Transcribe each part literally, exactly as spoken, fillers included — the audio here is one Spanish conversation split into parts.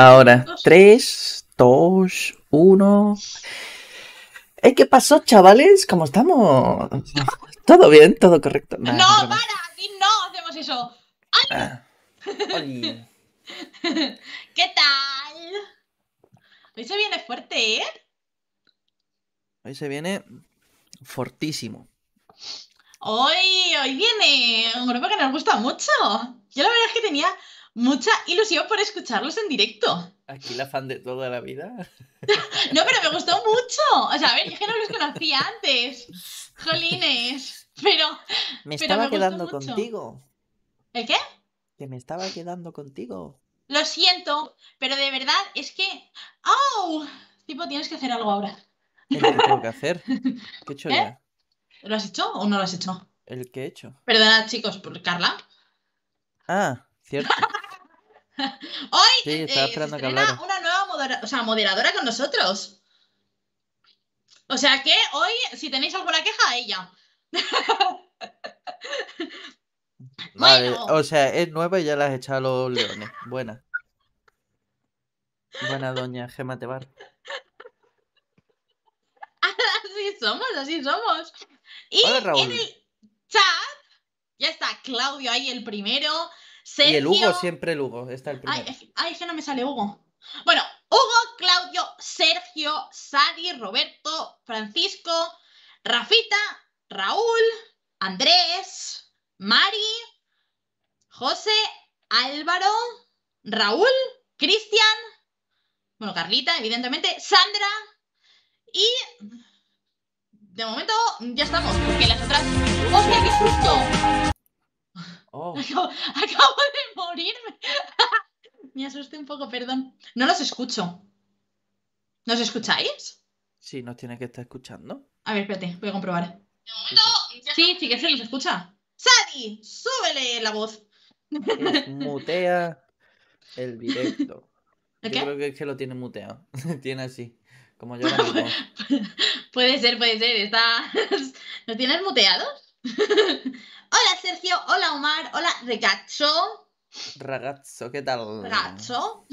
Ahora, tres, dos, uno. ¿Eh, ¿Qué pasó, chavales? ¿Cómo estamos? ¿Todo bien? ¿Todo correcto? Nah, no, para, aquí no hacemos eso. ¡Ay! Ah, ¿qué tal? Hoy se viene fuerte, ¿eh? Hoy se viene fortísimo. Hoy, hoy viene un grupo que nos gusta mucho. Yo la verdad es que tenía mucha ilusión por escucharlos en directo. Aquí la fan de toda la vida. No, pero me gustó mucho. O sea, a ver, yo es que no los conocía antes. Jolines. Pero me pero estaba me quedando gustó mucho. Contigo. ¿El qué? Que me estaba quedando contigo. Lo siento, pero de verdad es que... ¡Oh! Tipo, tienes que hacer algo ahora. ¿Qué tengo que hacer? ¿Qué he hecho ¿Eh? ya? ¿Lo has hecho o no lo has hecho? ¿El que he hecho? Perdona, chicos, por Carla. Ah, cierto. Hoy sí, eh, se estrena una nueva modera o sea, moderadora con nosotros. O sea que hoy, si tenéis alguna queja, ella. Vale, bueno. O sea, es nueva y ya la has echado a los leones. Buena. Buena doña Gemma Tebar. Así somos, así somos. Y hola, Raúl. En el chat ya está Claudio ahí el primero. Sergio... Y el Hugo, siempre el Hugo, está el primero. Ay, ay, es que no me sale Hugo. Bueno, Hugo, Claudio, Sergio, Sadi, Roberto, Francisco, Rafita, Raúl, Andrés, Mari, José, Álvaro, Raúl, Cristian, bueno, Carlita, evidentemente, Sandra y... De momento ya estamos, porque las otras... ¡Hostia, qué susto! Oh. Acabo, acabo de morirme. Me asusté un poco, perdón. No los escucho. ¿Nos escucháis? Sí, nos tiene que estar escuchando. A ver, espérate, voy a comprobar. De momento, sí, sí que se los escucha. ¡Sadi! ¡Súbele la voz! Mutea el directo. ¿Qué? Yo creo que es que lo tiene muteado. Tiene así, como yo ahora mismo. Puede ser, puede ser. Está... ¿Los tienes muteados? Hola Sergio, hola Omar, hola Ragazzo. Ragazzo, ¿qué tal? Ragazzo.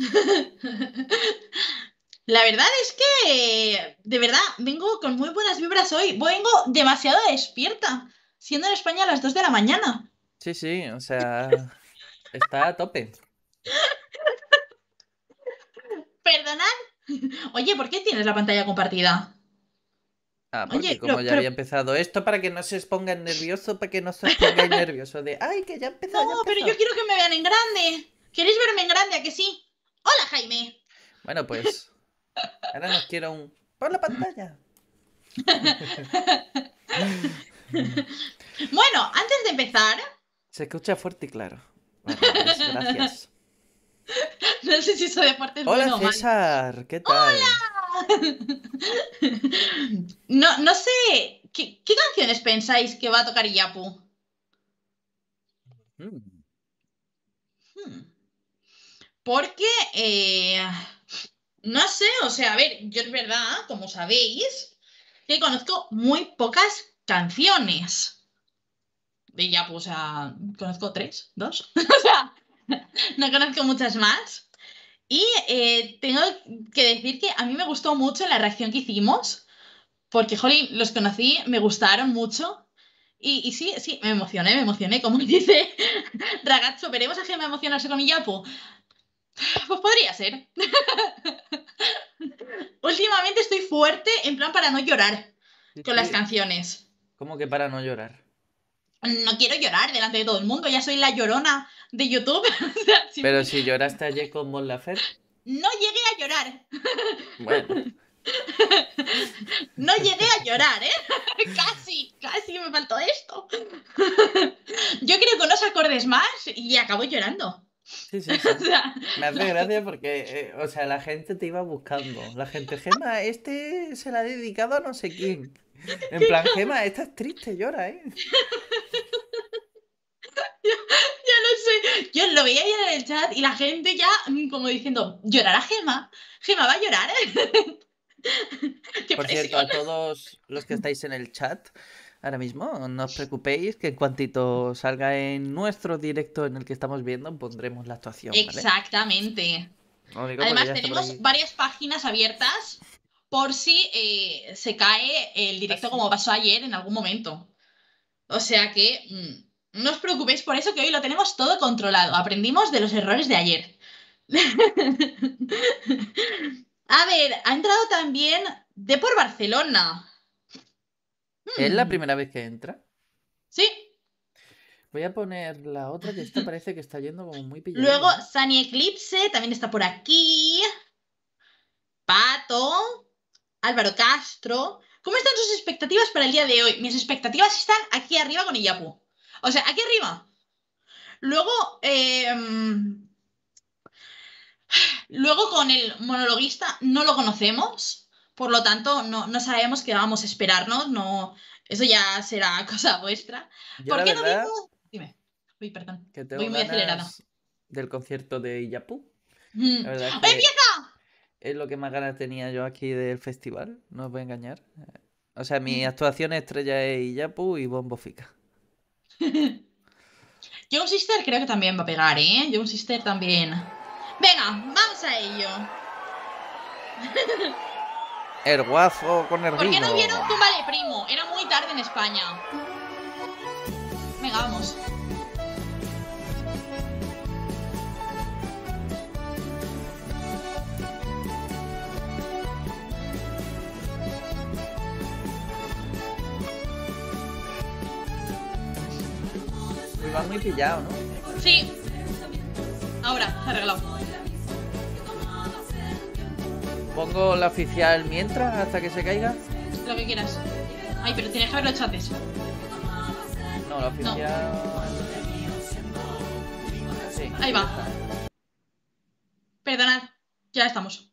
La verdad es que, de verdad, vengo con muy buenas vibras hoy. Vengo demasiado despierta, siendo en España a las dos de la mañana. Sí, sí, o sea, está a tope. Perdonad. Oye, ¿por qué tienes la pantalla compartida? Ah, porque Oye, como pero, ya pero... había empezado esto, para que no se os pongan nervioso, para que no se os pongáis nervioso de ¡ay, que ya empezó! No, ya pero yo quiero que me vean en grande. ¿Queréis verme en grande? ¿A que sí? ¡Hola, Jaime! Bueno, pues ahora nos quiero un... ¡por la pantalla! Bueno, antes de empezar... Se escucha fuerte y claro. Bueno, pues, gracias. No sé si eso de fuerte es bueno o mal. ¡Hola, César! ¿Qué tal? ¡Hola! No, no sé, ¿qué, ¿qué canciones pensáis que va a tocar Illapu? Mm. Hmm. Porque, eh, no sé, o sea, a ver, yo es verdad, como sabéis, que conozco muy pocas canciones de Illapu, o sea, conozco tres, dos, o sea, no conozco muchas más. Y eh, tengo que decir que a mí me gustó mucho la reacción que hicimos, porque, jolín, los conocí, me gustaron mucho, y, y sí, sí, me emocioné, me emocioné, como dice Ragazzo, veremos a Gemma emocionarse con Illapu. Pues podría ser. Últimamente estoy fuerte, en plan para no llorar, sí, con sí. las canciones. ¿Cómo que para no llorar? No quiero llorar delante de todo el mundo, ya soy la llorona de YouTube. O sea, si pero me... si lloraste ayer con Mon Laferte. No llegué a llorar. Bueno. No llegué a llorar, ¿eh? Casi, casi me faltó esto. Yo creo que unos acordes más y acabo llorando. Sí, sí, sí. O sea, me hace gracia porque, eh, o sea, la gente te iba buscando. La gente, Gemma, este se la ha dedicado a no sé quién. En plan, Gemma, estás triste, llora, ¿eh? Yo, yo no sé, yo lo veía ya en el chat y la gente ya como diciendo, ¿llorará Gemma? ¿Gemma va a llorar? Por cierto, a todos los que estáis en el chat ahora mismo, no os preocupéis que en cuantito salga en nuestro directo en el que estamos viendo, pondremos la actuación. ¿Vale? Exactamente. No, digo, además, tenemos varias páginas abiertas por si eh, se cae el directo como pasó ayer en algún momento. O sea que mmm, no os preocupéis por eso, que hoy lo tenemos todo controlado. Aprendimos de los errores de ayer. A ver, ha entrado también de por Barcelona. ¿Es la primera vez que entra? Sí. Voy a poner la otra, que esta parece que está yendo como muy pillada. Luego, Sunny Eclipse también está por aquí. Pato. Álvaro Castro. ¿Cómo están sus expectativas para el día de hoy? Mis expectativas están aquí arriba con Illapu. O sea, aquí arriba. Luego, eh, luego con el monologuista no lo conocemos. Por lo tanto, no, no sabemos qué vamos a esperarnos. No, eso ya será cosa vuestra. Yo, ¿por qué no digo? Dime. Uy, perdón. Que tengo Voy muy acelerada. Del concierto de Illapu. Mm. La verdad que... ¡Oye, vieja! Es lo que más ganas tenía yo aquí del festival, no os voy a engañar. O sea, mi actuación estrella es Illapu y Bombo Fica. Young Sister creo que también va a pegar, ¿eh? Young Sister también. Venga, vamos a ello. El guazo con el ritmo. ¿Por qué no vieron Zumba le Primo? Era muy tarde en España. Venga, vamos. Va muy pillado, ¿no? Sí. Ahora, arreglado. ¿Pongo la oficial mientras, hasta que se caiga? Lo que quieras. Ay, pero tienes que ver los chates. No, la oficial... No. Sí, ahí va. Está. Perdonad, ya estamos.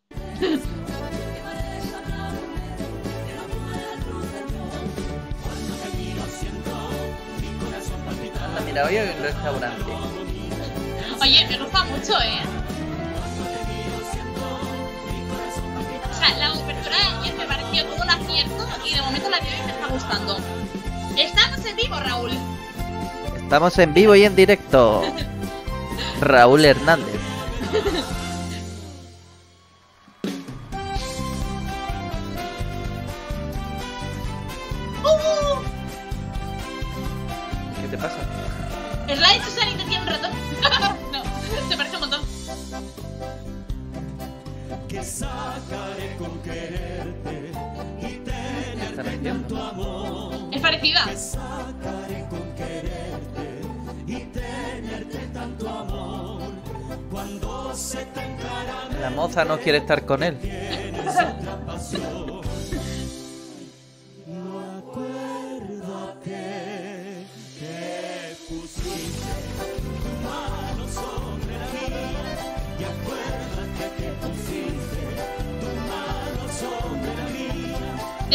Mira, hoy en el restaurante. Oye, me gusta mucho, ¿eh? O sea, la apertura de ayer me pareció como un acierto y de momento la que me está gustando. Estamos en vivo, Raúl. Estamos en vivo y en directo. Raúl Hernández. No quiere estar con él. De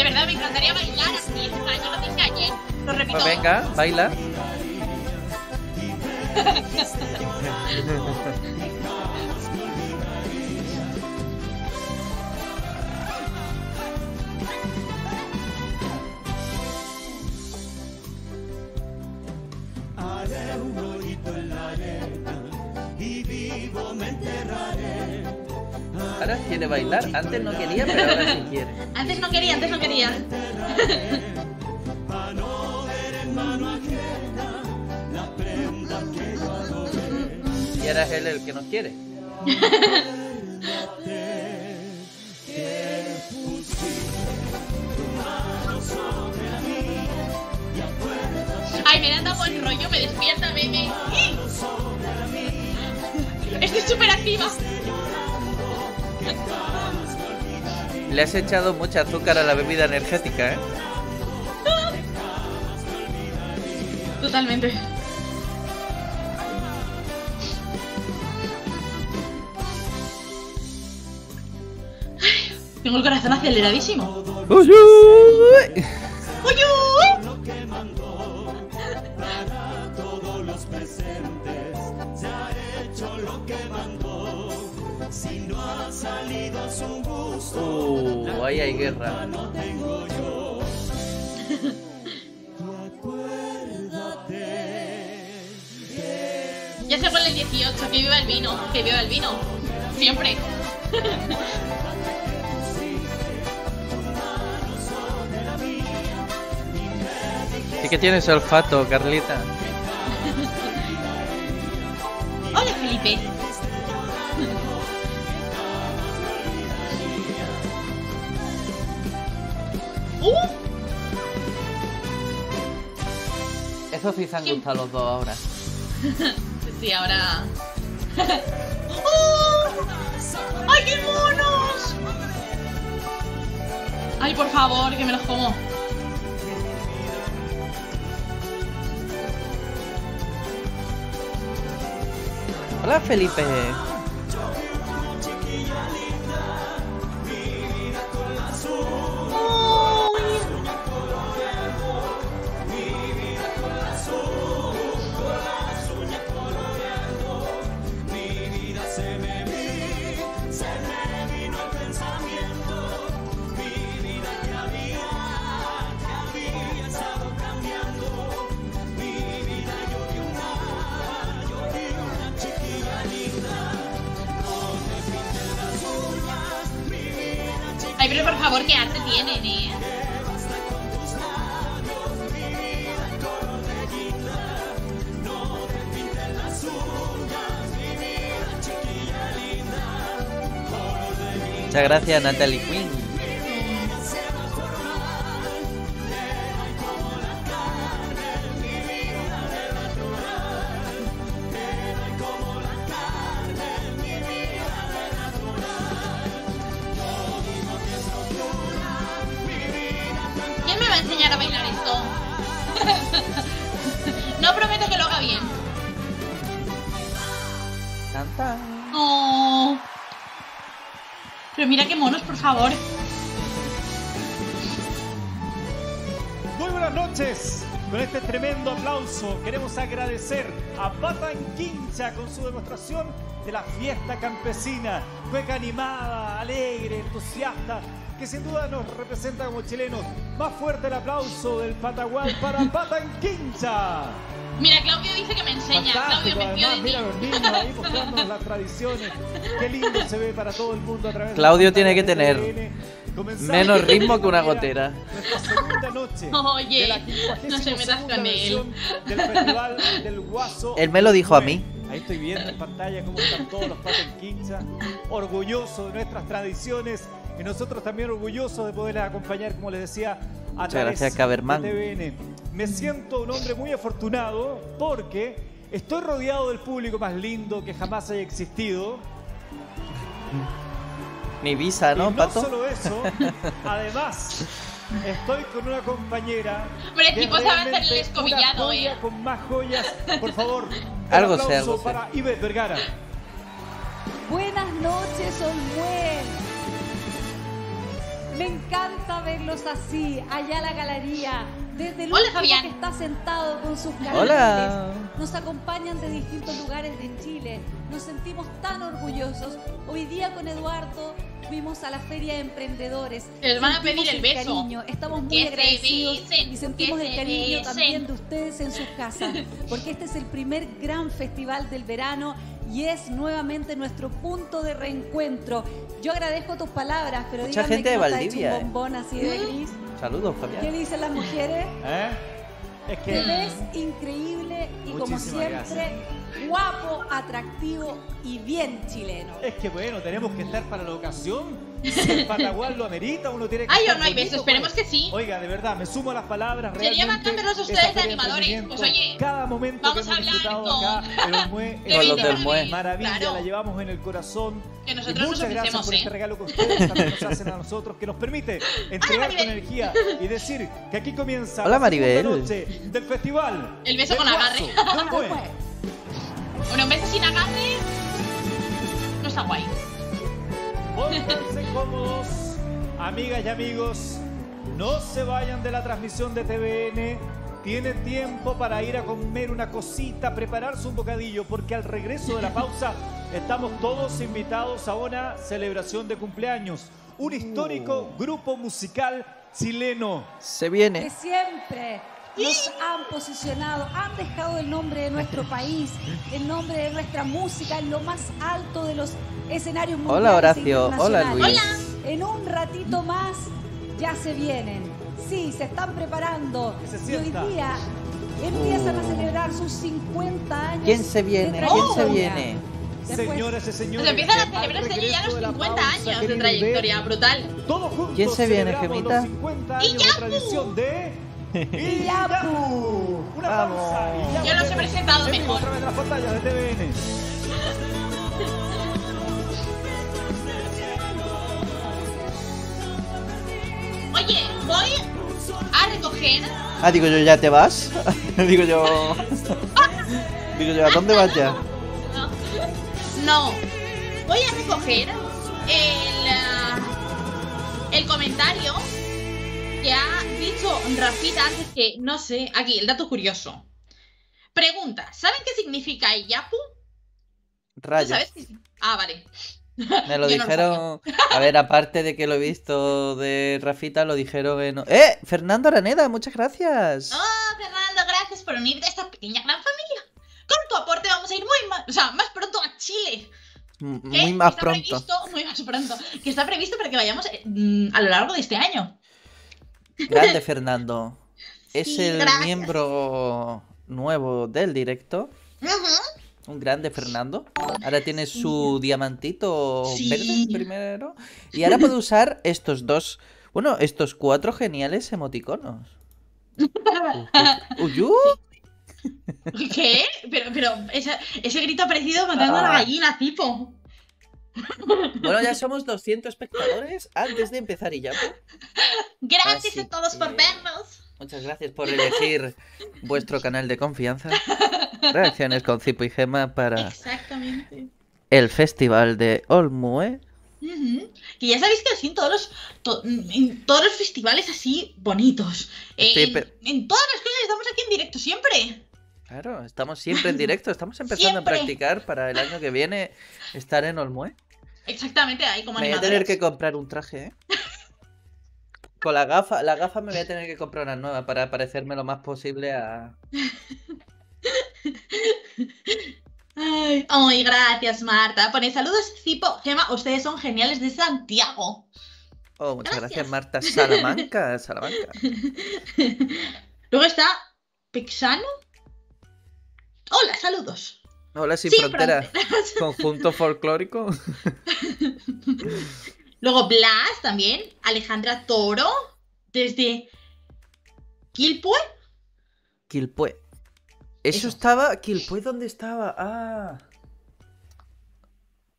verdad, me encantaría bailar así. Yo lo dije ayer. Lo repito. Pues venga, baila. Ahora quiere bailar, antes no quería, pero ahora sí quiere. Antes no quería, antes no quería. Y ahora es él el que nos quiere. Ay, me han dado buen rollo, me despierta, bebé. Estoy súper activa. Le has echado mucha azúcar a la bebida energética, ¿eh? Totalmente. Ay, tengo el corazón aceleradísimo. ¡Uy, uy! ¡Uy, uy! Para todos los presentes se ha hecho lo que mandó. Si no ha salido a su gusto, uh, ahí hay guerra. No tengo yo. Ya se pone el dieciocho, que viva el vino, que viva el vino. siempre. ¿Y qué tienes olfato, Carlita? Hola, Felipe. ¡Uh! Eso sí se han gustado los dos ahora. Sí, ahora... ¡Oh! ¡Ay, qué monos! ¡Ay, por favor, que me los como! Hola, Felipe. Pero por favor, ¿qué arte tienen, eh? Muchas gracias, Natalie Quinn. Por favor. Muy buenas noches. Con este tremendo aplauso queremos agradecer a Patanquincha con su demostración de la fiesta campesina, cueca animada, alegre, entusiasta, que sin duda nos representa como chilenos. Más fuerte el aplauso del Patagual para Patanquincha. Mira, Claudio dice que me enseña. Fantástico, Claudio me envió además, mira los niños ahí mostrándonos las tradiciones. Qué lindo se ve para todo el mundo a través Claudio de tiene que tener menos ritmo que una gotera. Noche Oye, de la no se metas con él. Del Festival del Guaso. Él me lo dijo a mí. Ahí estoy viendo en pantalla cómo están todos los Patanquincha, orgullosos de nuestras tradiciones y nosotros también orgullosos de poderles acompañar, como les decía, a través de T V N. Me siento un hombre muy afortunado porque estoy rodeado del público más lindo que jamás haya existido. Mi visa, ¿no, y no Pato? No solo eso, además estoy con una compañera. Hombre, el tipo sabe hacer el escobillado, eh. Con más joyas, por favor. Algo sea, algo sea. Para Ives Vergara. Buenas noches, Olmué. Me encanta verlos así, allá a la galería, desde el último que está sentado con sus carteles. Nos acompañan de distintos lugares de Chile, nos sentimos tan orgullosos. Hoy día con Eduardo vimos a la Feria de Emprendedores. Les van a pedir el beso. Cariño. Estamos muy agradecidos y sentimos el cariño también de ustedes en sus casas, porque este es el primer gran festival del verano. Y es nuevamente nuestro punto de reencuentro. Yo agradezco tus palabras, pero mucha gente de Valdivia, un bombón así de gris. Saludos, Fabián. ¿Qué dicen las mujeres? ¿Eh? Es que... Te ves increíble y muchísimas como siempre, gracias. Guapo, atractivo y bien chileno. Es que bueno, tenemos que estar para la ocasión. Si el Patagual lo amerita, uno tiene que... Ay, o no hay besos, esperemos que sí. Oiga, de verdad, me sumo a las palabras. Sería bacán verlos ustedes de animadores. Pues oye, cada momento vamos que a hablar con... Acá, el Olmué, el los del Olmué. Maravilla, claro. La llevamos en el corazón. Que nosotros nos ofrecemos, gracias por ¿eh? Este regalo que ustedes también nos hacen a nosotros, que nos permite entregar con energía y decir que aquí comienza... Hola, Maribel. La noche del festival. El beso con agarre. Bueno, un beso sin agarre no está guay. Pónganse cómodos, amigas y amigos, no se vayan de la transmisión de T V N, tienen tiempo para ir a comer una cosita, prepararse un bocadillo, porque al regreso de la pausa estamos todos invitados a una celebración de cumpleaños, un histórico grupo musical chileno. Se viene. De siempre. nos han posicionado, han dejado el nombre de nuestro país, el nombre de nuestra música en lo más alto de los escenarios mundiales. Hola Horacio, hola Luis. Hola. En un ratito más ya se vienen. Sí, se están preparando. Y hoy día empiezan a celebrar sus cincuenta años. ¿Quién se viene? ¿Quién se viene? Después, señoras y señores, pues empiezan a celebrarse ya los cincuenta años de trayectoria brutal. Todos juntos. ¿Quién se viene, Gemita? Illapu. De... Illapu. Una vamos. Pausa. Yo los he presentado de mejor. De las pantallas de T V N. Oye, voy a recoger. Ah, digo yo, ¿ya te vas? digo yo. digo yo, ¿a dónde vas ya? No, voy a recoger el, uh, el comentario que ha dicho Rafita antes que, no sé, aquí, el dato curioso. Pregunta, ¿saben qué significa Illapu? Rayos. ¿Sabes qué? Ah, vale. Me lo dijeron, no lo a ver, aparte de que lo he visto de Rafita, lo dijeron en... ¡Eh! Fernando Araneda, muchas gracias. Oh, Fernando, gracias por unirte a esta pequeña gran familia. Con tu aporte vamos a ir muy más, o sea, más pronto a Chile. Muy más pronto. Previsto, muy más pronto. Que está previsto para que vayamos a lo largo de este año. Grande, Fernando. Es sí, el gracias. miembro nuevo del directo. Uh-huh. Un grande Fernando. Ahora tiene su diamantito sí. verde primero. Y ahora puede usar estos dos, bueno, estos cuatro geniales emoticonos. Uyú. ¿Qué? Pero, pero ese, ese grito ha parecido matando ah. a la gallina, Zipo. Bueno, ya somos doscientos espectadores antes de empezar y ya. Gracias Así a todos que... por vernos. Muchas gracias por elegir vuestro canal de confianza. Reacciones con Zipo y Gemma para Exactamente. el Festival de Olmué. Uh-huh. Que ya sabéis que así en todos los, to, en todos los festivales así bonitos. Eh, sí, en, pero... en todas las cosas estamos aquí en directo siempre. Claro, estamos siempre en directo. Estamos empezando siempre. a practicar para el año que viene estar en Olmué. Exactamente, ahí como animadores. Me voy a tener que comprar un traje, ¿eh? Con la gafa, la gafa me voy a tener que comprar una nueva para parecerme lo más posible a... Ay, oh, gracias Marta. Pone saludos Zipo, Gemma, ustedes son geniales de Santiago. Oh, muchas gracias, gracias Marta. Salamanca, Salamanca. Luego está Pexano. Hola, saludos. Hola, sin, sin fronteras. fronteras. Conjunto folclórico. Luego Blas también. Alejandra Toro. Desde Quilpué. Quilpué. Eso, Eso estaba... ¿Quilpué dónde estaba? Ah...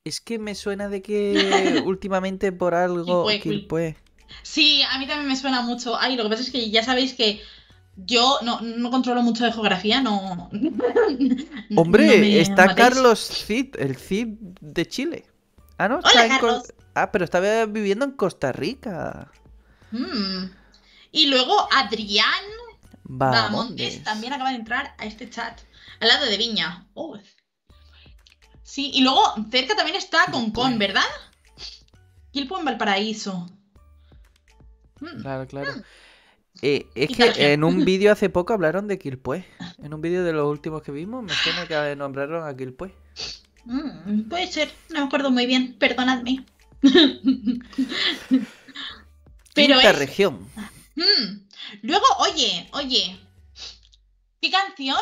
Es que me suena de que últimamente por algo... Quilpué, Quilpué. Sí, a mí también me suena mucho. Ay, lo que pasa es que ya sabéis que yo no, no controlo mucho de geografía, no... Hombre, no me está matéis. Carlos Cid, el Cid de Chile. Ah, no, está Hola, en Carlos. Co... Ah, pero estaba viviendo en Costa Rica. Hmm. Y luego Adrián... Montes también acaba de entrar a este chat. Al lado de Viña. Oh. Sí, y luego cerca también está Concón, ¿verdad? Quilpo en Valparaíso. Claro, claro. Mm. Eh, es que Sergio? en un vídeo hace poco hablaron de Quilpué. En un vídeo de los últimos que vimos, me suena que nombraron a Quilpué. Mm, puede ser, no me acuerdo muy bien, perdonadme. Pero Quinta es... región. Mm. Luego, oye, oye, ¿qué canción?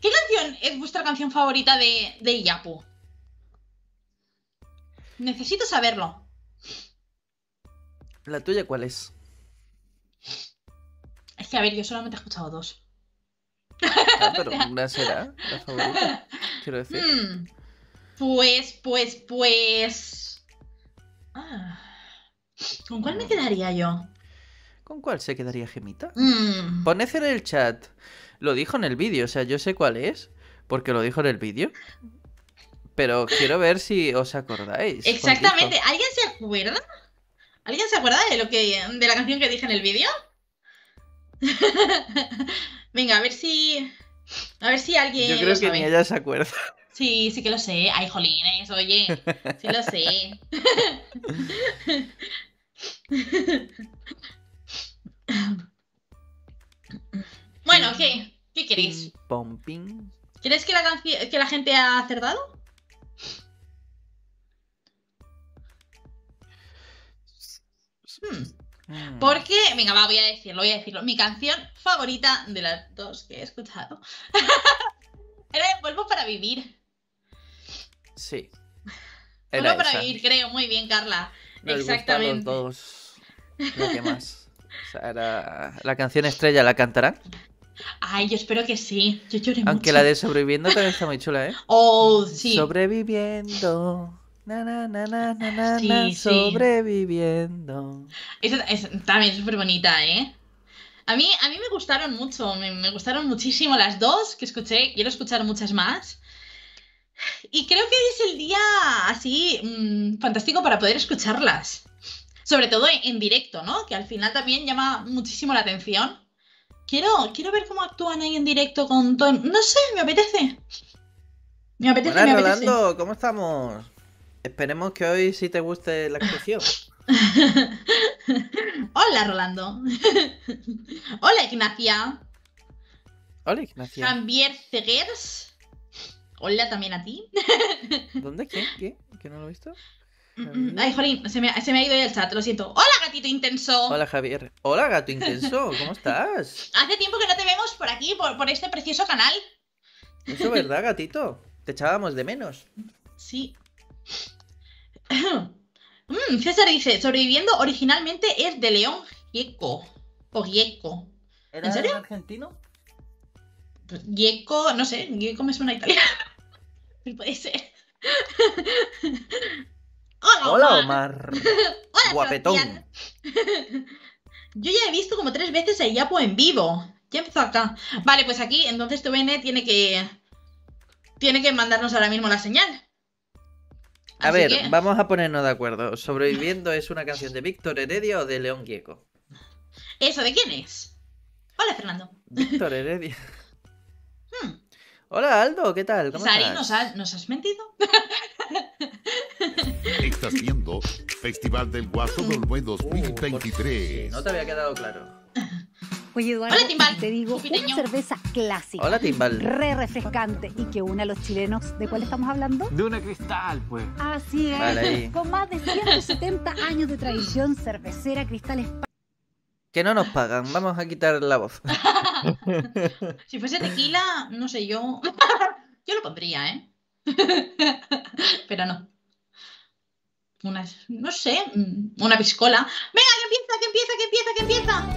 ¿Qué canción es vuestra canción favorita de, de Illapu? Necesito saberlo. ¿La tuya cuál es? Es que, a ver, yo solamente he escuchado dos. Ah, pero una será la favorita, quiero decir. Hmm. Pues, pues, pues... Ah. ¿Con cuál me quedaría yo? ¿Con cuál se quedaría Gemita? Mm. Poned en el chat. Lo dijo en el vídeo, o sea, yo sé cuál es, porque lo dijo en el vídeo. Pero quiero ver si os acordáis. Exactamente. ¿Alguien se acuerda? ¿Alguien se acuerda de lo que, de la canción que dije en el vídeo? Venga, a ver si. A ver si alguien. Yo creo que ni ella se acuerda. Sí, sí que lo sé. Ay, jolines, oye. Sí lo sé. Bueno, ¿qué? ¿Qué queréis? Pompín. ¿Crees que la, que la gente ha acertado? Hmm. Porque, venga, va, voy a decirlo, voy a decirlo. Mi canción favorita de las dos que he escuchado era Vuelvo para vivir. Sí. Vuelvo para vivir, creo, muy bien, Carla. Nos exactamente. Todos lo que más. O sea, era... La canción estrella, ¿la cantarán? Ay, yo espero que sí. Yo lloré mucho. Aunque la de Sobreviviendo también está muy chula, ¿eh? Oh, sí. Sobreviviendo. Na, na, na, na, na, sí, na, sí. Sobreviviendo. Esa es, también es súper bonita, ¿eh? A mí, a mí me gustaron mucho. Me, me gustaron muchísimo las dos que escuché. Quiero escuchar muchas más. Y creo que es el día así mmm, fantástico para poder escucharlas. Sobre todo en, en directo, ¿no? Que al final también llama muchísimo la atención. Quiero, quiero ver cómo actúan ahí en directo con todo. No sé, me apetece. Me apetece, bueno, me apetece. Rolando, ¿cómo estamos? Esperemos que hoy sí te guste la actuación. Hola, Rolando. Hola, Ignacia. Hola, Ignacia. Javier Ceguers. Hola también a ti. ¿Dónde? ¿Qué? ¿Qué? ¿Que no lo he visto? Ay, jolín, se me, se me ha ido el chat, lo siento. ¡Hola, gatito intenso! Hola, Javier. Hola, gato intenso, ¿cómo estás? Hace tiempo que no te vemos por aquí, por, por este precioso canal. Eso es verdad, gatito. Te echábamos de menos. Sí. mm, César dice, Sobreviviendo originalmente es de León Gieco. O Gieco. ¿En ¿Era serio? argentino? Pues Gieco, no sé, Gieco me suena italiano. Puede ser. Hola, hola, Omar. Hola, guapetón. Sebastián. Yo ya he visto como tres veces a Illapu en vivo. Ya empezó acá. Vale, pues aquí, entonces T V N tiene que... Tiene que mandarnos ahora mismo la señal. Así a ver, que... vamos a ponernos de acuerdo. ¿Sobreviviendo es una canción de Víctor Heredia o de León Gieco? ¿Eso de quién es? Hola, Fernando. Víctor Heredia. hmm. Hola, Aldo, ¿qué tal? ¿Cómo Sari, estás? ¿nos has, ¿nos has mentido? Estás viendo Festival del Guaso de Olmué dos mil veintitrés. Uh, no te había quedado claro. Oye, Eduardo, hola, Timbal. Te digo, Piteño. Una cerveza clásica. Hola, Timbal. Re refrescante y que une a los chilenos. ¿De cuál estamos hablando? De una Cristal, pues. Así es. Vale, con más de ciento setenta años de tradición cervecera, Cristal España. Que no nos pagan, vamos a quitar la voz. Si fuese tequila, no sé yo. Yo lo pondría, ¿eh? Pero no. Una, no sé, una piscola. ¡Venga, que empieza, que empieza, que empieza, que empieza!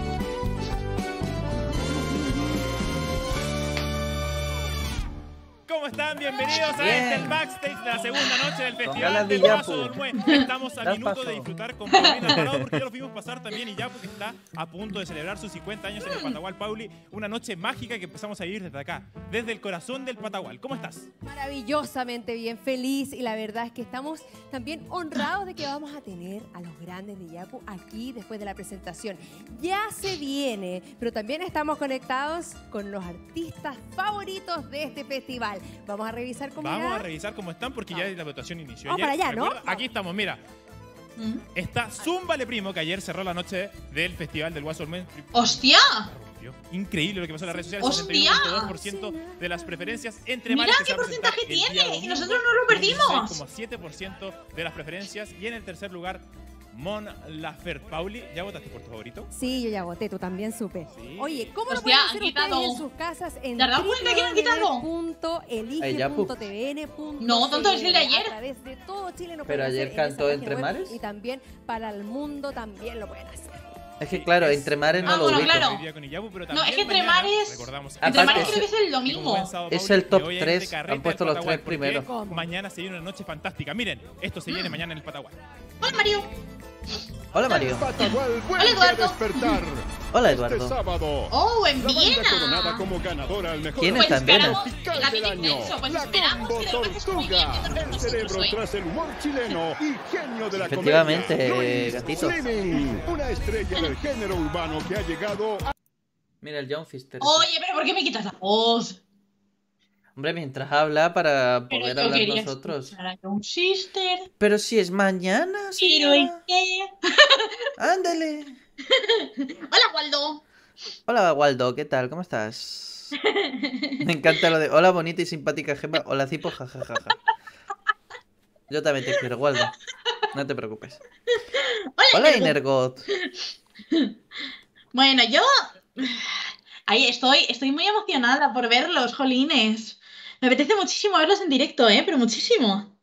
¿Cómo están? Bienvenidos Bien. a este backstage de la segunda noche del Festival del Guaso de Olmué. Estamos a minuto paso. de disfrutar con Paulina, porque ya lo vimos pasar también y ya porque está a punto de celebrar sus cincuenta años mm. en el Patagual, Pauli. Una noche mágica que empezamos a vivir desde acá, desde el corazón del Patagual. ¿Cómo estás? Maravillosamente bien, feliz, y la verdad es que estamos también honrados de que vamos a tener a los grandes de Illapu aquí después de la presentación. Ya se viene, pero también estamos conectados con los artistas favoritos de este festival. Vamos a revisar cómo están. Vamos a revisar cómo están porque ya la votación inició. Vamos para allá, ¿no? Aquí estamos, mira. Está Zumba le Primo, que ayer cerró la noche del Festival del Guaso de Olmué. ¡Hostia! Increíble lo que pasó en las redes sociales. ¡Hostia! sesenta y uno coma dos por ciento de las preferencias entre mira qué porcentaje tiene. Y nosotros no lo perdimos. dieciséis coma siete por ciento de las preferencias. Y en el tercer lugar, Mon Laferte. Pauli, ¿ya votaste por tu favorito? Sí, yo ya voté, tú también supe. Sí. Oye, ¿cómo lo pueden hacer ustedes en sus casas? ¿Te has dado cuenta que lo han quitado? elige punto t v n punto c l No, tonto, es el de ayer. A través de todo Chile no Pero ayer cantó Entre Mares. Y también para el mundo también lo pueden hacer. Es que claro, Entre Mares no lo ubico. No, es que Entre Mares Entre Mares creo que es el domingo. Es el top tres, han puesto los tres primeros. Mañana se viene una noche fantástica. Miren, esto se viene mañana en el Patagual. Hola, Mario. Hola, Mario. Hola, Eduardo. Hola, Eduardo. Oh, en Viena. ¿Quién está en Viena? Efectivamente, gatito. Mira el John Fister. Oye, pero ¿por qué me quitas la voz? Hombre, mientras habla para poder hablar nosotros. Pero si es mañana, señora. Pero ¿y qué? Ándale. Hola, Waldo. Hola, Waldo, ¿qué tal? ¿Cómo estás? Me encanta lo de hola, bonita y simpática Gemma. Hola, Zipo, jajajaja. Ja, ja. Yo también te quiero, Waldo. No te preocupes. Hola, hola Inergot. Bueno, yo... Ahí estoy, estoy muy emocionada por verlos, jolines. Me apetece muchísimo verlos en directo, ¿eh? Pero muchísimo.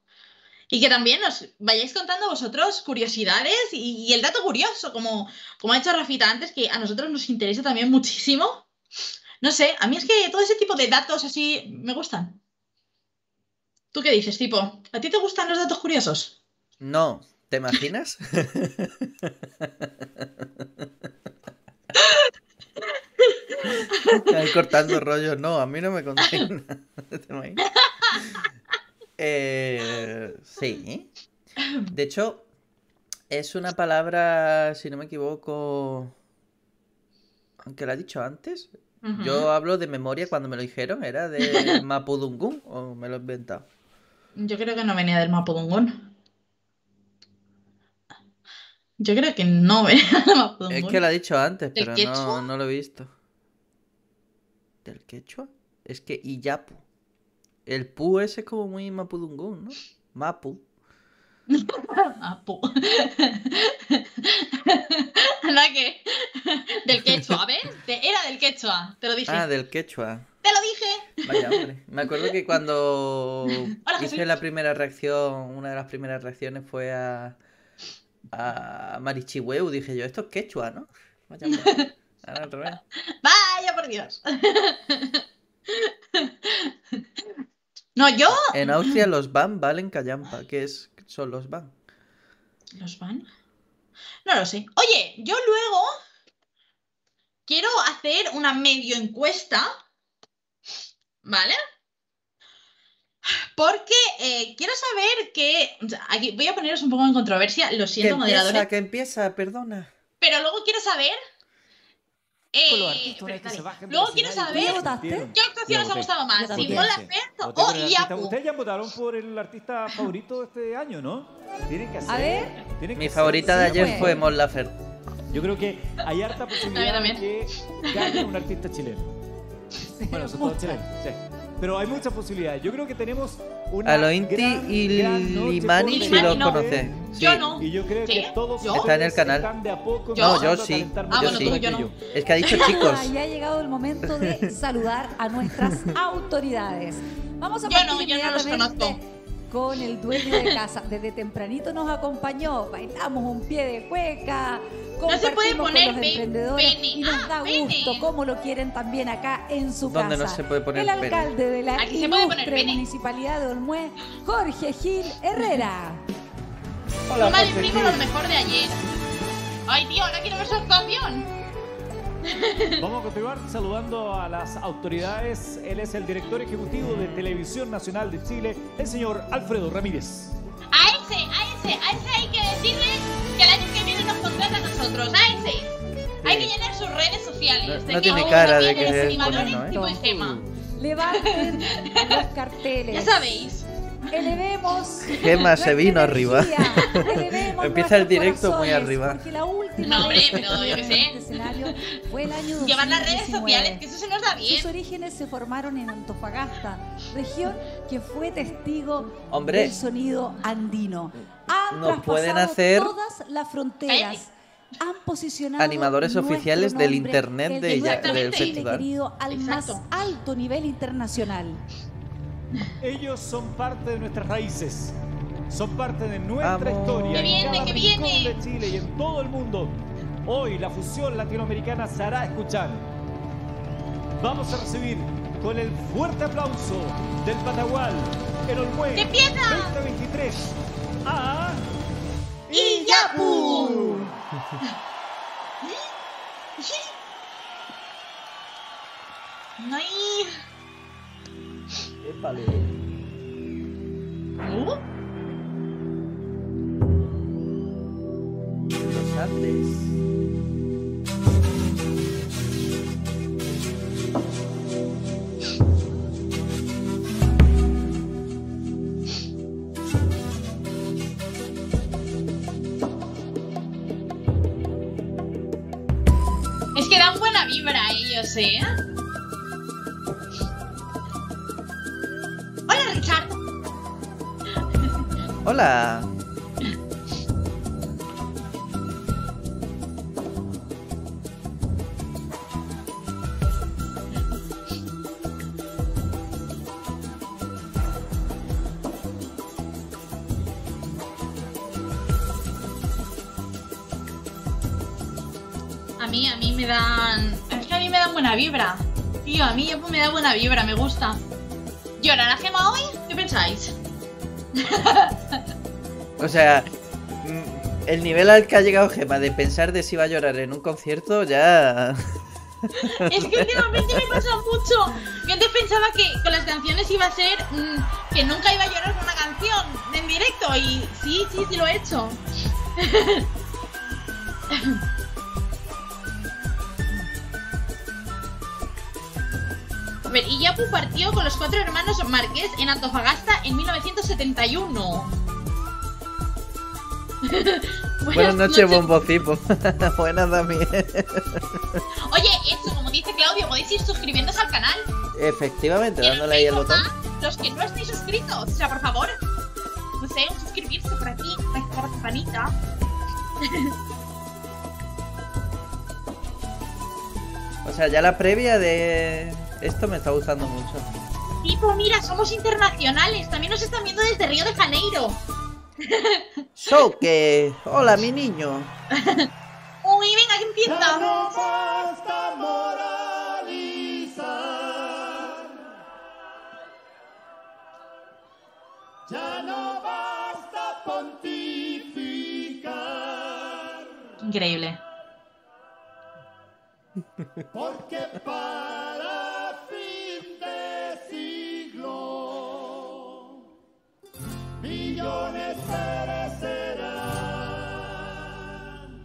Y que también nos vayáis contando vosotros curiosidades y, y el dato curioso, como, como ha hecho Rafita antes, que a nosotros nos interesa también muchísimo. No sé, a mí es que todo ese tipo de datos así me gustan. ¿Tú qué dices, tipo? ¿A ti te gustan los datos curiosos? No, ¿te imaginas? Ahí cortando rollos, no, a mí no me contagian. eh, Sí. De hecho, es una palabra, si no me equivoco, aunque la he dicho antes. Uh-huh. Yo hablo de memoria cuando me lo dijeron, era de Mapudungún o me lo he inventado. Yo creo que no venía del Mapudungún. Yo creo que no venía del Mapudungún. Es que lo he dicho antes, pero no, no lo he visto. ¿Del quechua? Es que Illapu. El pu ese es como muy Mapudungún, ¿no? Mapu. Mapu. Anda que... Del quechua, ¿ves? Era del quechua, te lo dije. Ah, del quechua. ¡Te lo dije! Vaya, hombre. Me acuerdo que cuando Hola, hice Jesús. la primera reacción, una de las primeras reacciones fue a, a Marichihueu. Dije yo, esto es quechua, ¿no? Vaya, hombre. Ahora al revés. ¡Vaya, por Dios! No, yo... En Austria los van valen callampa. ¿Qué es? Son los van. ¿Los van? No lo sé. Oye, yo luego... Quiero hacer una medio encuesta, ¿vale? Porque eh, quiero saber que... O sea, aquí voy a poneros un poco en controversia, lo siento, moderadores. Que empieza, perdona. Pero luego quiero saber... Eh, pero, que se bajen luego quiero saber qué actuación os ha gustado más, si Mon Laferte o Illapu. Ustedes ya votaron por el artista favorito de este año, ¿no? Tienen que hacer, a ver, tienen que mi hacer, favorita de ayer fue Mon Laferte. Yo creo que hay harta posibilidad de que gane un artista chileno. Bueno, son todos chilenos, sí. Pero hay muchas posibilidades. Yo creo que tenemos una. A lo Inti gran, y Limani, si lo no. conocéis. Sí. Yo no. Y yo creo ¿Qué? que todos está en el canal. Poco, ¿Yo? No, yo sí. Ah, yo bueno, sí. Tú, yo no. Es que ha dicho chicos. Ah, ya ha llegado el momento de saludar a nuestras autoridades. Vamos a yo no, yo no los conozco. Con el dueño de casa. Desde tempranito nos acompañó. Bailamos un pie de cueca. No se puede poner pene. Y nos da gusto cómo lo quieren también acá en su casa. No se puede poner el alcalde de la ilustre municipalidad de Olmué, Jorge Gil Herrera. Zumba le Primo, lo mejor de ayer. Ay, tío, ahora quiero ver su actuación. Vamos a continuar saludando a las autoridades. Él es el director ejecutivo de Televisión Nacional de Chile, el señor Alfredo Ramírez. A ese, a ese, a ese hay que decirle que el año que viene nos contrata a nosotros, a ese. Sí. Hay que llenar sus redes sociales. No, no tiene cara de que se ¿eh? Levanten los carteles. Ya sabéis. Elevemos. Gemma se vino arriba. Empieza el directo muy arriba. La última no, hombre, pero yo qué sé. Llevar las redes sociales, que eso se nos da bien. Sus orígenes se formaron en Antofagasta, región que fue testigo hombre. del sonido andino. Han nos pueden hacer todas las fronteras. ¿Eh? Han posicionado animadores oficiales nombre, del internet de ella, del festival. Al Exacto. más alto nivel internacional. Ellos son parte de nuestras raíces, son parte de nuestra Vamos. historia. ¡Que viene, que viene! En Chile y en todo el mundo. Hoy la fusión latinoamericana se hará escuchar. Vamos a recibir con el fuerte aplauso del Patagual, el Olmué, veinte veintitrés a Illapu. No hay... Vale. ¿Oh? Los Andes. Es que dan buena vibra a ellos, ¿eh? Hola, Richard. Hola. A mí, a mí me dan... Es que a mí me dan buena vibra. Tío, a mí me da buena vibra, me gusta. ¿Llorará Gemma hoy? ¿Qué pensáis? O sea, el nivel al que ha llegado Gemma de pensar de si va a llorar en un concierto ya... Es que últimamente me pasa mucho. Yo antes pensaba que con las canciones iba a ser... Que nunca iba a llorar con una canción en directo. Y sí, sí, sí lo he hecho. Illapu partió con los cuatro hermanos Márquez en Antofagasta en mil novecientos setenta y uno. Buenas, Buenas noches, noches. Bombo Zipo. Buenas también. Oye, eso, como dice Claudio, podéis ir suscribiéndose al canal. Efectivamente, dándole ahí el botón. Los que no estéis suscritos, o sea, por favor, no sé, suscribirse por aquí, por esta campanita. O sea, ya la previa de... Esto me está gustando mucho. Tipo, mira, somos internacionales. También nos están viendo desde Río de Janeiro. Soque. Hola, mi niño. Uy, venga, que empieza. No basta moralizar. Ya no basta pontificar. Increíble. Porque para... Millones perecerán.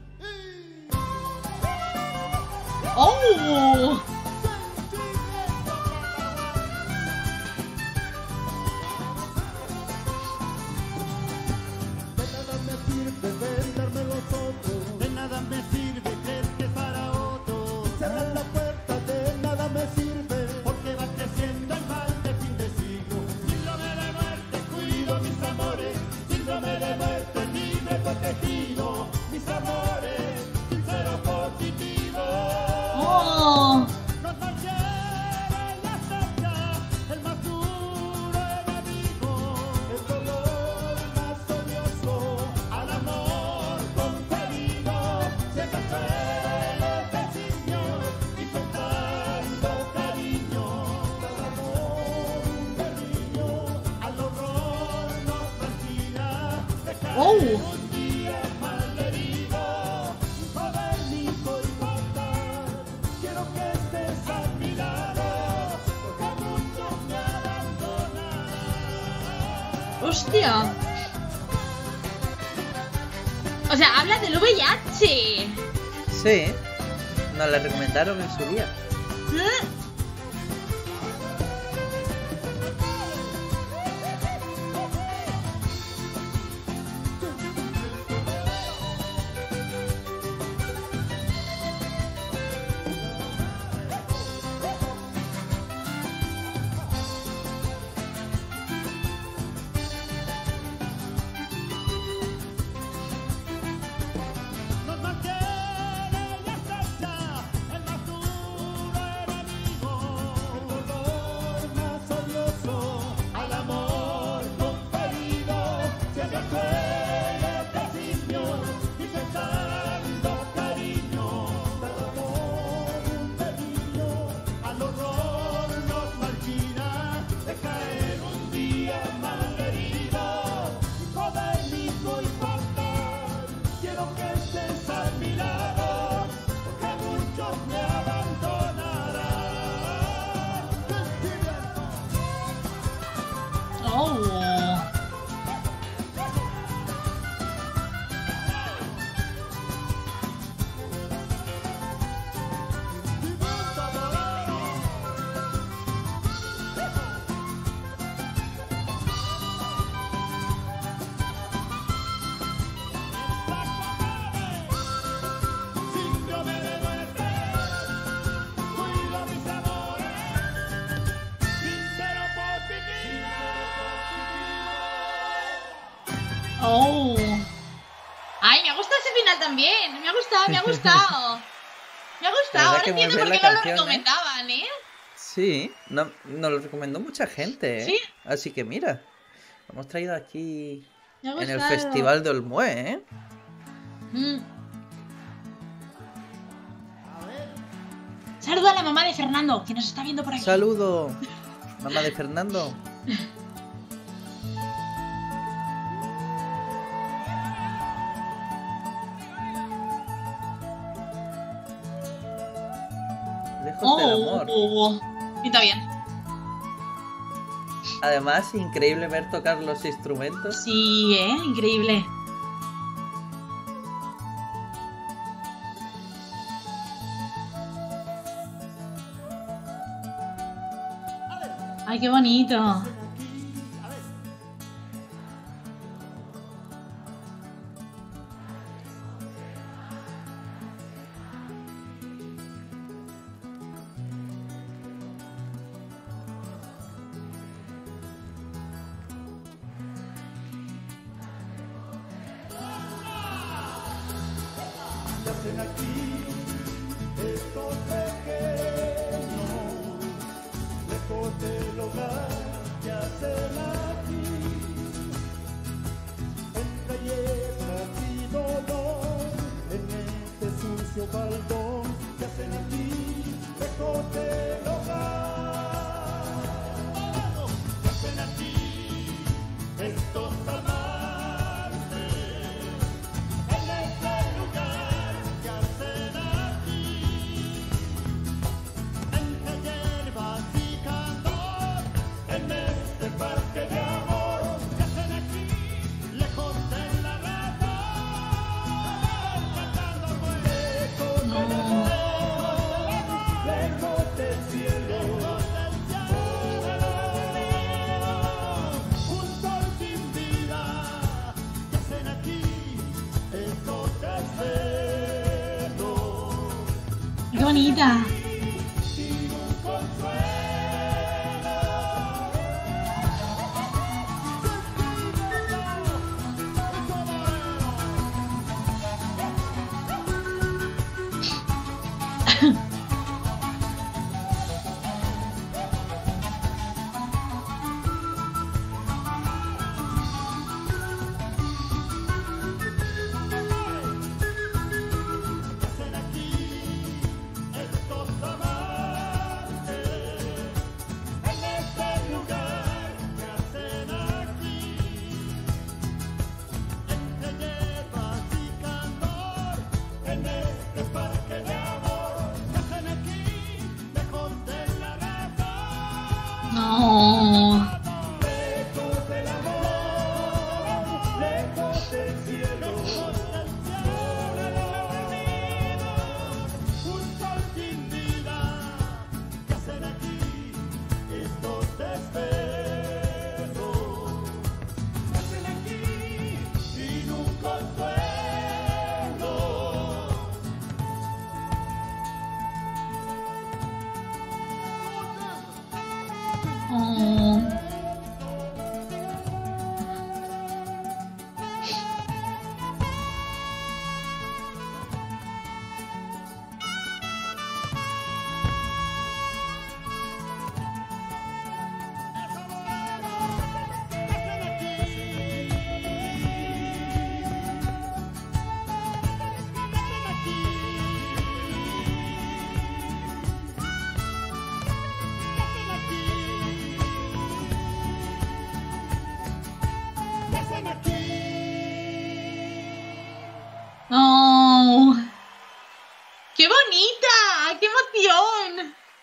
¡Oh! De nada me sirve venderme los otros. De nada me sirve creer que para otros. Cerrar la puerta, de nada me sirve. Protegido, mis amores, sincero positivo. Oh. Nos mancharon la salsa, el más duro enemigo, el dolor más odioso, al amor concedido, siempre fue los vecinos, y con tanto cariño, al amor un cariño, al horror nos manchina, dejar. Hostia. O sea, habla del V I H. Sí. Nos la recomendaron en su día. ¿Eh? Oh. Ay, me ha gustado ese final también. Me ha gustado, me ha gustado. Me ha gustado. Ahora entiendo por qué no lo recomendaban, ¿eh? Sí, no, nos lo recomendó mucha gente, ¿eh? ¿Sí? Así que mira, lo hemos traído aquí en el Festival de Olmué, ¿eh? Mm. Saludo a la mamá de Fernando, que nos está viendo por aquí. Saludo, mamá de Fernando. Oh, amor. Oh, oh. Pinta bien. Además, increíble ver tocar los instrumentos. Sí, ¿eh? Increíble. Ay, qué bonito.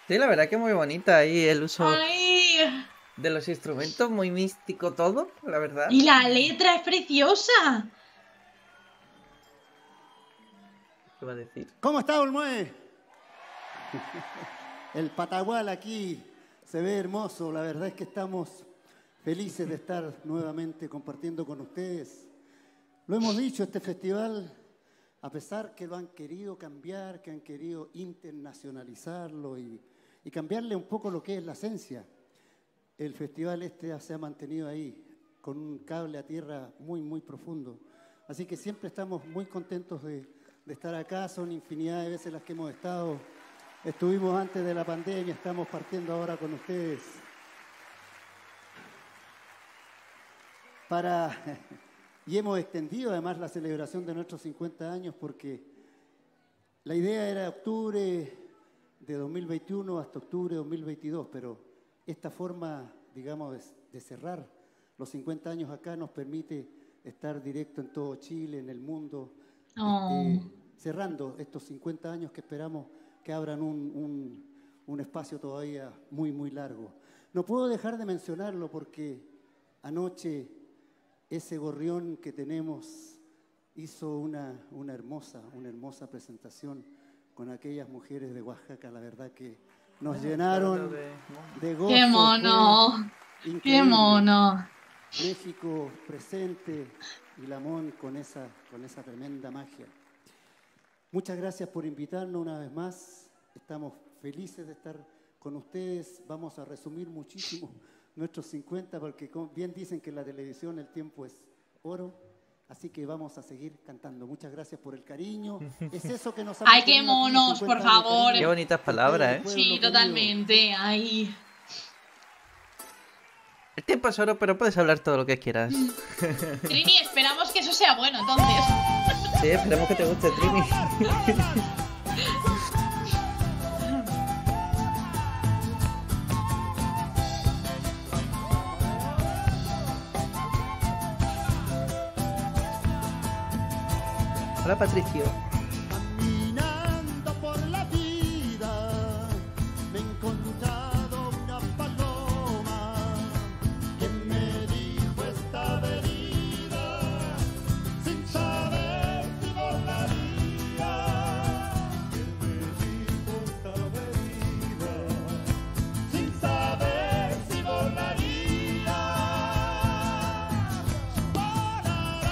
Sí, la verdad que muy bonita ahí el uso Ay. de los instrumentos, muy místico todo, la verdad. Y la letra es preciosa. ¿Qué va a decir? ¿Cómo está Olmué? El Patagual aquí se ve hermoso, la verdad es que estamos felices de estar nuevamente compartiendo con ustedes. Lo hemos dicho, este festival, a pesar que lo han querido cambiar, que han querido internacionalizarlo y y cambiarle un poco lo que es la esencia, el festival este ya se ha mantenido ahí, con un cable a tierra muy, muy profundo. Así que siempre estamos muy contentos de, de estar acá. Son infinidad de veces las que hemos estado. Estuvimos antes de la pandemia, estamos partiendo ahora con ustedes. Para... Y hemos extendido además la celebración de nuestros cincuenta años porque la idea era octubre de dos mil veintiuno hasta octubre de dos mil veintidós, pero esta forma, digamos, de, de cerrar los cincuenta años acá nos permite estar directo en todo Chile, en el mundo, oh. este, cerrando estos cincuenta años que esperamos que abran un, un, un espacio todavía muy, muy largo. No puedo dejar de mencionarlo porque anoche... Ese gorrión que tenemos hizo una, una, hermosa, una hermosa presentación con aquellas mujeres de Oaxaca, la verdad que nos llenaron de gozo. ¡Qué mono! ¡Qué mono! México presente y la Mon con esa, con esa tremenda magia. Muchas gracias por invitarnos una vez más. Estamos felices de estar con ustedes. Vamos a resumir muchísimo nuestros cincuenta, porque bien dicen que en la televisión el tiempo es oro, así que vamos a seguir cantando. Muchas gracias por el cariño. Es eso que nos ha... ¡Ay, qué monos, por favor! Qué bonitas palabras, ¿eh? Sí, totalmente. Ay. El tiempo es oro, pero puedes hablar todo lo que quieras. Trini, esperamos que eso sea bueno, entonces. Sí, esperamos que te guste, Trini. Hola, Patricio. Caminando por la vida, me he encontrado una paloma que me dijo esta venida, sin saber si volaría. Que me dijo esta venida, sin saber si volaría. Volará.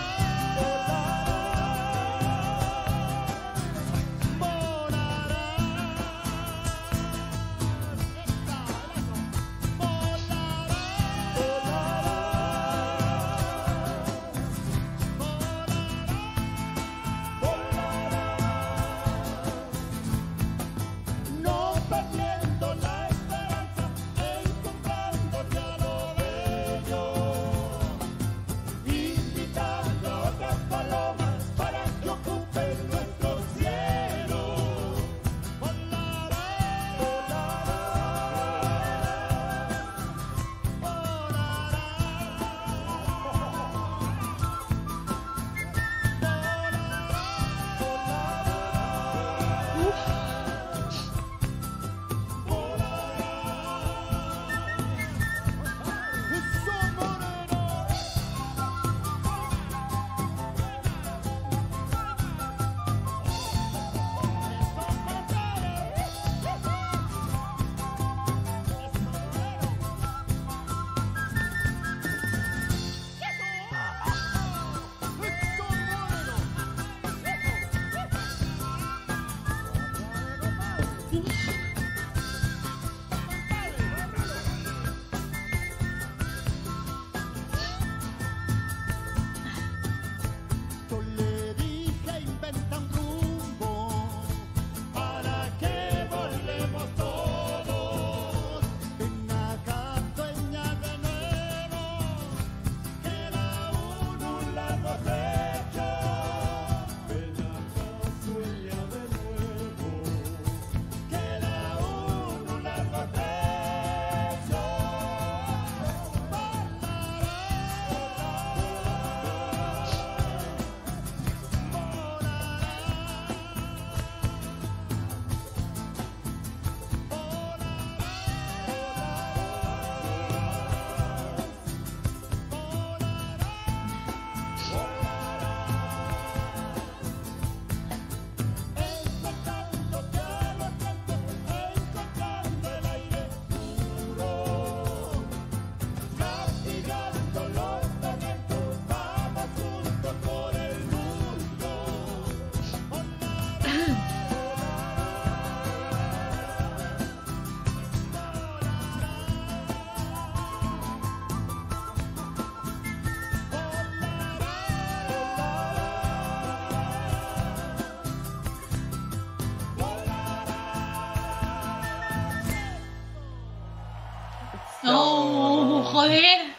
¡Joder!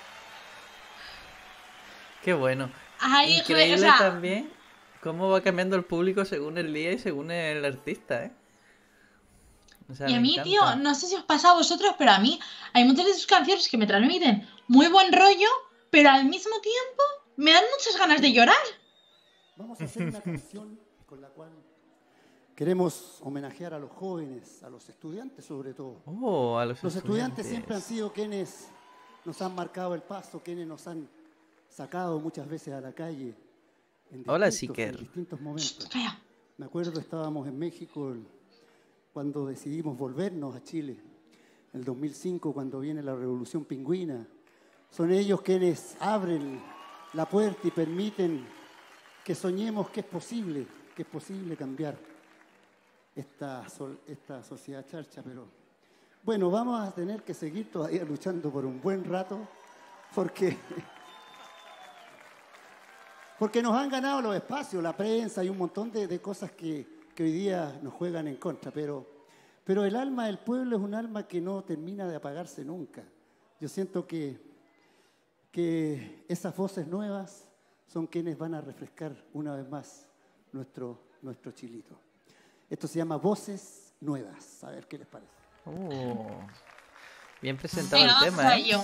¡Qué bueno! Ay, increíble, o sea, también cómo va cambiando el público según el día y según el artista, ¿eh? O sea, y a mí, encanta. Tío, no sé si os pasa a vosotros, pero a mí hay muchas de sus canciones que me transmiten muy buen rollo, pero al mismo tiempo me dan muchas ganas de llorar. Vamos a hacer una canción con la cual queremos homenajear a los jóvenes, a los estudiantes sobre todo. Oh, a los, los estudiantes. estudiantes siempre han sido quienes nos han marcado el paso, quienes nos han sacado muchas veces a la calle en, Hola, distintos, en distintos momentos. Me acuerdo, estábamos en México cuando decidimos volvernos a Chile, en el dos mil cinco, cuando viene la Revolución Pingüina. Son ellos quienes abren la puerta y permiten que soñemos que es posible, que es posible cambiar esta, esta sociedad charcha. Pero bueno, vamos a tener que seguir todavía luchando por un buen rato, porque... Porque nos han ganado los espacios, la prensa y un montón de, de cosas que, que hoy día nos juegan en contra. Pero, pero el alma del pueblo es un alma que no termina de apagarse nunca. Yo siento que, que esas voces nuevas son quienes van a refrescar una vez más nuestro, nuestro Chilito. Esto se llama Voces Nuevas. A ver qué les parece. Oh, bien presentado, sí, el tema, ¿eh? Yo.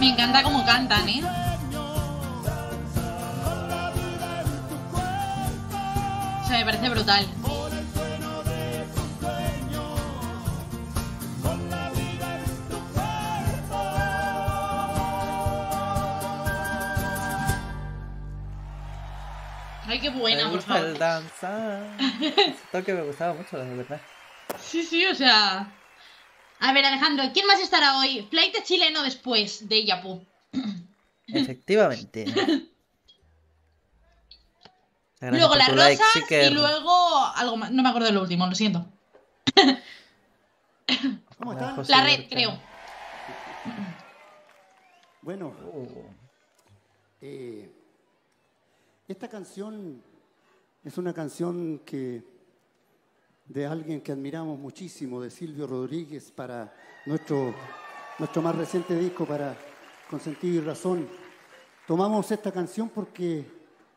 Me encanta cómo cantan, ¿eh? me parece brutal. Ay, qué buena, por favor. Me gusta el danzar. Toque me gustaba mucho, la verdad. Sí, sí, o sea... A ver, Alejandro, ¿quién más estará hoy? Flaite Chileno después de Illapu. Efectivamente. La luego las rosas like, y luego algo más. No me acuerdo de lo último, lo siento. ¿Cómo está? La red, creo. Bueno. Oh. Eh... Esta canción es una canción que, de alguien que admiramos muchísimo, de Silvio Rodríguez, para nuestro, nuestro más reciente disco, para Con Sentido y Razón. Tomamos esta canción porque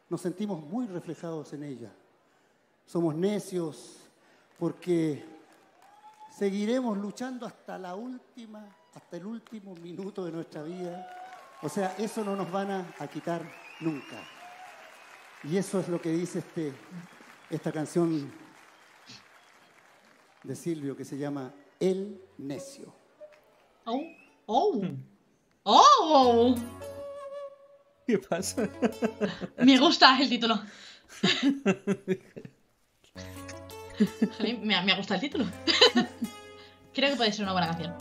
nos sentimos muy reflejados en ella. Somos necios porque seguiremos luchando hasta la última, hasta el último minuto de nuestra vida. O sea, eso no nos van a, a quitar nunca. Y eso es lo que dice este, esta canción de Silvio que se llama El Necio. Oh, oh, oh. ¿Qué pasa? Me gusta el título. me, me gusta el título. Creo que puede ser una buena canción.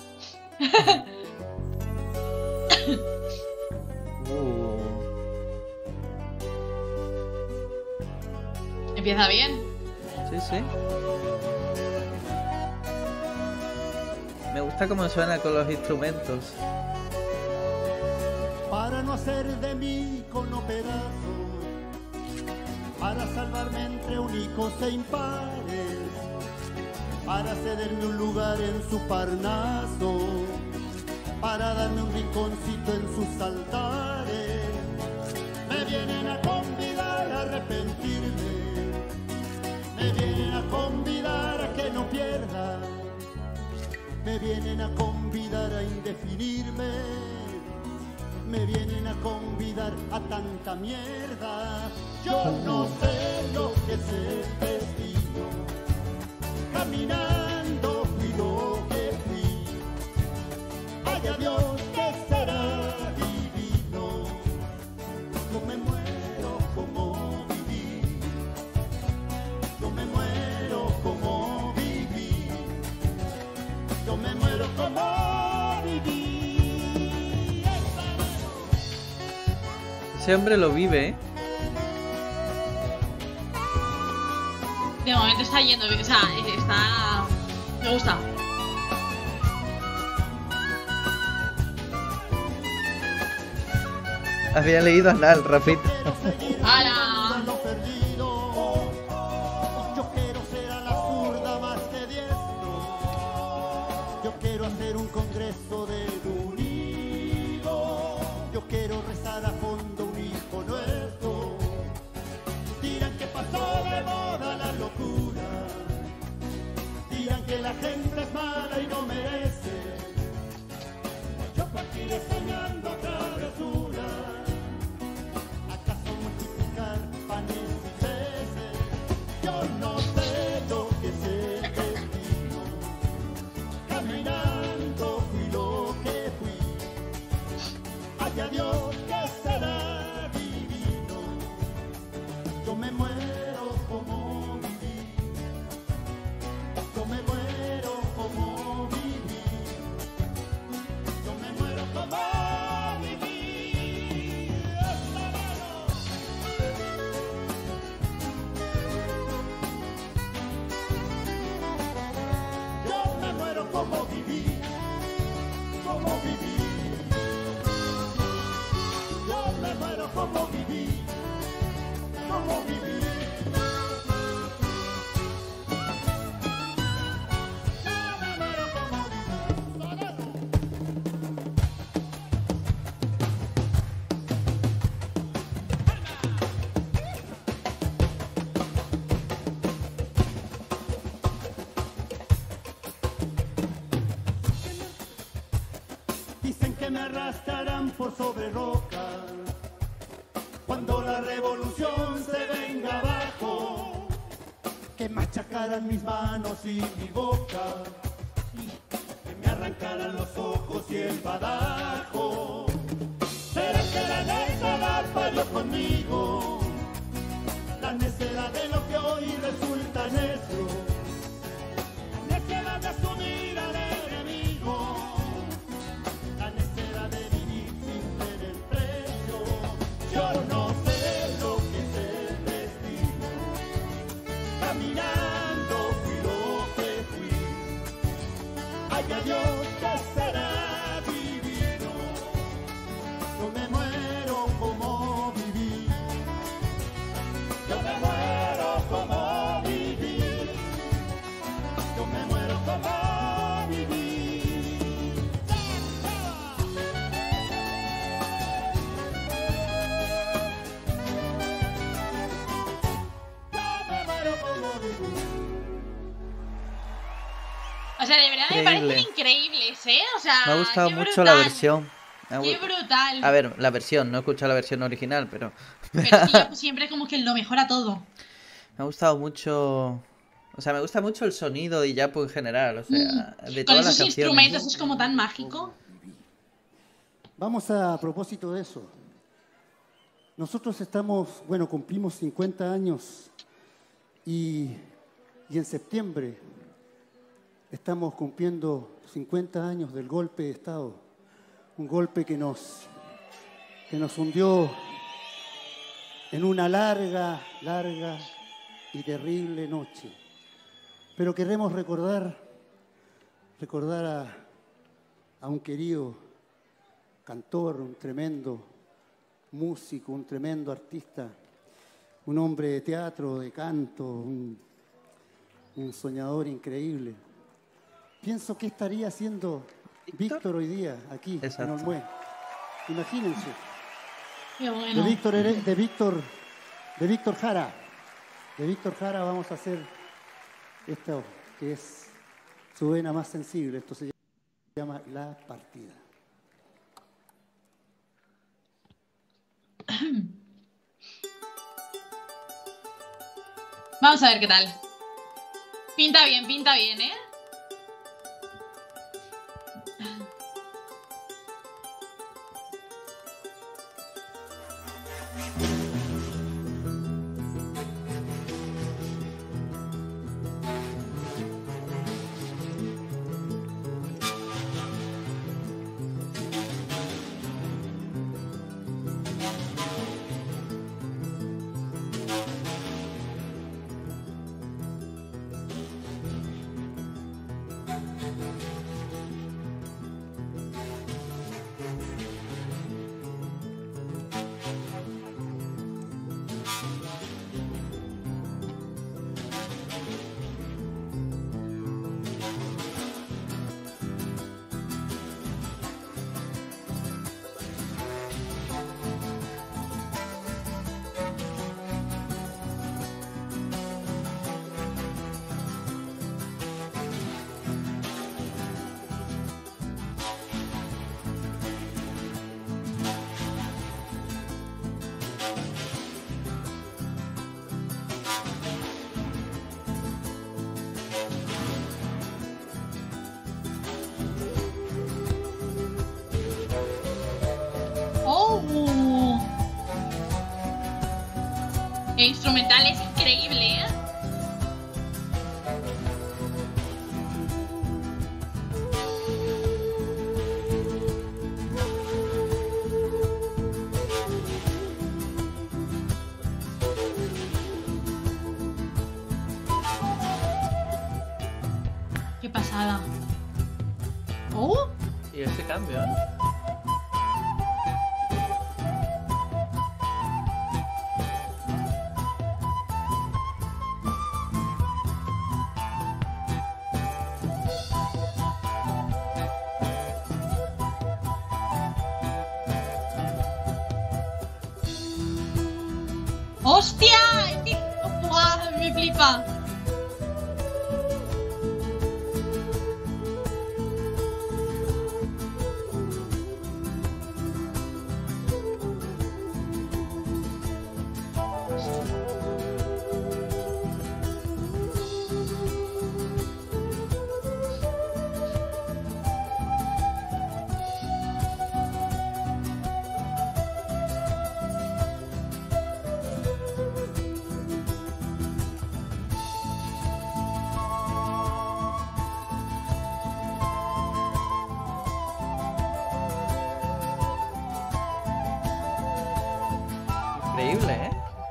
Empieza bien. Sí, sí. Me gusta cómo suena con los instrumentos. Para no hacer de mí cono pedazos, para salvarme entre únicos e impares, para cederme un lugar en su Parnaso, para darme un rinconcito en sus altares, me vienen a convidar a arrepentirme. Me vienen a convidar a que no pierda, me vienen a convidar a indefinirme, me vienen a convidar a tanta mierda. Yo no sé lo que es el destino, caminando fui lo que fui, vaya Dios que será divino, no me muero como. Me muero como viví. Ese hombre lo vive, ¿eh? De momento está yendo, o sea, está... Me gusta. Había leído nada el Rafita. ¡Hala! La gente es mala y no merece. Yo partiré soñando travesura. ¿Acaso multiplicar panes y peces? Yo no sé lo que es el destino. Caminando fui lo que fui. Allá Dios que será divino. Yo me muero como viví. Yo me muero. Como vivir, como vivir. Yo me muero como vivir, como vivir. Por sobre roca, cuando la revolución se venga abajo, machacaran mis manos y mi boca, que me arrancaran los ojos y el badajo. ¿Será que la necedad falló conmigo? La necedad de lo que hoy resulta necio, la necedad de asumir al enemigo, la necedad de vivir sin ver el precio. Yo no sé lo que es el destino, caminando fui lo que fui. Ay, adiós, ¿qué será vivir? Yo me muero como viví, yo me muero como viví, yo me muero como viví. Yo me muero como viví. O sea, de verdad me parecen increíbles, ¿eh? O sea, me ha gustado mucho la versión. ¡Qué brutal! A ver, la versión, no he escuchado la versión original, pero... Pero sí, yo siempre como que lo mejora todo. Me ha gustado mucho... O sea, me gusta mucho el sonido de Illapu en general, o sea... Mm. De Con todas esos las instrumentos es como tan mágico. Vamos a, a propósito de eso. Nosotros estamos, bueno, cumplimos cincuenta años y, y en septiembre estamos cumpliendo cincuenta años del golpe de Estado. Un golpe que nos, que nos hundió en una larga, larga y terrible noche. Pero queremos recordar, recordar a, a un querido cantor, un tremendo músico, un tremendo artista, un hombre de teatro, de canto, un, un soñador increíble. Pienso que estaría haciendo... ¿Víctor? Víctor hoy día, aquí, exacto, en Olmué. Imagínense. Qué bueno. De Víctor, Hered, de, Víctor, de Víctor Jara. De Víctor Jara vamos a hacer esta, que es su vena más sensible. Esto se llama La Partida. Vamos a ver qué tal. Pinta bien, pinta bien, ¿eh? Instrumental es increíble, ¿eh? Qué pasada. Oh. Y este cambio, ¿eh?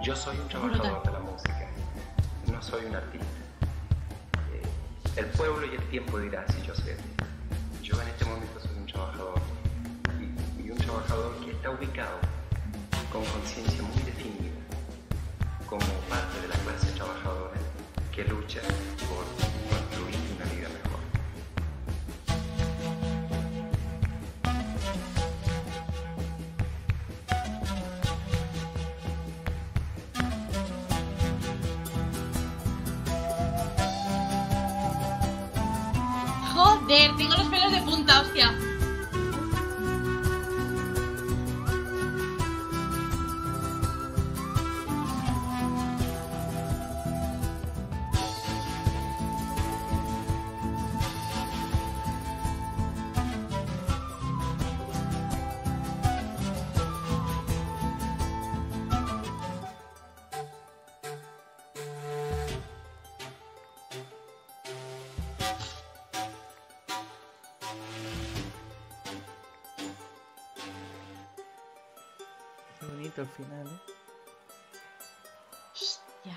Yo soy un trabajador de la música, no soy un artista. Eh, el pueblo y el tiempo dirá si yo soy artista. Yo en este momento soy un trabajador y, y un trabajador que está ubicado con conciencia muy definida como parte de la clase trabajadora que lucha por construir una vida mejor. Joder, tengo los pelos de punta, hostia. Al final, ¿eh? Hostia.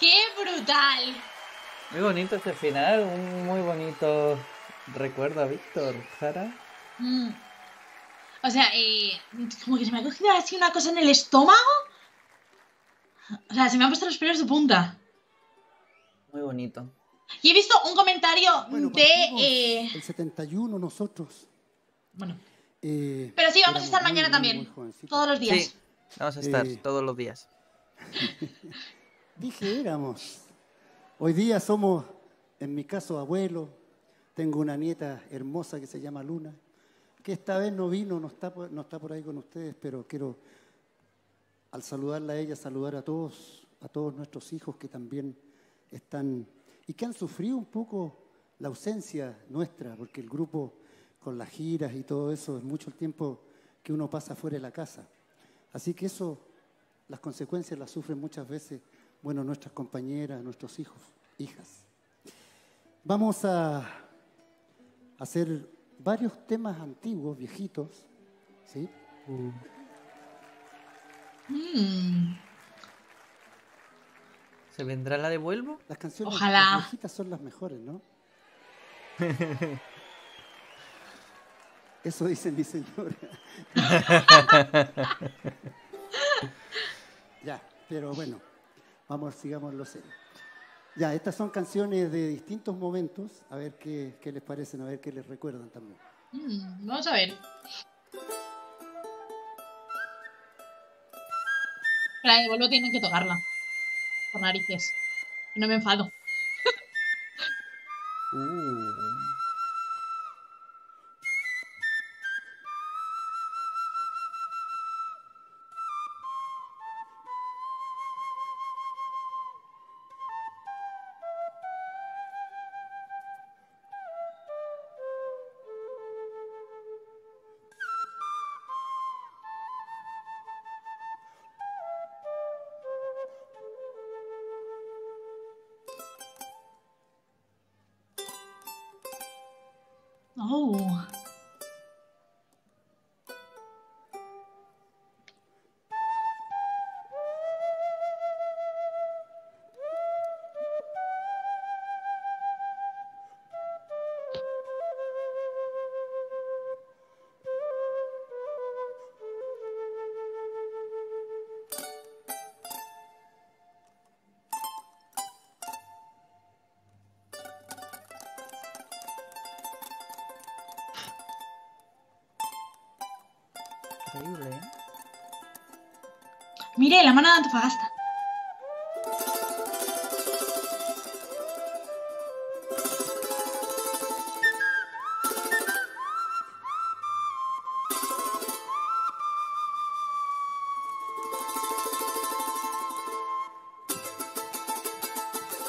¡Qué brutal! Muy bonito este final, un muy bonito recuerdo a Víctor Jara. Mm. O sea, eh, como que se me ha cogido así una cosa en el estómago. O sea, se me han puesto los pelos de punta. Muy bonito. Y he visto un comentario bueno, de... Eh... El setenta y uno nosotros... Bueno, eh, pero sí, vamos a estar mañana muy, también, muy todos los días. Sí, vamos a estar eh, todos los días. Dije éramos. Hoy día somos, en mi caso, abuelo. Tengo una nieta hermosa que se llama Luna, que esta vez no vino, no está, no está por ahí con ustedes, pero quiero, al saludarla a ella, saludar a todos, a todos nuestros hijos que también están y que han sufrido un poco la ausencia nuestra, porque el grupo... con las giras y todo eso, es mucho el tiempo que uno pasa fuera de la casa. Así que eso, las consecuencias las sufren muchas veces, bueno, nuestras compañeras, nuestros hijos, hijas. Vamos a hacer varios temas antiguos, viejitos, ¿sí? Mm. ¿Se vendrá la de Vuelvo? Las canciones Ojalá. Las viejitas son las mejores, ¿no? Eso dice mi señora. Ya, pero bueno, vamos, sigamos lo serio. Ya, estas son canciones de distintos momentos, a ver qué, qué les parecen, a ver qué les recuerdan también. Mm, vamos a ver. La de Vuelvo tienen que tocarla. Por narices. No me enfado. uh. Oh. Mire, la mano de Antofagasta.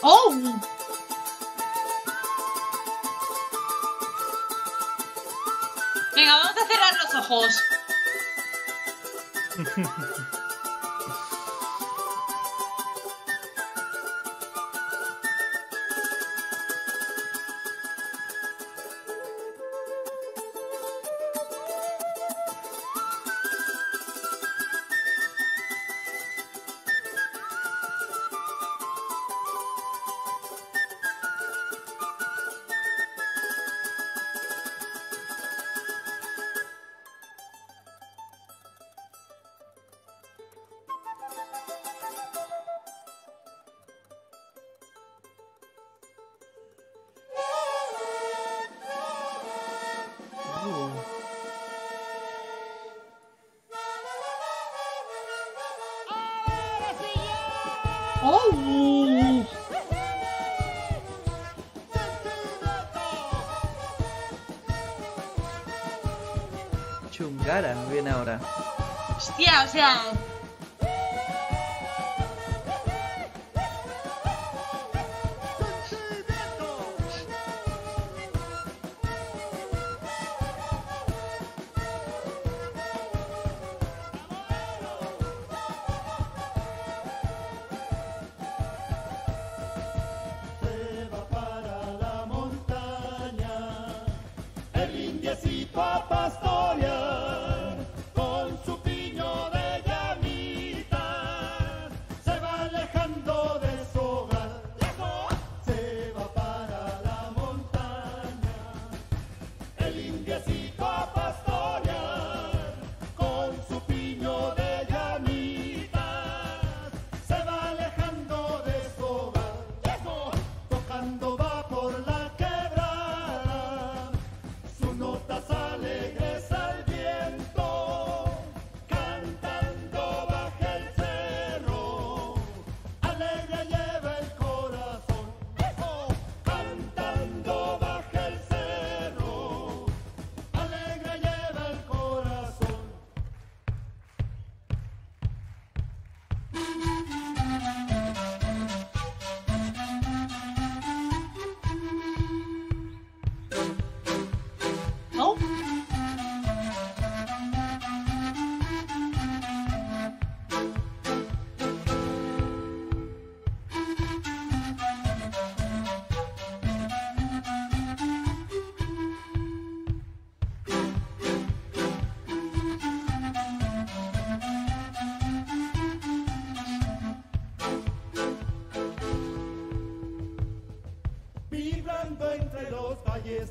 ¡Oh! Venga, vamos a cerrar los ojos. Chungara, muy bien ahora. Hostia, o sea...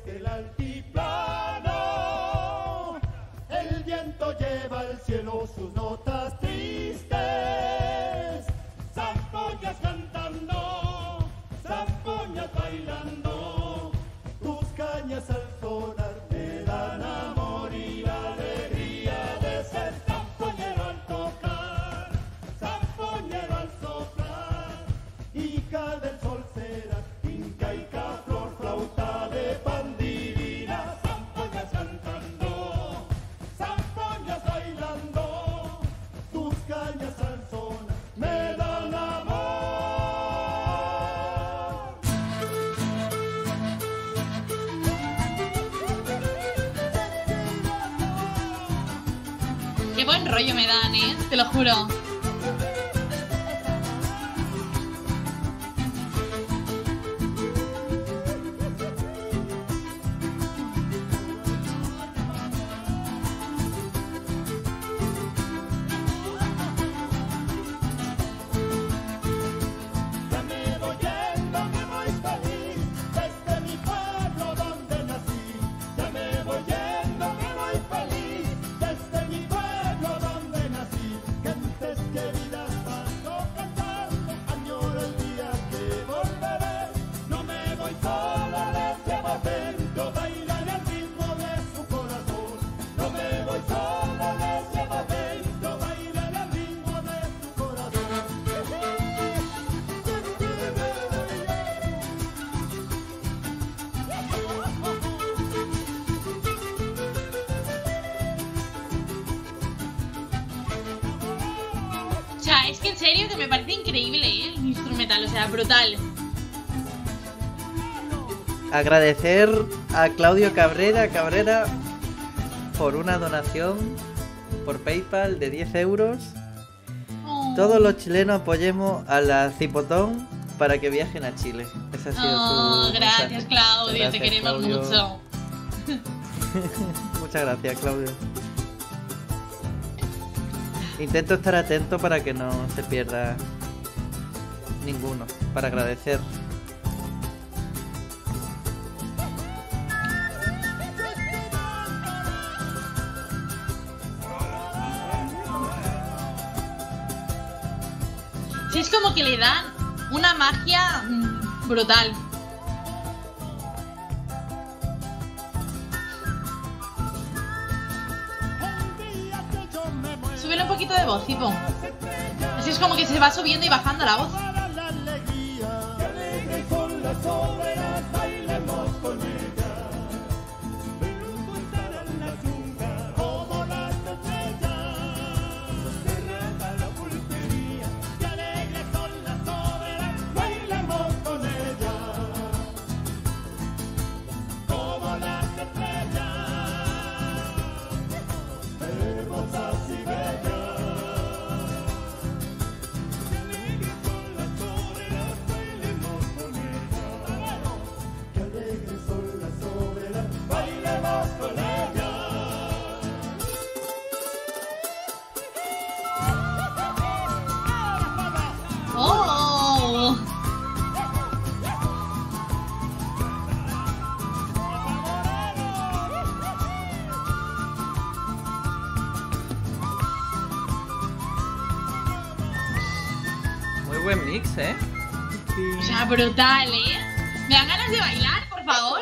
del altiplano, el viento lleva al cielo sus notas tristes, zampoñas cantando, zampoñas bailando, tus cañas al sonar te dan amor y alegría de ser zampoñero al tocar, zampoñero al soplar, hija del sol será, incaica flor flauta de paz. Rollo me dan, ¿eh? Te lo juro. Brutal. Agradecer a Claudio Cabrera Cabrera por una donación por PayPal de diez euros. Oh. Todos los chilenos apoyemos a la Zipotón para que viajen a Chile. Esa ha sido oh, tu gracias mensaje. Claudio, gracias, te queremos Claudio. Mucho. Muchas gracias, Claudio. Intento estar atento para que no se pierda ninguno, para agradecer. Sí, es como que le dan una magia brutal. Súbele un poquito de voz, tipo. Así es como que se va subiendo y bajando la voz. obreras bailemos con ella, pero en la yunca como las estrellas, cerrada la pulpería y alegres son las obreras, bailemos con ella, como las estrellas, hermosas y bellas. Buen mix, ¿eh? Sí. O sea, brutal, ¿eh? ¿Me dan ganas de bailar, por favor?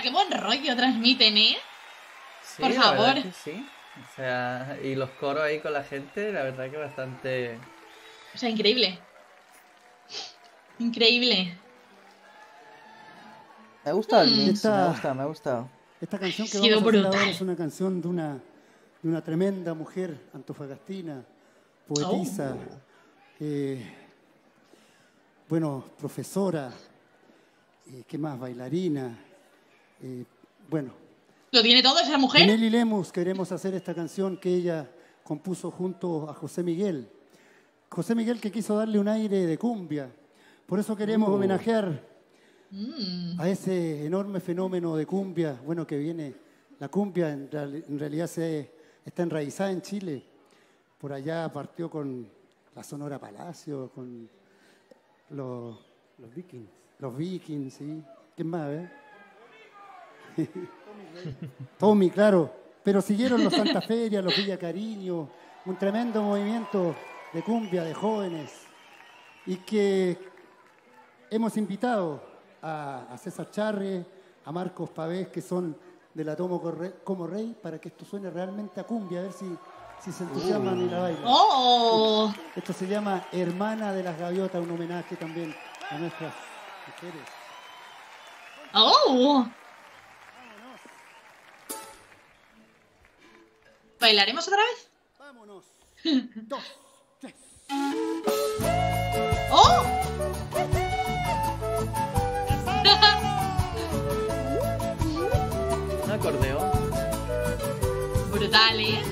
Qué buen rollo transmiten, ¿eh? Sí, por favor. La que sí. O sea, y los coros ahí con la gente, la verdad que bastante... O sea, increíble. Increíble. Me gusta el mix, esta... me gusta, me ha gustado. Esta canción que vamos a hacer ahora es una canción de una, de una tremenda mujer antofagastina, poetisa, oh. eh, bueno, profesora, eh, ¿qué más? Bailarina. Eh, bueno, ¿lo tiene todo esa mujer? Con Nelly Lemus queremos hacer esta canción que ella compuso junto a José Miguel. José Miguel que quiso darle un aire de cumbia. Por eso queremos uh. homenajear mm. a ese enorme fenómeno de cumbia. Bueno, que viene la cumbia, en, real, en realidad se, está enraizada en Chile. Por allá partió con la Sonora Palacio, con los, los vikings. Los vikings, sí. ¿Quién más, eh? Tommy, claro, pero siguieron los Santa Feria, los Villa Cariño, un tremendo movimiento de cumbia de jóvenes, y que hemos invitado a, a César Charre, a Marcos Pavés, que son de la Tomo como Rey, para que esto suene realmente a cumbia, a ver si, si se entusiasman uh. y la bailan. Oh. Esto se llama Hermana de las Gaviotas, un homenaje también a nuestras mujeres. Oh. ¿Bailaremos otra vez? Vámonos. Dos, tres. brutales.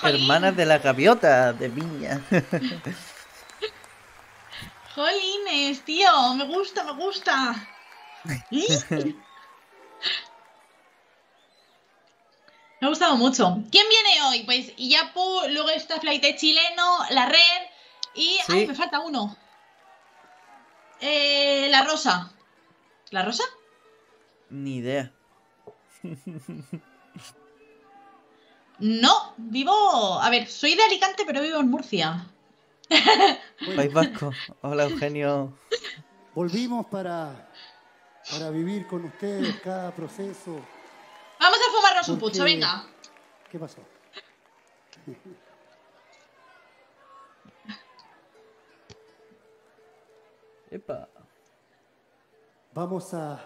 Hermanas de la gaviota de Viña. Jolines, tío, me gusta, me gusta. Me ha gustado mucho. ¿Quién viene hoy? Pues Illapu, luego está Flaite Chileno, La Red y... Sí. Ay, me falta uno. Eh, la Rosa. ¿La Rosa? Ni idea. No, vivo... A ver, soy de Alicante, pero vivo en Murcia. País Vasco. Hola, Eugenio. Volvimos para, para vivir con ustedes cada proceso. Vamos a fumarnos porque... un pucho, venga. ¿Qué pasó? Epa. Vamos a...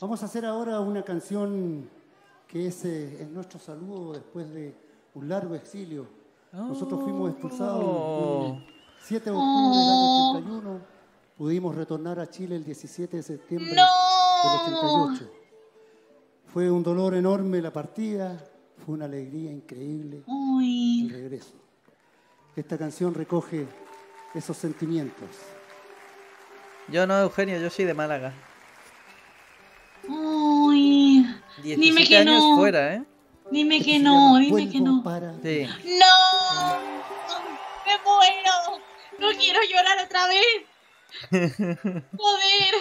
Vamos a hacer ahora una canción... que ese es nuestro saludo después de un largo exilio. Nosotros fuimos expulsados el siete de octubre del año ochenta y uno, pudimos retornar a Chile el diecisiete de septiembre no. del ochenta y ocho. Fue un dolor enorme la partida, fue una alegría increíble Uy. el regreso. Esta canción recoge esos sentimientos. Yo no, Eugenio, yo soy de Málaga. Uy... Dime que años no. fuera, ¿eh? Dime que no, dime que no. Para... Sí. ¡No! ¡Me muero! ¡No quiero llorar otra vez! ¡Joder!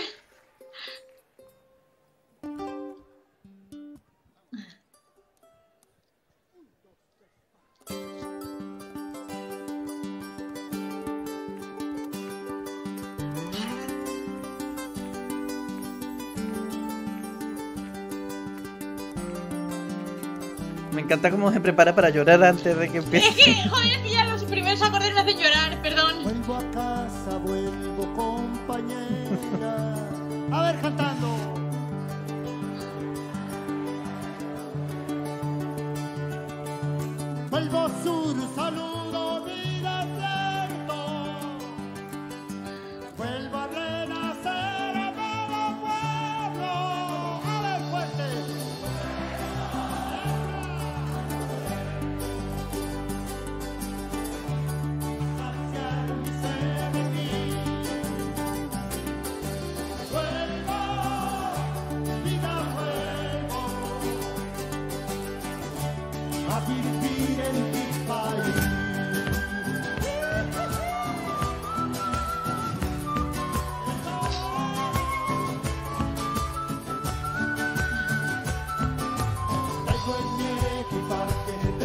Me encanta cómo se prepara para llorar antes de que empiece. Es que, joder, es que ya los primeros acordes me hacen llorar, perdón. Vuelvo a casa, vuelvo, compañera. A ver, cantando. Vuelvo sur, saludo, mi desierto. Vuelvo a renacer a todo pueblo. A ver, fuerte. Vuelvo, vida, vuelvo. A vivir.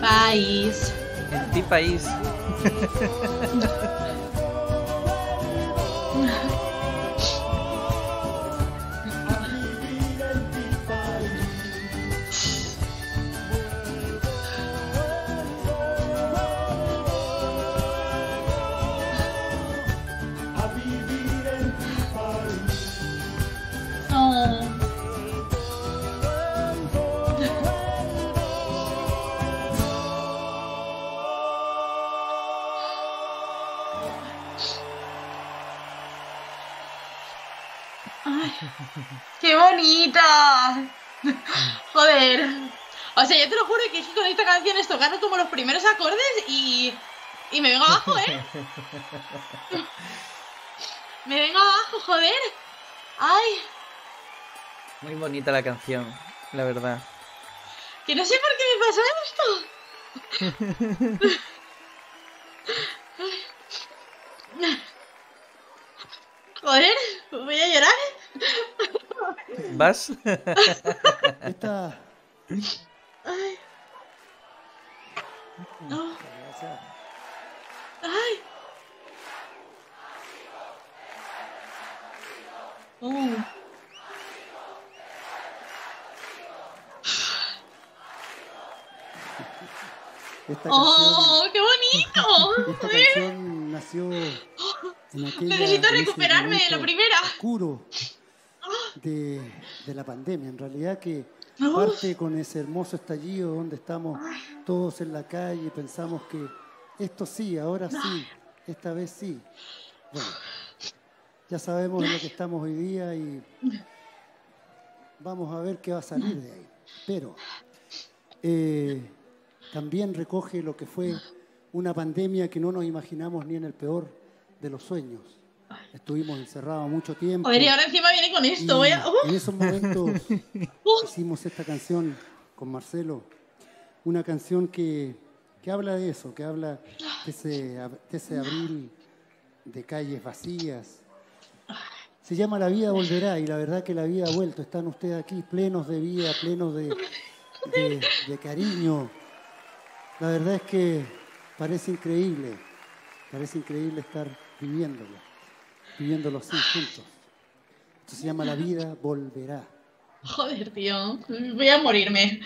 País. En mi país. O sea, yo te lo juro que con esta canción es tocando como los primeros acordes y, y me vengo abajo, ¿eh? Me vengo abajo, joder. Ay. Muy bonita la canción, la verdad. Que no sé por qué me pasó esto. Joder, voy a llorar. ¿Vas? Esta... Ay. No. Ay. Uh. Esta ¡Oh, canción, qué bonito! Esta canción nació en aquella... Necesito recuperarme de la primera. Oscuro de, de la pandemia, en realidad, que parte con ese hermoso estallido donde estamos todos en la calle y pensamos que esto sí, ahora sí, esta vez sí. Bueno, ya sabemos de lo que estamos hoy día y vamos a ver qué va a salir de ahí. Pero... Eh, también recoge lo que fue una pandemia que no nos imaginamos ni en el peor de los sueños. Estuvimos encerrados mucho tiempo. Oye, ahora encima viene con esto. Voy a... uh. En esos momentos uh. hicimos esta canción con Marcelo. Una canción que, que habla de eso, que habla de ese, de ese abril de calles vacías. Se llama La vida volverá y la verdad que la vida ha vuelto. Están ustedes aquí plenos de vida, plenos de, de, de cariño. La verdad es que parece increíble, parece increíble estar viviéndolo, viviéndolo así juntos. Esto se llama La vida volverá. Joder, tío, voy a morirme.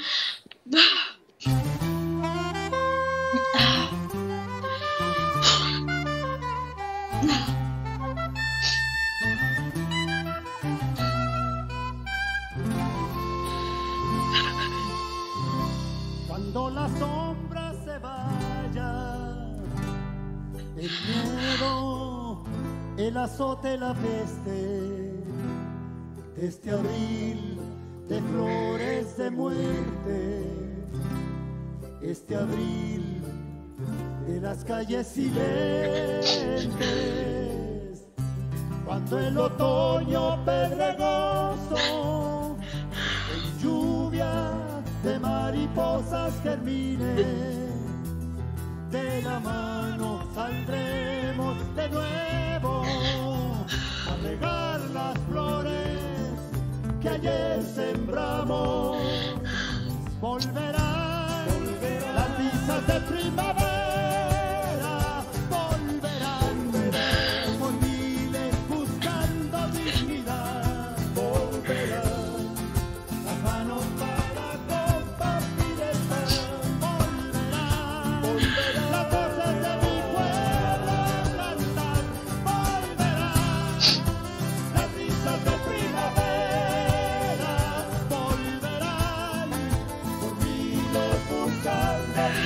El azote, la peste de este abril de flores de muerte, este abril de las calles silentes, cuando el otoño pedregoso en lluvia de mariposas germine, de la mano saldremos de nuevo a regar las flores que ayer sembramos. Volverán, volverán las brisas de primavera, volverán, volverán con miles buscando dignidad, volverán las manos para compartir el pan, volverán, volverán. Thank you.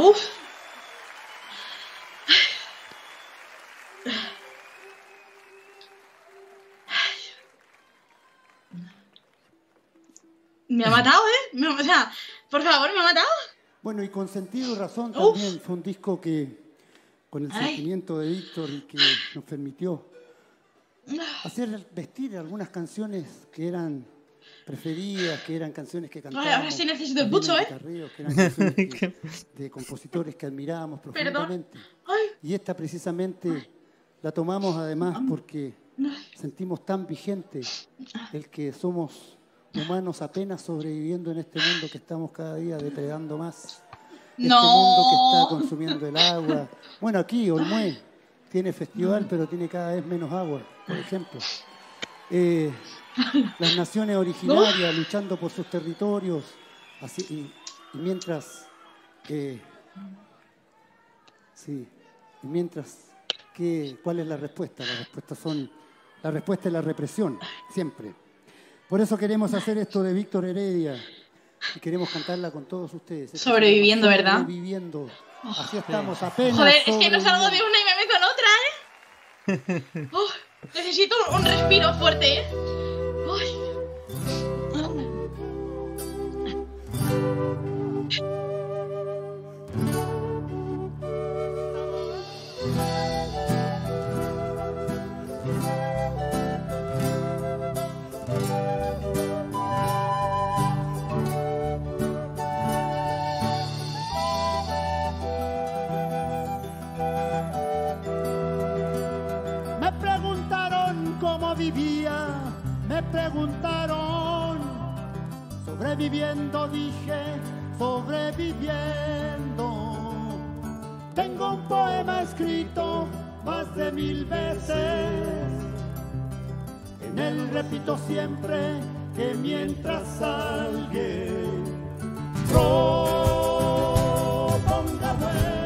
Uf. Me ha matado, ¿eh? Me, o sea, por favor, me ha matado. Bueno, y con sentido y razón también. Uf. Fue un disco que, con el Ay. sentimiento de Víctor, y que nos permitió hacer vestir algunas canciones que eran preferidas, que eran canciones que cantábamos. Ahora sí necesito el bucho, ¿eh? Carreos, que eran canciones que, de compositores que admirábamos profundamente. Y esta precisamente Ay. la tomamos además porque sentimos tan vigente el que somos humanos apenas sobreviviendo en este mundo que estamos cada día depredando más. Este no. mundo que está consumiendo el agua. Bueno, aquí Olmué tiene festival, pero tiene cada vez menos agua, por ejemplo. Eh, las naciones originarias luchando por sus territorios. Así, y, y mientras... Eh, sí, y mientras... Que, ¿cuál es la respuesta? La respuesta, son, la respuesta es la represión, siempre. Por eso queremos hacer esto de Víctor Heredia. Y queremos cantarla con todos ustedes. Sobreviviendo, ¿verdad? Sobreviviendo. Oh, Así estamos apenas. Joder, es que no salgo de una y me meto en otra, ¿eh? Oh, necesito un respiro fuerte, ¿eh? Me preguntaron, sobreviviendo, dije, sobreviviendo. Tengo un poema escrito más de mil veces. En él repito siempre que mientras alguien proponga muerte,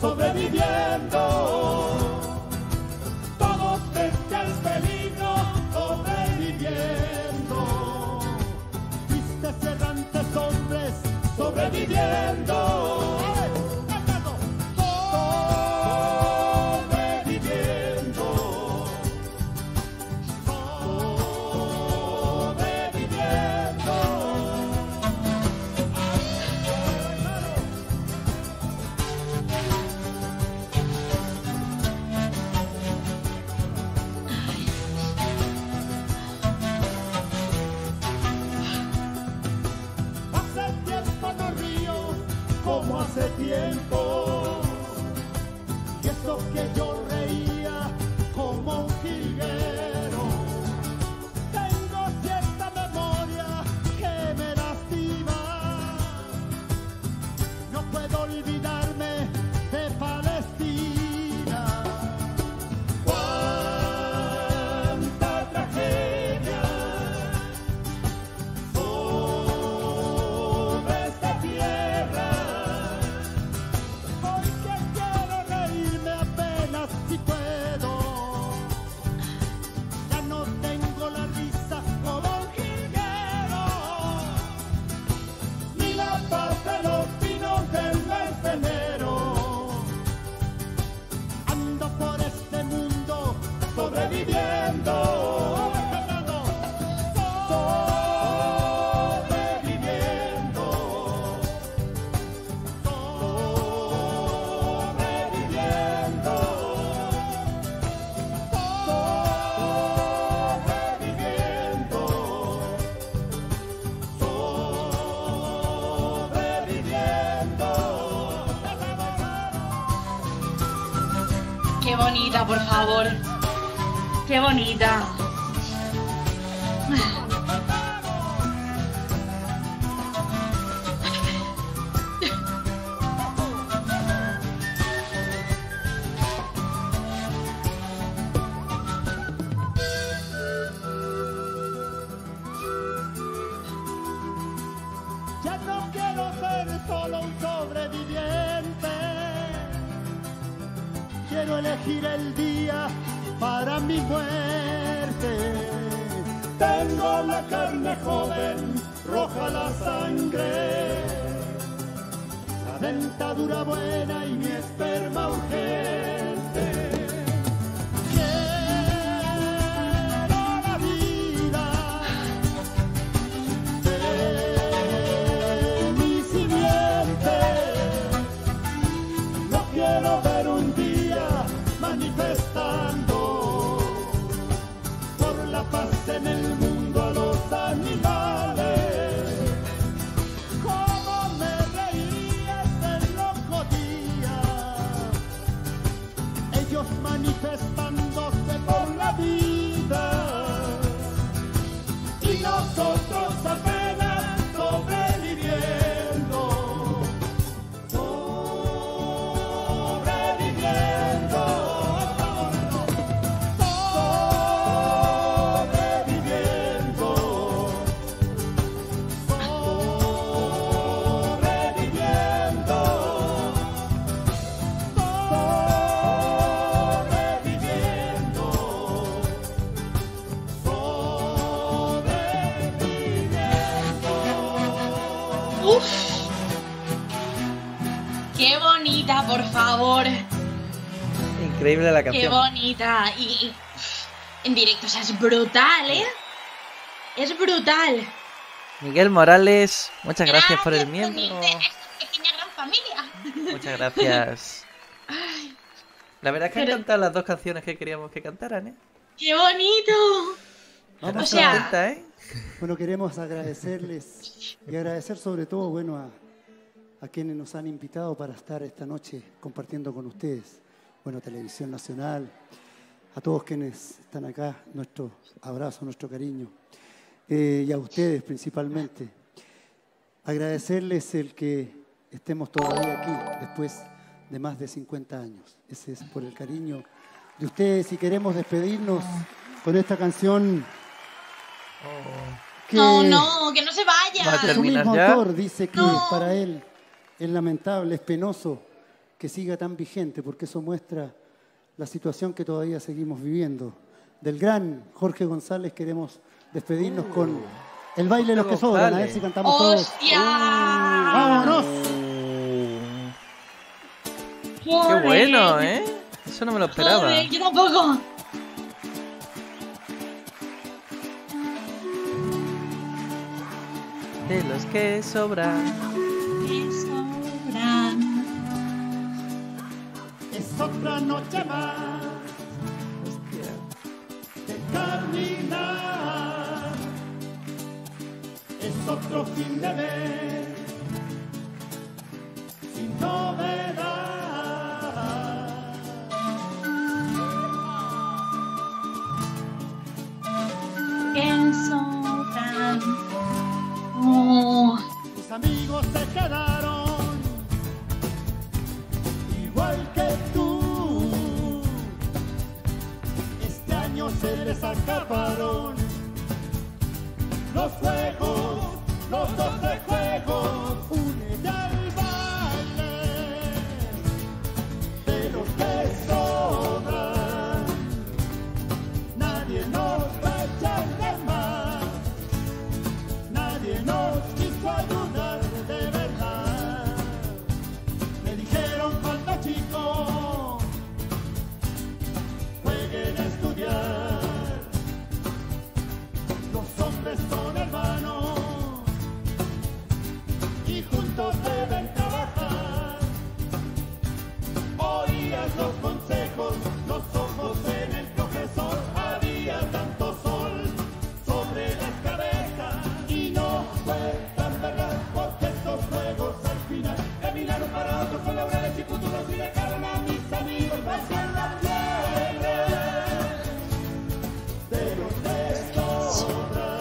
sobreviviendo, todos frente al peligro, sobreviviendo, tristes errantes hombres, sobreviviendo. Tiempo, y eso que yo reía como un jilguero. Tengo cierta memoria que me lastima. No puedo olvidarme de Palestina. Cuánta tragedia sobre esta tierra. Por favor, qué bonita. Ya no quiero ser solo un sobreviviente. quiero elegir el día para mi muerte. Tengo la carne joven, roja la sangre, la dentadura buena y mi esperma urgente. Quiero ver un día manifestando por la paz en el mundo a los animales. Cómo me reía este loco día, ellos manifestándose por la vida y nosotros apenas sobreviviendo. Por favor. Increíble la canción. Qué bonita. Y, y en directo, o sea, es brutal, ¿eh? Es brutal. Miguel Morales, muchas gracias, gracias por el miembro. Esta pequeña gran familia. Muchas gracias. Ay, la verdad es que pero... han cantado las dos canciones que queríamos que cantaran, ¿eh? ¡Qué bonito! Vamos, o sea... contenta, ¿eh? Bueno, queremos agradecerles y agradecer sobre todo, bueno, a... a quienes nos han invitado para estar esta noche compartiendo con ustedes. Bueno, Televisión Nacional, a todos quienes están acá, nuestro abrazo, nuestro cariño. Eh, y a ustedes principalmente. Agradecerles el que estemos todavía aquí después de más de cincuenta años. Ese es por el cariño de ustedes. Y queremos despedirnos con esta canción. Que no, no, que no se vaya. Su mismo autor dice que no. Para él es lamentable, es penoso que siga tan vigente, porque eso muestra la situación que todavía seguimos viviendo. Del gran Jorge González queremos despedirnos uh, con el baile de los que sobran, a ver si cantamos ¡hostia! Todos. Uh, ¡vámonos! ¡Qué bueno, eh! Eso no me lo esperaba. Joder, yo tampoco. De los que sobran. Es otra noche más de caminar, es otro fin de ver sin novedad. ¿Quién sobran? Oh. Tus amigos se quedaron igual que tú, este año se les acabaron los juegos, los dos de juegos, únete al baile de los que sobran, nadie nos va a echar de más, nadie nos quiso ayudar de verdad, me dijeron falta chico, jueguen a estudiar, los hombres son hermanos y juntos deben trabajar, oías los consejos, los ojos en el profesor, había tanto sol sobre las cabezas y no fue tan verdad, porque estos juegos al final caminaron para otros colaboradores y futuros y dejaron a mis amigos vaciar la tierra de los que sobran,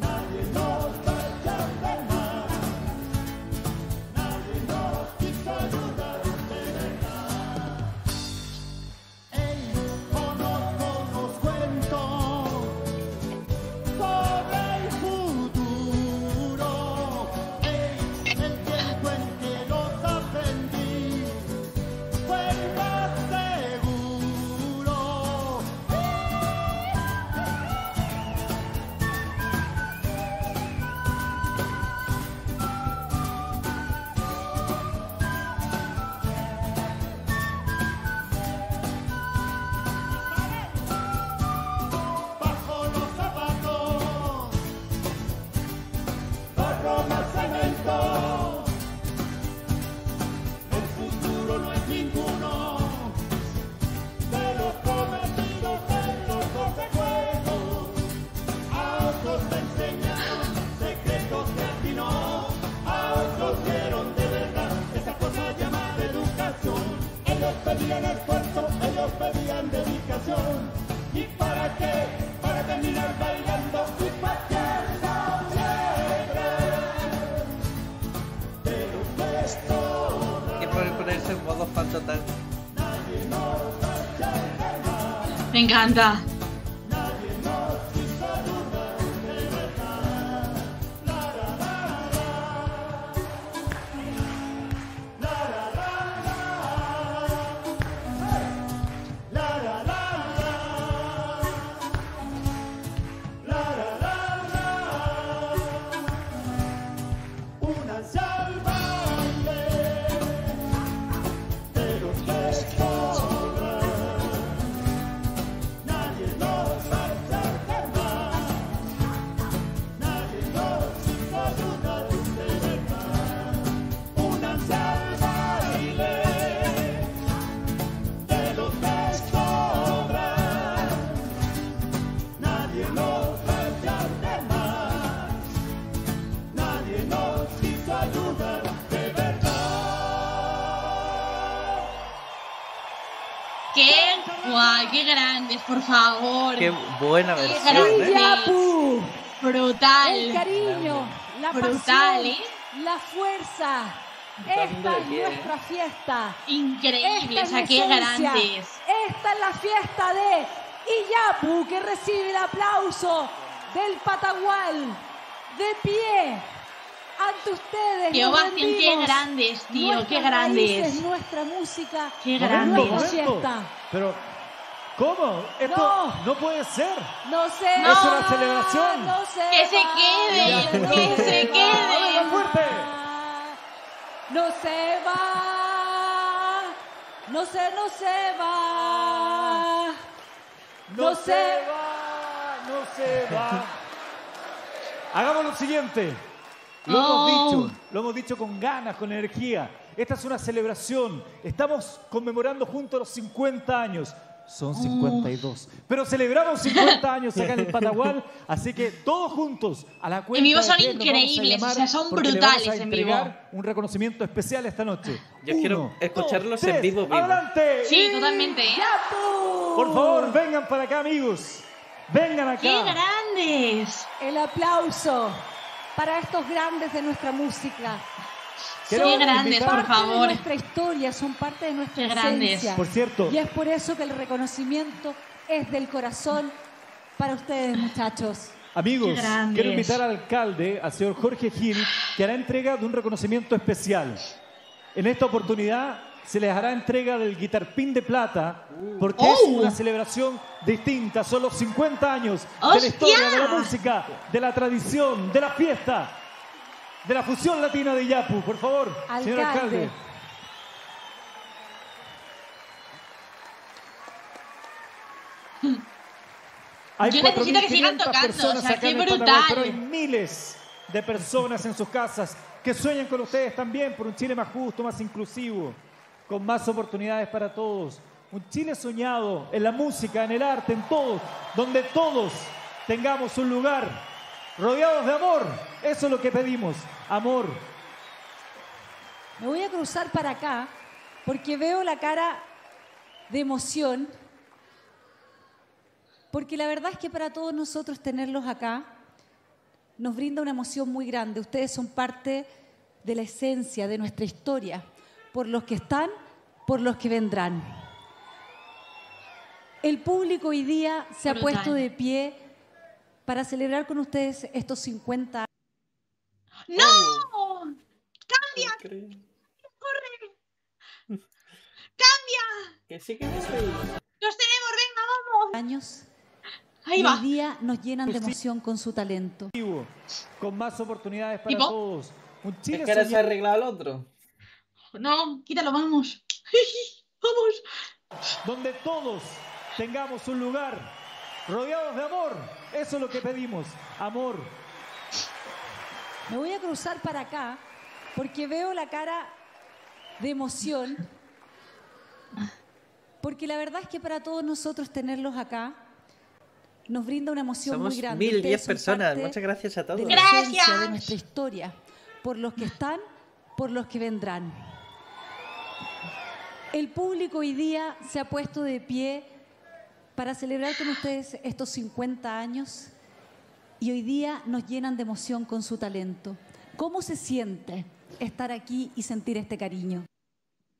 nadie nos va a echar de más, nadie nos quiso ayudar de verdad. pedían esfuerzo, ellos pedían dedicación. ¿Y para qué? Para terminar bailando y pateando siempre. Pero esto... que puede ponerse en modo fan total. Me encanta. Por favor. Qué buena versión. Qué Illapu, ¿eh? Brutal. El cariño, la brutal, pasión, ¿eh? La fuerza. Esta es nuestra fiesta. Increíble, o sea, qué grandes. Esta es la fiesta de Illapu, que recibe el aplauso del Patagual. De pie, ante ustedes. Tío Bastián, qué grandes, tío, qué grandes. Es nuestra música, qué grandes. Nuestra fiesta. Pero... ¿cómo? Esto no. no puede ser. No sé. No, es una celebración. No sé. Que se queden. No que se, se queden. No se va. No se, no se va. No, no se, se va. No se va. Hagamos lo siguiente. Lo oh. hemos dicho. Lo hemos dicho con ganas, con energía. Esta es una celebración. Estamos conmemorando juntos los cincuenta años. Son cincuenta y dos. Uh. Pero celebramos cincuenta años acá en el Patagual, así que todos juntos a la cuenta. En vivo son increíbles, o sea, son brutales en vivo. Un reconocimiento especial esta noche. Yo Uno, quiero escucharlos dos, tres, en vivo, vivo. ¡Adelante! Sí, totalmente. ¡Illapu! Por favor, vengan para acá, amigos. Vengan acá. ¡Qué grandes! El aplauso para estos grandes de nuestra música. Quiero sí, grandes, por favor. Son nuestra historia, son parte de nuestra esencia. Por cierto. Y es por eso que el reconocimiento es del corazón para ustedes, muchachos. Amigos, quiero invitar al alcalde, al señor Jorge Gil, que hará entrega de un reconocimiento especial. En esta oportunidad se les hará entrega del guitarpín de plata, porque oh. es una celebración distinta. Son los cincuenta años Hostia. de la historia, de la música, de la tradición, de la fiesta, de la fusión latina de Illapu. Por favor, alcalde. Señor alcalde. Hay Yo necesito que sigan tocando, o sea, qué brutal. Pero hay miles de personas en sus casas que sueñan con ustedes también por un Chile más justo, más inclusivo, con más oportunidades para todos. Un Chile soñado en la música, en el arte, en todos, donde todos tengamos un lugar. Rodeados de amor, eso es lo que pedimos, amor. Me voy a cruzar para acá porque veo la cara de emoción, porque la verdad es que para todos nosotros tenerlos acá nos brinda una emoción muy grande. Ustedes son parte de la esencia de nuestra historia, por los que están, por los que vendrán. El público hoy día se ha puesto de pie para celebrar con ustedes estos cincuenta años. ¡No! ¡Cambia! ¡Corre! ¡Cambia! Que sí que no soy. ¡Los tenemos! ¡Venga, vamos! Años. Ahí va. Hoy día nos llenan de emoción con su talento. Con más oportunidades para ¿Tipo? todos. Un Chile es que ahora se ha arreglado el otro. No, quítalo, vamos. Vamos. Donde todos tengamos un lugar. Rodeados de amor, eso es lo que pedimos, amor. Me voy a cruzar para acá porque veo la cara de emoción, porque la verdad es que para todos nosotros tenerlos acá nos brinda una emoción Somos muy grande. Somos mil diez personas, muchas gracias a todos. De gracias. De nuestra historia, por los que están, por los que vendrán. el público hoy día se ha puesto de pie para celebrar con ustedes estos cincuenta años y hoy día nos llenan de emoción con su talento. ¿Cómo se siente estar aquí y sentir este cariño?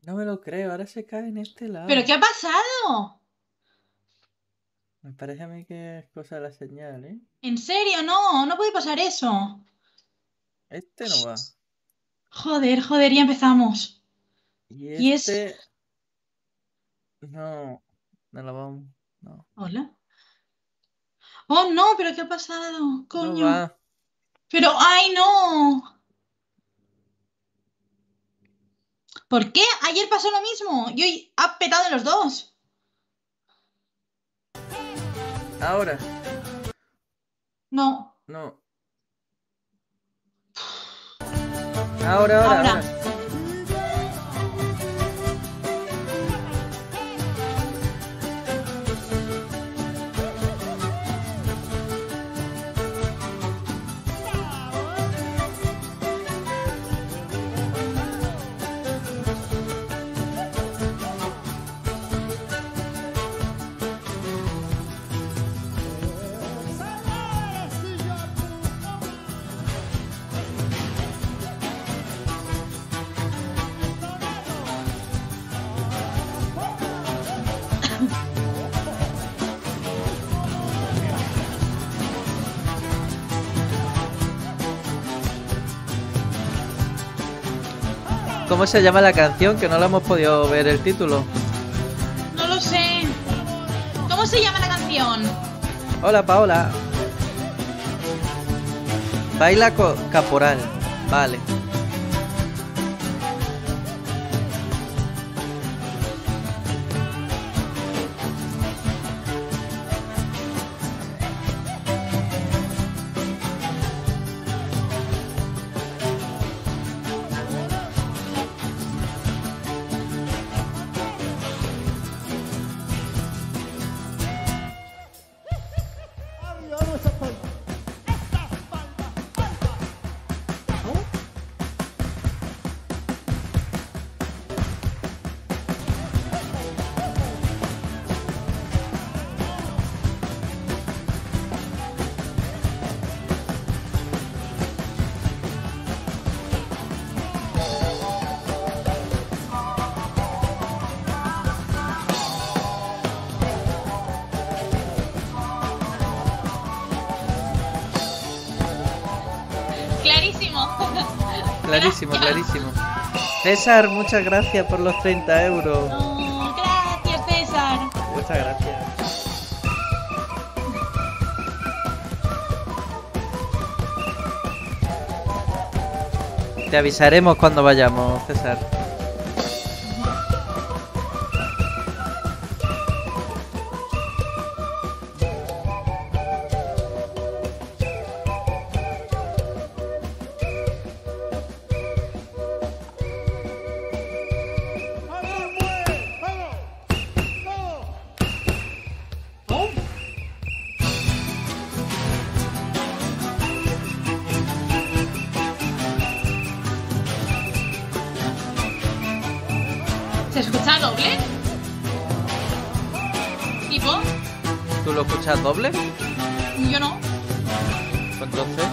No me lo creo, ahora se cae en este lado. ¿Pero qué ha pasado? Me parece a mí que es cosa de la señal, ¿eh? ¿En serio? No, no puede pasar eso. Este no va. Joder, joder, ya empezamos. Y este... ¿Y este... No, no la vamos. No. ¿Hola? Oh, no, pero ¿qué ha pasado? Coño. No va. Pero, ¡ay, no! ¿Por qué? Ayer pasó lo mismo. Y hoy ha petado los dos. Ahora. No. No. Ahora, ahora, ahora. ahora. ¿Cómo se llama la canción? Que no la hemos podido ver el título. No lo sé. ¿Cómo se llama la canción? Hola, Paola. Baila Caporal. Vale. Clarísimo, clarísimo. César, muchas gracias por los treinta euros. No, gracias, César. Muchas gracias. Te avisaremos cuando vayamos, César. ¿Doble? Yo no. Entonces.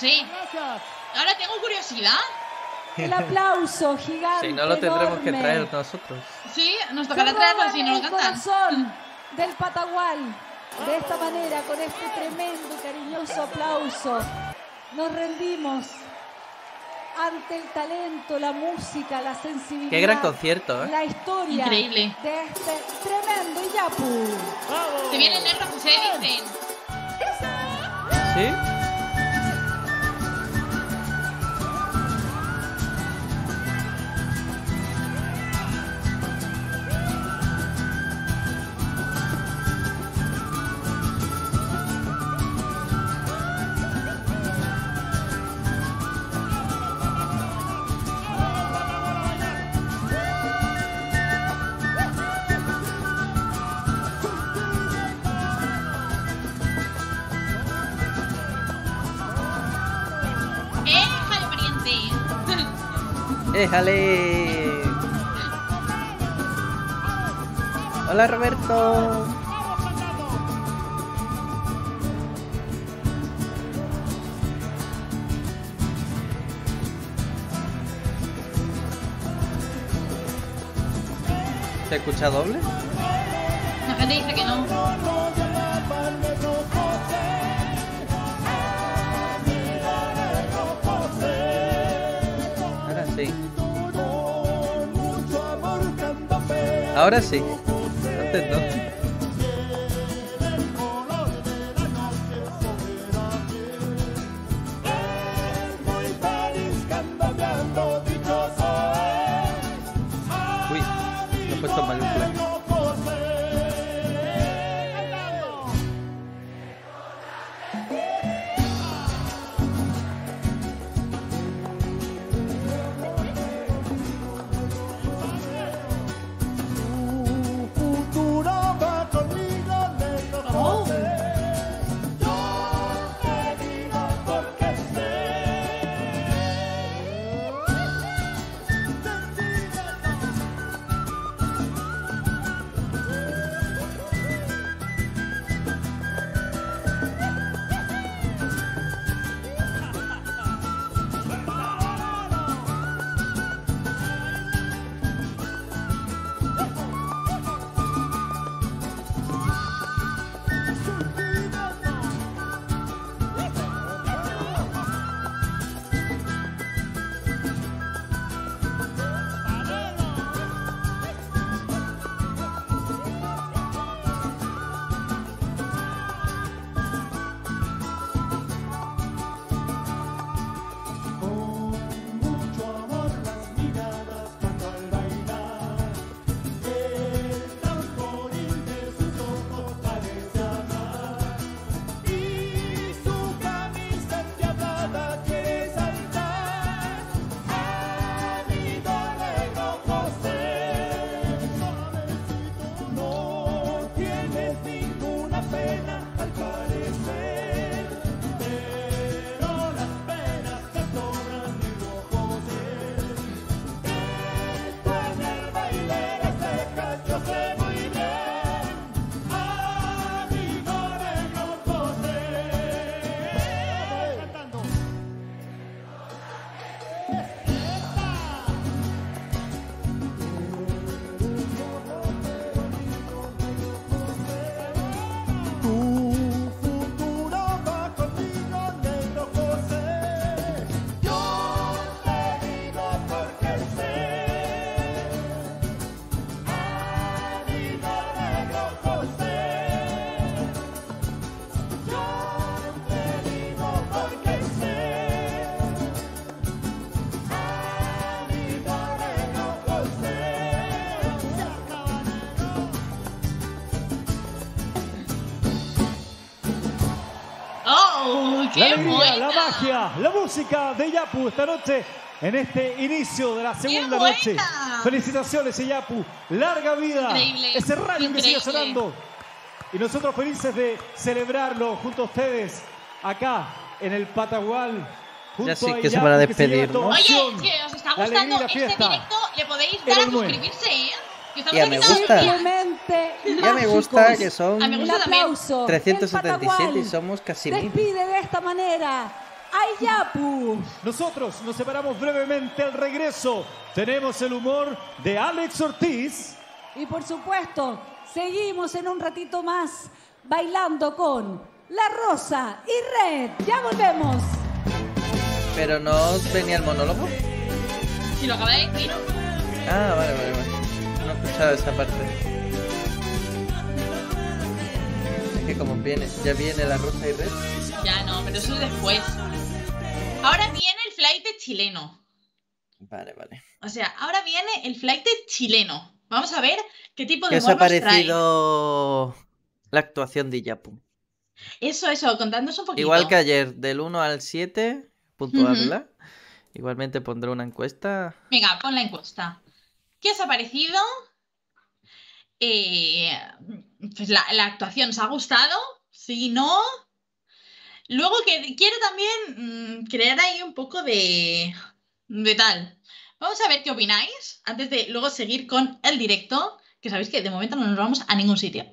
Sí. Gracias. Ahora tengo curiosidad. El aplauso gigante. Si no lo tendremos enorme. Que traer nosotros. Sí, nos tocará traerlo si nos lo cantan. El corazón del Patagual. De esta manera, con este tremendo y cariñoso aplauso, nos rendimos ante el talento, la música, la sensibilidad. Qué gran concierto, ¿eh? La historia. Increíble. De este tremendo Illapu. ¡Vamos! Se viene nuestra José Miguel. ¿Sí? ¡Déjale! ¡Hola, Roberto! ¿Se escucha doble? La gente dice que no. Ahora sí, antes no. Uy, me he puesto mal un plan. La vida, la magia, la música de Illapu esta noche en este inicio de la segunda noche. Felicitaciones, Illapu. Larga vida. Increíble. Ese radio que sigue sonando. Y nosotros felices de celebrarlo junto a ustedes acá en el Patagual. Junto ya sí que a Illapu, se van a despedir. ¿No? Oye, que os está gustando este directo, le podéis dar a suscribirse, ¿eh? Ya me gusta. Ya me gusta que son trescientos setenta y siete y somos casi mil. Despide de esta manera a Illapu. Nosotros nos separamos brevemente. Al regreso tenemos el humor de Alex Ortiz. Y por supuesto, seguimos en un ratito más bailando con La Rosa y Red. Ya volvemos. Pero no venía el monólogo. Si lo acabé de decir. Ah, vale, vale, vale. No he escuchado esa parte. Es que como viene, ya viene La Rosa y Red. Ya no, pero eso es después. Ahora viene el Flaite Chileno. Vale, vale. O sea, ahora viene el Flaite Chileno. Vamos a ver qué tipo de... ¿Qué os ha parecido trae la actuación de Illapu? Eso, eso, contándonos un poquito. Igual que ayer, del uno al siete, puntuarla. Uh-huh. Igualmente pondré una encuesta. Venga, pon la encuesta. ¿Qué os ha parecido? Eh, pues la, la actuación, ¿os ha gustado? Si no... Luego que quiero también mmm, crear ahí un poco de, de tal. Vamos a ver qué opináis antes de luego seguir con el directo, que sabéis que de momento no nos vamos a ningún sitio.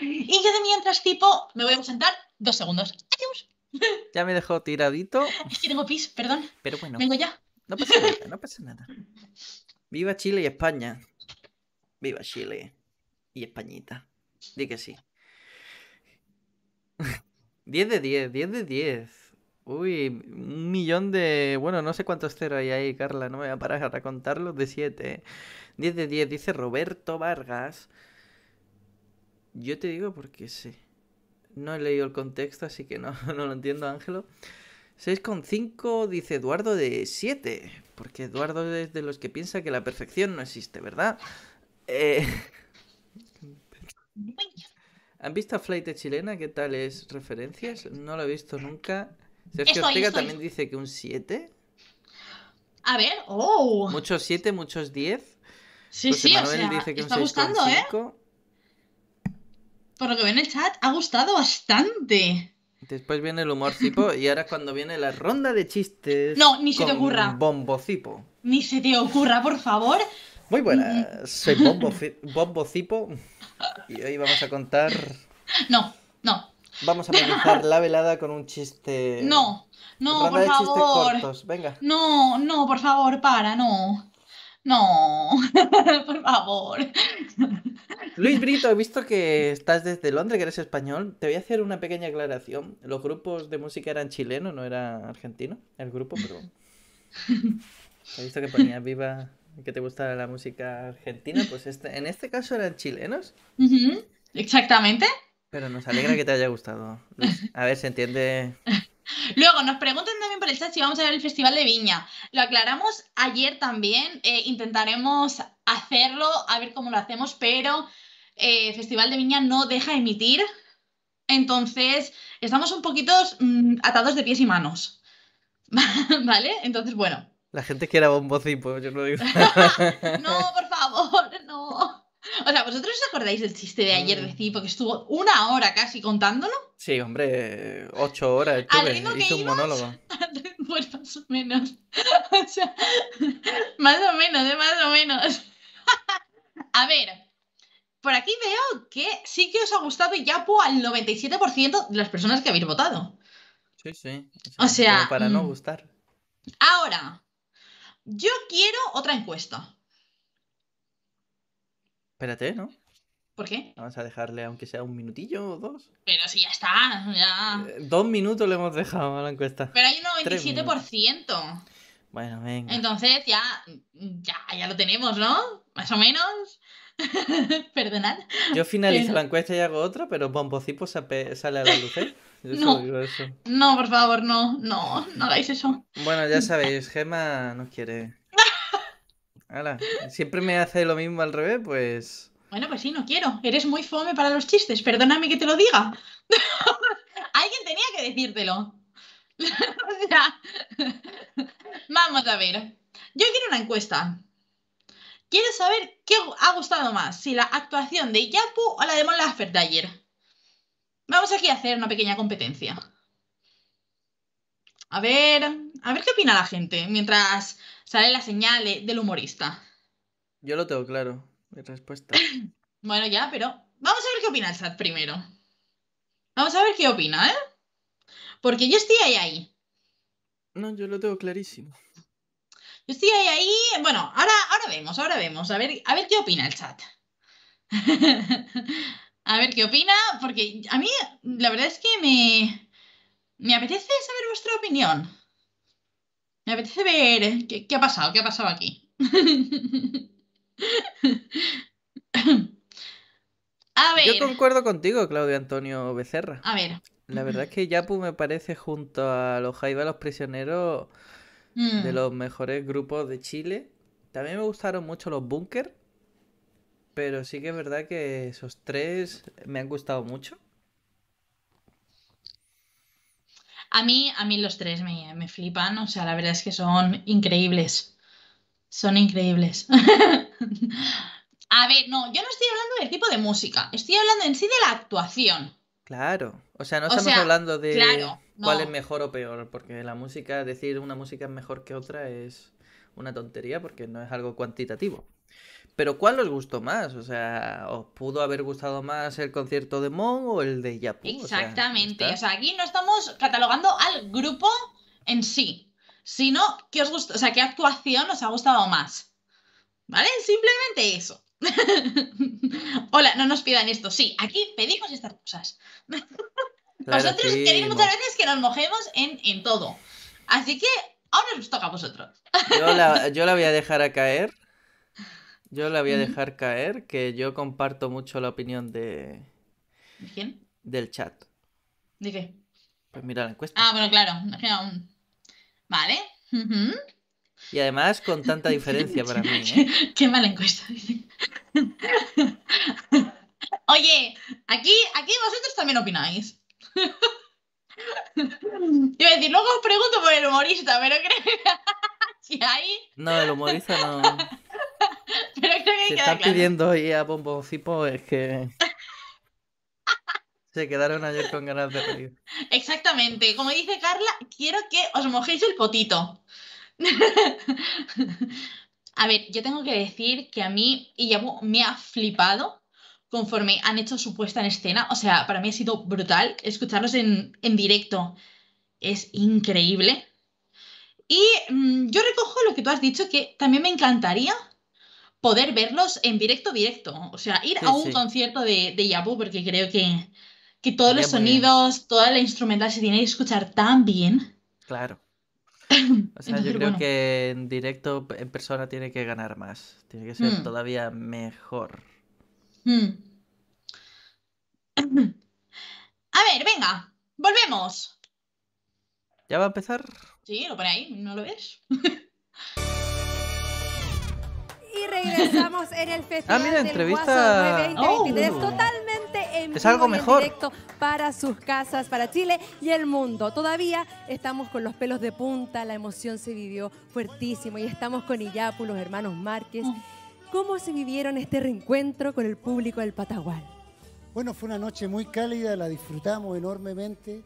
Y yo de mientras, tipo, me voy a ausentar dos segundos. Adiós. Ya me dejó tiradito. Es que tengo pis, perdón. Pero bueno. Vengo ya. No pasa nada, no pasa nada. Viva Chile y España. Viva Chile y Españita. Di que sí. diez de diez, diez de diez. Uy, un millón de... Bueno, no sé cuántos ceros hay ahí, Carla. No me voy a parar a contarlos de siete. diez de diez, dice Roberto Vargas. Yo te digo porque sí. No he leído el contexto, así que no, no lo entiendo, Ángelo. seis coma cinco, dice Eduardo de siete. Porque Eduardo es de los que piensa que la perfección no existe, ¿verdad? Eh... ¿Han visto a Flaite Chilena? ¿Qué tal es? ¿Referencias? No lo he visto nunca. Sergio estoy, Ortega estoy. También dice que un siete. A ver, oh. Muchos siete, muchos diez. Sí, José sí, Manuel o sea, dice que está un gustando, seis, ¿eh? Por lo que ve en el chat, ha gustado bastante. Después viene el humor Zipo y ahora es cuando viene la ronda de chistes. No, ni se te ocurra. Bombo Zipo. Ni se te ocurra, por favor. Muy buenas, soy Bombo, Bombo Zipo y hoy vamos a contar... No, no. Vamos a comenzar la velada con un chiste. No, no, ronda por de favor. Cortos. Venga. No, no, por favor, para, no. No, por favor. Luis Brito, he visto que estás desde Londres, que eres español. Te voy a hacer una pequeña aclaración. Los grupos de música eran chilenos, no era argentino. El grupo, pero... He visto que ponía viva, que te gusta la música argentina. Pues este, en este caso eran chilenos. Uh-huh. Exactamente. Pero nos alegra que te haya gustado. A ver, se entiende. Luego nos preguntan también por el chat si vamos a ver el Festival de Viña. Lo aclaramos ayer también. Eh, intentaremos hacerlo, a ver cómo lo hacemos, pero eh, Festival de Viña no deja emitir. Entonces, estamos un poquito mmm, atados de pies y manos. ¿Vale? Entonces, bueno. La gente quiere a Bombo Zipo, yo no digo. No, por favor, no. O sea, ¿vosotros os acordáis del chiste de ayer de Zipo que estuvo una hora casi contándolo? Sí, hombre, ocho horas estuve, hizo un monólogo. Pues más o menos. O sea, más o menos, ¿eh? Más o menos. A ver, por aquí veo que sí que os ha gustado Illapu al noventa y siete por ciento de las personas que habéis votado. Sí, sí. O sea, o sea para no gustar. Ahora, yo quiero otra encuesta. Espérate, ¿no? ¿Por qué? Vamos a dejarle aunque sea un minutillo o dos. Pero si ya está, ya... Eh, dos minutos le hemos dejado a la encuesta. Pero hay un noventa y siete por ciento. Bueno, venga. Entonces ya, ya, ya lo tenemos, ¿no? Más o menos. Perdonad. Yo finalizo pero... la encuesta y hago otra, pero Bombo Zipo sale a la luz, ¿eh? Yo no, digo eso. No, por favor, no, no, no hagáis eso. Bueno, ya sabéis, Gemma nos quiere... Ala, siempre me hace lo mismo al revés, pues... Bueno, pues sí, no quiero. Eres muy fome para los chistes. Perdóname que te lo diga. Alguien tenía que decírtelo. O sea... Vamos a ver. Yo quiero una encuesta. Quiero saber qué ha gustado más. Si la actuación de Illapu o la de Mon Laferte de ayer. Vamos aquí a hacer una pequeña competencia. A ver... A ver qué opina la gente mientras... Sale la señal del humorista. Yo lo tengo claro, mi respuesta. Bueno, ya, pero vamos a ver qué opina el chat primero. Vamos a ver qué opina, ¿eh? Porque yo estoy ahí, ahí. No, yo lo tengo clarísimo. Yo estoy ahí, ahí... Bueno, ahora, ahora vemos, ahora vemos. A ver, a ver qué opina el chat. A ver qué opina, porque a mí la verdad es que me... Me apetece saber vuestra opinión. Me apetece ver qué, qué ha pasado, qué ha pasado aquí. A ver. Yo concuerdo contigo, Claudio Antonio Becerra. A ver. La verdad es que Illapu me parece, junto a los Jaiba los Prisioneros, mm. de los mejores grupos de Chile. También me gustaron mucho los Bunker, pero sí que es verdad que esos tres me han gustado mucho. A mí, a mí los tres me, me flipan, o sea, la verdad es que son increíbles. Son increíbles. A ver, no, yo no estoy hablando del tipo de música, estoy hablando en sí de la actuación. Claro, o sea, no estamos o sea, hablando de claro, no. cuál es mejor o peor, porque la música, decir una música es mejor que otra es una tontería porque no es algo cuantitativo. Pero ¿cuál os gustó más? O sea, ¿os pudo haber gustado más el concierto de Mon o el de Illapu? Exactamente, o sea, o sea, aquí no estamos catalogando al grupo en sí, sino qué os gustó, o sea, qué actuación os ha gustado más, ¿vale? Simplemente eso. Hola, no nos pidan esto. Sí, aquí pedimos estas cosas. Claro, vosotros sí, queréis muchas veces que nos mojemos en, en todo. Así que ahora os toca a vosotros. Yo la, yo la voy a dejar a caer. Yo la voy a dejar caer, que yo comparto mucho la opinión de... ¿De quién? Del chat. ¿De qué? Pues mira la encuesta. Ah, bueno, claro. Vale. Uh-huh. Y además con tanta diferencia para mí, ¿eh? Qué, qué mala encuesta. Oye, aquí, aquí vosotros también opináis. Iba a decir, luego os pregunto por el humorista, pero creo que... ¿Y ahí? No, el humorista no... Pero creo que se están claro. pidiendo hoy a Bombo Zipo, es que... Se quedaron ayer con ganas de reír. Exactamente. Como dice Carla, quiero que os mojéis el potito. A ver, yo tengo que decir que a mí Illapu me ha flipado conforme han hecho su puesta en escena. O sea, para mí ha sido brutal escucharlos en, en directo. Es increíble. Y mmm, yo recojo lo que tú has dicho, que también me encantaría poder verlos en directo, directo. O sea, ir sí, a un sí. concierto de, de Illapu, porque creo que, que todos Sería los sonidos, bien. toda la instrumental se tiene que escuchar tan bien. Claro. O sea, Entonces, yo creo bueno. que en directo, en persona, tiene que ganar más. Tiene que ser mm. todavía mejor. Mm. A ver, venga, volvemos. ¿Ya va a empezar? Sí, lo pone ahí, ¿no lo ves? Y regresamos en el Festival ah, mira, entrevista... del Guaso de Olmué, oh. totalmente en, es algo mejor. en directo para sus casas, para Chile y el mundo. Todavía estamos con los pelos de punta, la emoción se vivió fuertísimo y estamos con Illapu, los hermanos Márquez. Oh. ¿Cómo se vivieron este reencuentro con el público del Patagual? Bueno, fue una noche muy cálida, la disfrutamos enormemente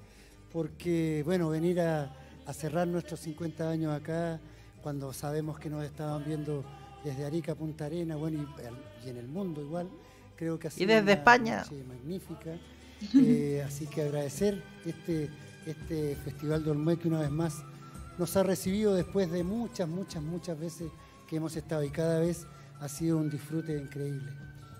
porque, bueno, venir a, a cerrar nuestros cincuenta años acá, cuando sabemos que nos estaban viendo... desde Arica a Punta Arenas, bueno, y, y en el mundo igual, creo que ha sido y desde una España. noche magnífica. Eh, así que agradecer este, este Festival de Olmué que una vez más nos ha recibido después de muchas, muchas, muchas veces que hemos estado y cada vez ha sido un disfrute increíble.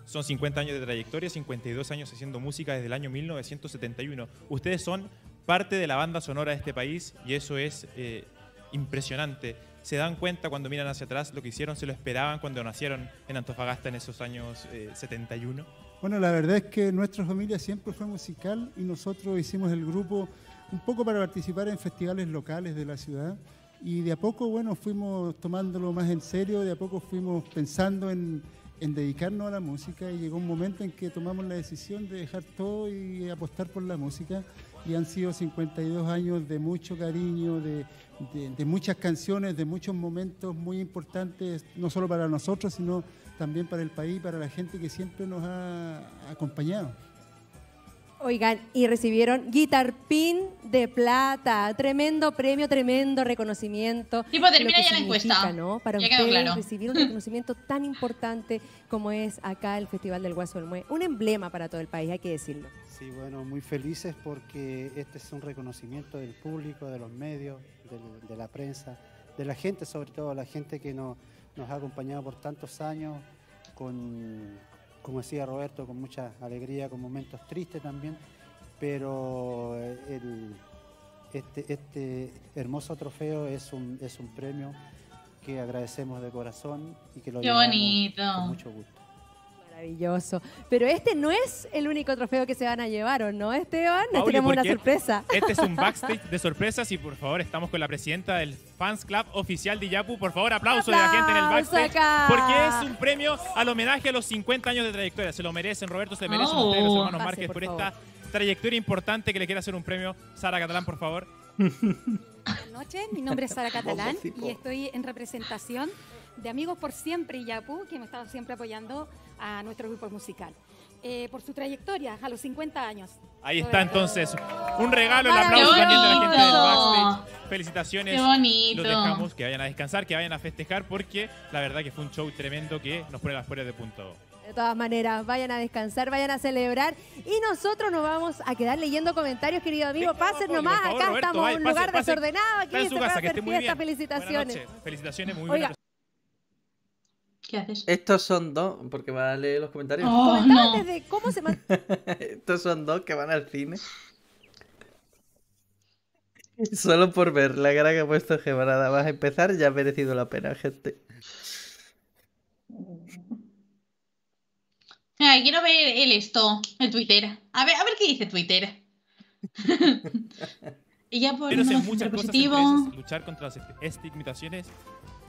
Son cincuenta años de trayectoria, cincuenta y dos años haciendo música desde el año mil novecientos setenta y uno. Ustedes son parte de la banda sonora de este país y eso es eh, impresionante. ¿Se dan cuenta cuando miran hacia atrás lo que hicieron? ¿Se lo esperaban cuando nacieron en Antofagasta en esos años eh, setenta y uno? Bueno, la verdad es que nuestra familia siempre fue musical y nosotros hicimos el grupo un poco para participar en festivales locales de la ciudad y de a poco, bueno, fuimos tomándolo más en serio, de a poco fuimos pensando en, en dedicarnos a la música y llegó un momento en que tomamos la decisión de dejar todo y apostar por la música. Y han sido cincuenta y dos años de mucho cariño, de, de, de muchas canciones, de muchos momentos muy importantes, no solo para nosotros, sino también para el país, para la gente que siempre nos ha acompañado. Oigan, y recibieron Guitarpín de Plata, tremendo premio, tremendo reconocimiento. Tipo, termina ya la encuesta, ¿no? Para ya ustedes claro. recibir un reconocimiento tan importante como es acá el Festival del Guaso de Olmué, un emblema para todo el país, hay que decirlo. Sí, bueno, muy felices porque este es un reconocimiento del público, de los medios, de, de la prensa, de la gente, sobre todo la gente que nos, nos ha acompañado por tantos años con... como decía Roberto, con mucha alegría, con momentos tristes también, pero el, este, este hermoso trofeo es un, es un premio que agradecemos de corazón y que lo llevamos con mucho gusto. Maravilloso. Pero este no es el único trofeo que se van a llevar, ¿o no, Esteban? Pauli, tenemos una sorpresa. Este es un backstage de sorpresas y, por favor, estamos con la presidenta del Fans Club oficial de Illapu. Por favor, aplauso, aplauso de la gente en el backstage. Acá. Porque es un premio al homenaje a los cincuenta años de trayectoria. Se lo merecen, Roberto, se merecen oh, ustedes, los hermanos pase, Márquez, por, por esta trayectoria importante que le quiere hacer un premio. Sara Catalán, por favor. Buenas noches, mi nombre es Sara Catalán y estoy en representación de Amigos por Siempre Illapu, que me están siempre apoyando a nuestro grupo musical. Eh, por su trayectoria, a los cincuenta años. Ahí está entonces. Un regalo, el aplauso también de la gente del backstage. Felicitaciones. Qué bonito. Los dejamos, que vayan a descansar, que vayan a festejar, porque la verdad que fue un show tremendo que nos pone las puertas de punto. De todas maneras, vayan a descansar, vayan a celebrar. Y nosotros nos vamos a quedar leyendo comentarios, querido amigo. Pasen nomás, favor, acá Roberto, estamos en un lugar pase, desordenado. Aquí en su casa, que esté muy bien. Felicitaciones. Felicitaciones, muy bien. ¿Qué haces? Estos son dos, porque van a leer los comentarios. Oh, no. Desde cómo se man... Estos son dos que van al cine. Solo por ver la cara que ha puesto Gemma, nada más a empezar, ya ha merecido la pena, gente. Ay, quiero ver el esto, el Twitter. A ver, a ver qué dice Twitter. Y ya por no muchas cosas empresas, luchar contra las estigmatizaciones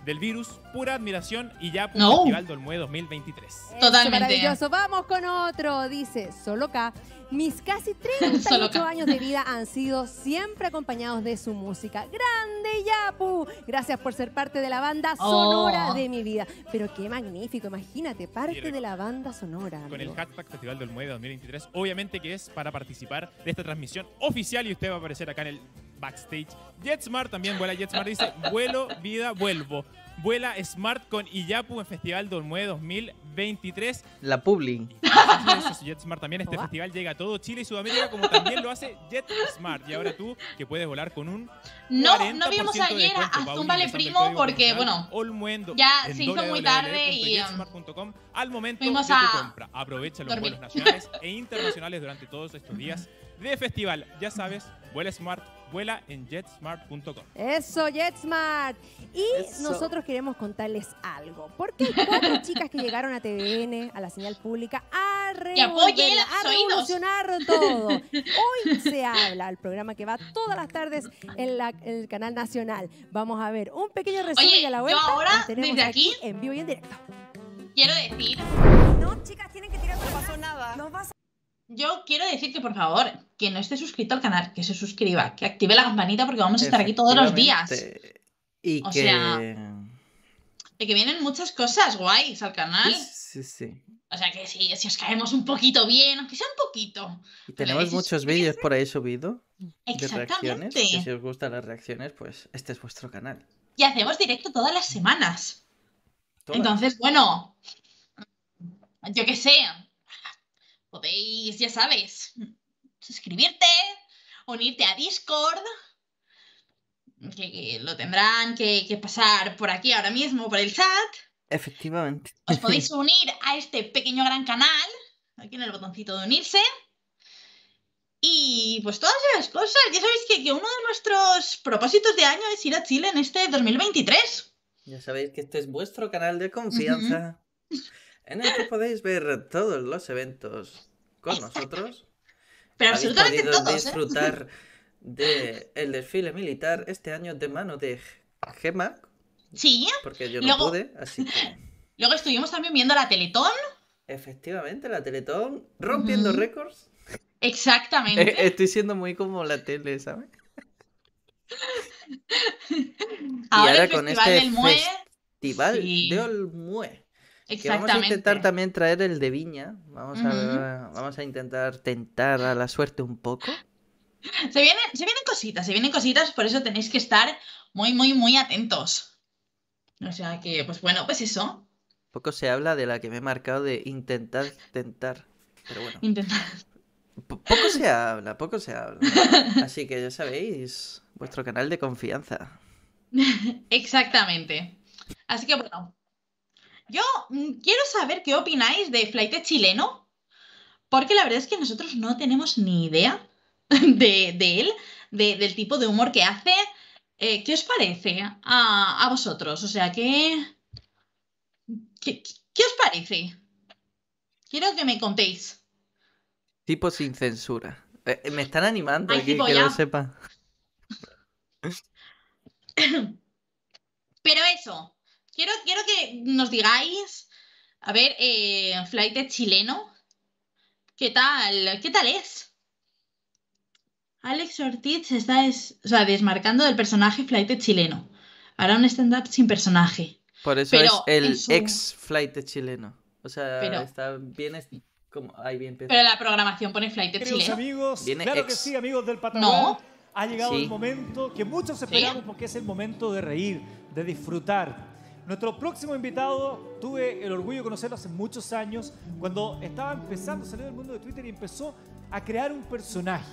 del virus, pura admiración y ya por no. Festival del Olmué dos mil veintitrés. Totalmente. Maravilloso. Vamos con otro. Dice, solo acá. Mis casi treinta y ocho años de vida han sido siempre acompañados de su música. ¡Grande Illapu! Gracias por ser parte de la banda sonora oh. de mi vida. Pero qué magnífico, imagínate, parte de la banda sonora. Con amigo. El hashtag Festival del Olmué dos mil veintitrés, obviamente que es para participar de esta transmisión oficial y usted va a aparecer acá en el backstage. JetSmart también vuela. JetSmart dice, vuelo, vida, vuelvo. Vuela Smart con Illapu en Festival del Olmué dos mil veintitrés. La Publi. JetSmart también. Este oh, festival llega a todo Chile y Sudamérica, como también lo hace JetSmart. Y ahora tú, que puedes volar con un No, no vimos ayer a Zumba le Primo porque, bueno, Olmuendo, ya se hizo muy tarde y um, al momento fuimos a tu compra. Aprovecha los dormir. vuelos nacionales e internacionales durante todos estos días de festival. Ya sabes, vuela Smart. Vuela en JetSmart punto com. Eso, JetSmart. Y Eso. nosotros queremos contarles algo. Porque hay cuatro chicas que llegaron a T V N, a la señal pública, a, revolver, a revolucionar todo. Hoy se habla, el programa que va todas las tardes en, la, en el canal nacional. Vamos a ver un pequeño resumen de la vuelta. Yo ahora, desde aquí, aquí, en vivo y en directo. Quiero decir... No, chicas, tienen que tirar, no pasó nada. No pasa... Yo quiero decir que, por favor, quien no esté suscrito al canal, que se suscriba, que active la campanita porque vamos a estar aquí todos los días. Y o que... sea, de que vienen muchas cosas guays al canal. Sí, sí, sí. O sea, que si, si os caemos un poquito bien, aunque sea un poquito. Y tenemos muchos vídeos por ahí subidos de reacciones. Y si os gustan las reacciones, pues este es vuestro canal. Y hacemos directo todas las semanas. ¿Todas? Entonces, bueno, yo qué sé. Podéis, ya sabes, suscribirte, unirte a Discord, que, que lo tendrán que, que pasar por aquí ahora mismo, por el chat. Efectivamente. Os podéis unir a este pequeño gran canal, aquí en el botoncito de unirse. Y pues todas esas cosas, ya sabéis que, que uno de nuestros propósitos de año es ir a Chile en este dos mil veintitrés. Ya sabéis que este es vuestro canal de confianza. Uh-huh. En el que podéis ver todos los eventos con nosotros. Pero absolutamente todos, ¿eh? Disfrutar del desfile militar este año de mano de Gemma. Sí. Porque yo no pude, así que... Luego estuvimos también viendo la Teletón. Efectivamente, la Teletón rompiendo uh-huh. récords. Exactamente. E Estoy siendo muy como la tele, ¿sabes? Ahora, y ahora el con este del Mue... Festival sí. de Olmué. Que vamos a intentar también traer el de Viña. Vamos, uh-huh. a, vamos a intentar tentar a la suerte un poco. Se vienen, se vienen cositas, se vienen cositas, por eso tenéis que estar muy, muy, muy atentos. O sea que, pues bueno, pues eso. Poco se habla de la que me he marcado de intentar tentar. Pero bueno. Intentar. Poco se habla, poco se habla. Así que ya sabéis, vuestro canal de confianza. Exactamente. Así que bueno. Yo quiero saber qué opináis de Flaite Chileno, porque la verdad es que nosotros no tenemos ni idea de, de él, de, del tipo de humor que hace. Eh, ¿Qué os parece a, a vosotros? O sea, ¿qué, qué, ¿qué os parece? Quiero que me contéis. Tipo sin censura. Eh, me están animando. Ay, que, que lo sepa. Pero eso, quiero, quiero que nos digáis, a ver, eh, Flaite Chileno, ¿qué tal? ¿Qué tal es? Alex Ortiz se está des, o sea, desmarcando del personaje Flaite Chileno. Hará un stand-up sin personaje. Por eso pero es el su... ex Flaite Chileno. O sea, pero... está bien... Como... Ahí bien pero la programación pone Flaite Chileno. Amigos, viene claro ex... que sí, amigos del Patagual. No. Ha llegado sí. el momento que muchos esperamos ¿Sí? porque es el momento de reír, de disfrutar. Nuestro próximo invitado, tuve el orgullo de conocerlo hace muchos años, cuando estaba empezando a salir del mundo de Twitter y empezó a crear un personaje.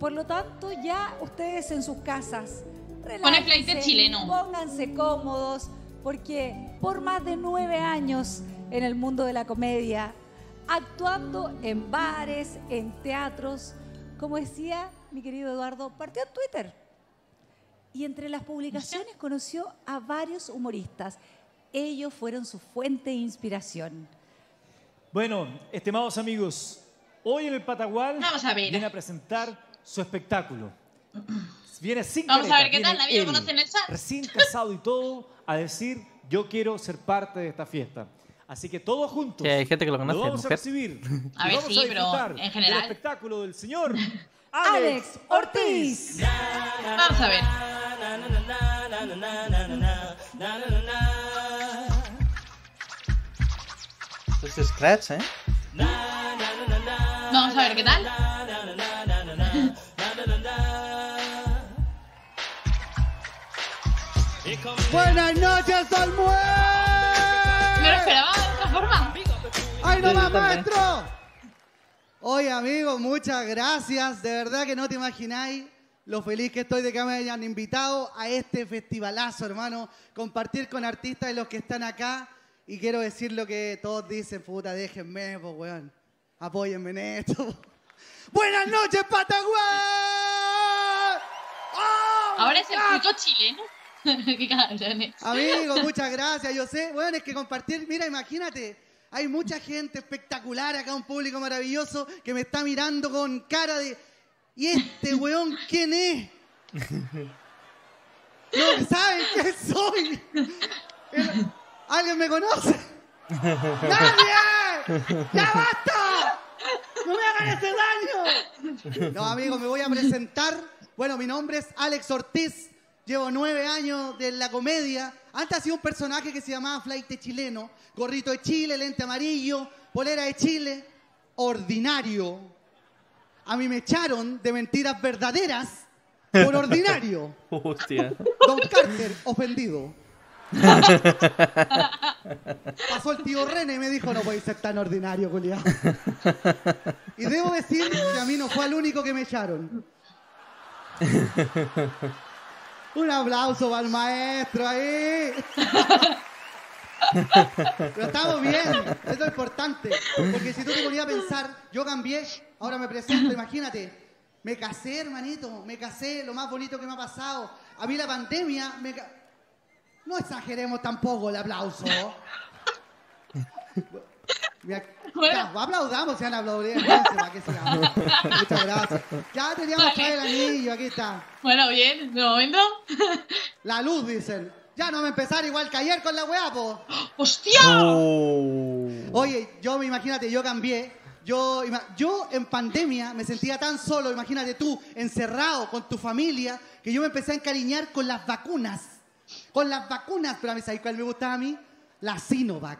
Por lo tanto, ya ustedes en sus casas, relájense, chileno. pónganse cómodos, porque por más de nueve años en el mundo de la comedia, actuando en bares, en teatros, como decía... Mi querido Eduardo, partió en Twitter y entre las publicaciones conoció a varios humoristas. Ellos fueron su fuente de inspiración. Bueno, estimados amigos, hoy en el Patagual Vamos a ver. viene a presentar su espectáculo. Viene sin Vamos careta, a ver qué tal, nadie lo conoce en el chat. Recién casado y todo, a decir, yo quiero ser parte de esta fiesta. Así que todos juntos. Que hay gente que lo conoce, lo vamos mujer. a recibir. A ver, sí, pero en general. El espectáculo del señor Alex Ortiz. Vamos a ver. Esto es Scratch, ¿eh? Vamos a ver qué tal. Buenas noches, Olmué. Me lo esperaba de otra forma. ¡Ay, no más, maestro! Oye, amigos, muchas gracias. De verdad que no te imagináis lo feliz que estoy de que me hayan invitado a este festivalazo, hermano. Compartir con artistas y los que están acá. Y quiero decir lo que todos dicen, puta, déjenme, pues, weón. Apóyenme en esto. ¡Buenas noches, Patagual! ¡Oh, ahora es el puto chileno. Amigo, muchas gracias. Yo sé, bueno, es que compartir, mira, imagínate, hay mucha gente espectacular acá, un público maravilloso que me está mirando con cara de ¿y este weón quién es? No saben quién soy. ¿Alguien me conoce? ¡Nadie! ¡Ya basta! ¡No me hagan ese daño! No, amigo, me voy a presentar. Bueno, mi nombre es Alex Ortiz. Llevo nueve años de la comedia. Antes hacía un personaje que se llamaba Flaite Chileno. Gorrito de Chile, lente amarillo, polera de Chile. Ordinario. A mí me echaron de mentiras verdaderas por ordinario. Hostia. Don Carter, ofendido. Pasó el tío René y me dijo, no podéis ser tan ordinario, culiao. Y debo decir que a mí no fue el único que me echaron. Un aplauso para el maestro ahí. Pero estamos bien, eso es lo importante. Porque si tú te ponías a pensar, yo cambié, ahora me presento, imagínate. Me casé, hermanito, me casé, lo más bonito que me ha pasado. A mí la pandemia me... No exageremos tampoco el aplauso. Bueno. Ya, aplaudamos, sean aplaudidos. Muchas gracias. Ya teníamos vale. que el anillo, aquí está. Bueno, bien, de momento. La luz, dicen. Ya no me empezaron igual que ayer con la weá, po. ¡Hostia! Oh. Oye, yo, imagínate, yo cambié. Yo, yo en pandemia me sentía tan solo, imagínate tú, encerrado con tu familia, que yo me empecé a encariñar con las vacunas. Con las vacunas, pero a mí, ¿sabes cuál me gustaba a mí? La Sinovac,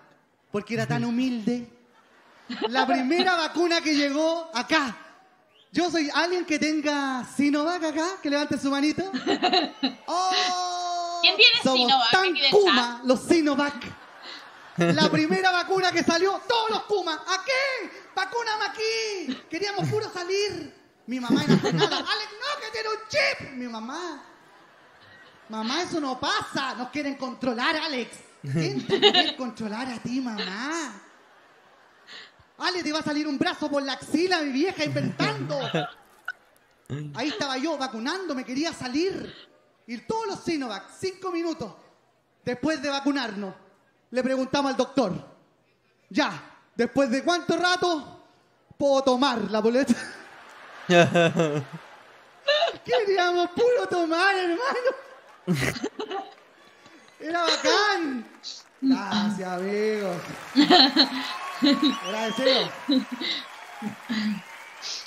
porque era tan humilde. La primera vacuna que llegó acá. Yo soy alguien que tenga Sinovac acá, que levante su manito. Oh, ¿quién tiene somos Sinovac? Tan Kuma, los Sinovac. La primera vacuna que salió, todos los Kuma. ¿A qué? ¡Vacúname aquí! Queríamos puro salir. Mi mamá enojada. ¡Alex, no, que tiene un chip! Mi mamá. Mamá, eso no pasa. Nos quieren controlar, Alex. ¿Quién te quiere controlar a ti, mamá? Ale, te va a salir un brazo por la axila, mi vieja, inventando. Ahí estaba yo vacunando, me quería salir. Y todos los Sinovac, cinco minutos después de vacunarnos, le preguntamos al doctor, ya, ¿después de cuánto rato puedo tomar la boleta? Queríamos puro tomar, hermano. Era bacán. Gracias, amigos. Gracias.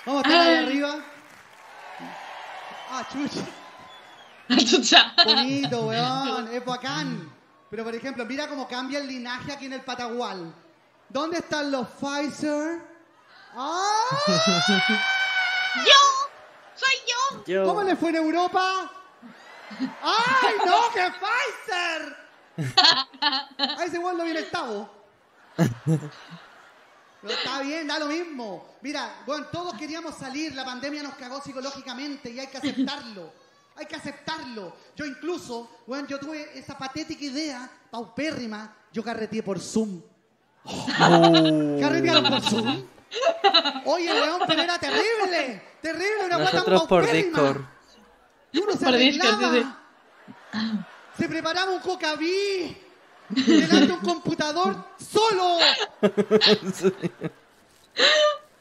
Vamos a estar ahí arriba. Ah, chucha. Chucha. Bonito, weón. Es bacán. Pero, por ejemplo, mira cómo cambia el linaje aquí en el Patagual. ¿Dónde están los Pfizer? ¡Ah! ¡Yo! ¡Soy yo! yo! ¿Cómo le fue en Europa? ¡Ay, no, que Pfizer! A ese weón lo viene octavo. No está bien, da lo mismo. Mira, bueno, todos queríamos salir, la pandemia nos cagó psicológicamente y hay que aceptarlo. Hay que aceptarlo. Yo incluso, bueno, yo tuve esa patética idea, paupérrima, yo carreteé por Zoom. Oh. Oh. ¿Carretearon por Zoom? Oye, weón, pero era terrible. Terrible, una guata paupérrima. Nosotros por Discord. Y uno se arreglaba. Se preparaba un cocaví. Delante de un computador solo.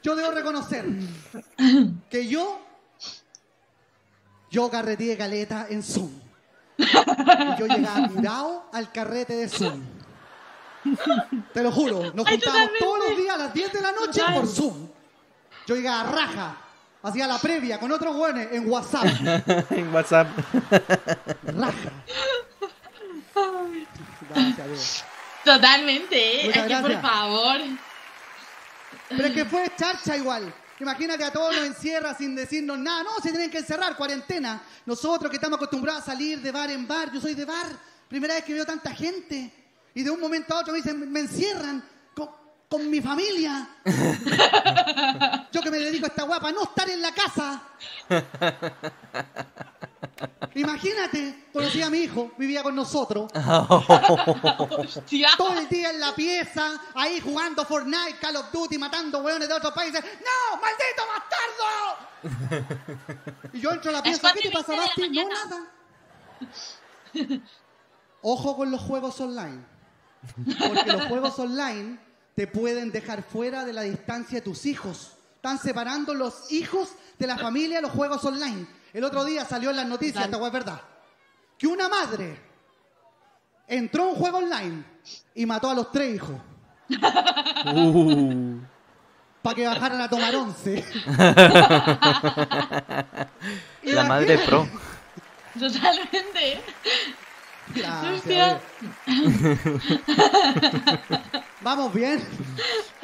Yo debo reconocer que yo yo carreteé caleta en Zoom. Y yo llegaba mirado al carrete de Zoom. Te lo juro, nos juntábamos todos los días a las diez de la noche por Zoom. Yo llegaba a raja, hacía la previa con otros güeyes en WhatsApp. En WhatsApp. Raja. Gracias, totalmente, es que por favor. Pero es que fue charcha igual. Imagínate, a todos nos encierra sin decirnos nada. No, se tienen que encerrar, cuarentena. Nosotros que estamos acostumbrados a salir de bar en bar. Yo soy de bar, primera vez que veo tanta gente. Y de un momento a otro me dicen, me encierran con, con mi familia. Yo que me dedico a esta guapa, no estar en la casa. Imagínate, conocí a mi hijo, vivía con nosotros. Todo el día en la pieza, ahí jugando Fortnite, Call of Duty, matando hueones de otros países. ¡No, maldito bastardo! Y yo entro a la pieza, ¿qué te pasa, Basti? No, nada. Ojo con los juegos online. Porque los juegos online te pueden dejar fuera de la distancia de tus hijos. Están separando los hijos de la familia los juegos online. El otro día salió en las noticias, esta hueá es verdad, que una madre entró a un juego online y mató a los tres hijos. Uh. Para que bajaran a tomar once. La madre que... pro. Totalmente. Gracias. Vamos bien.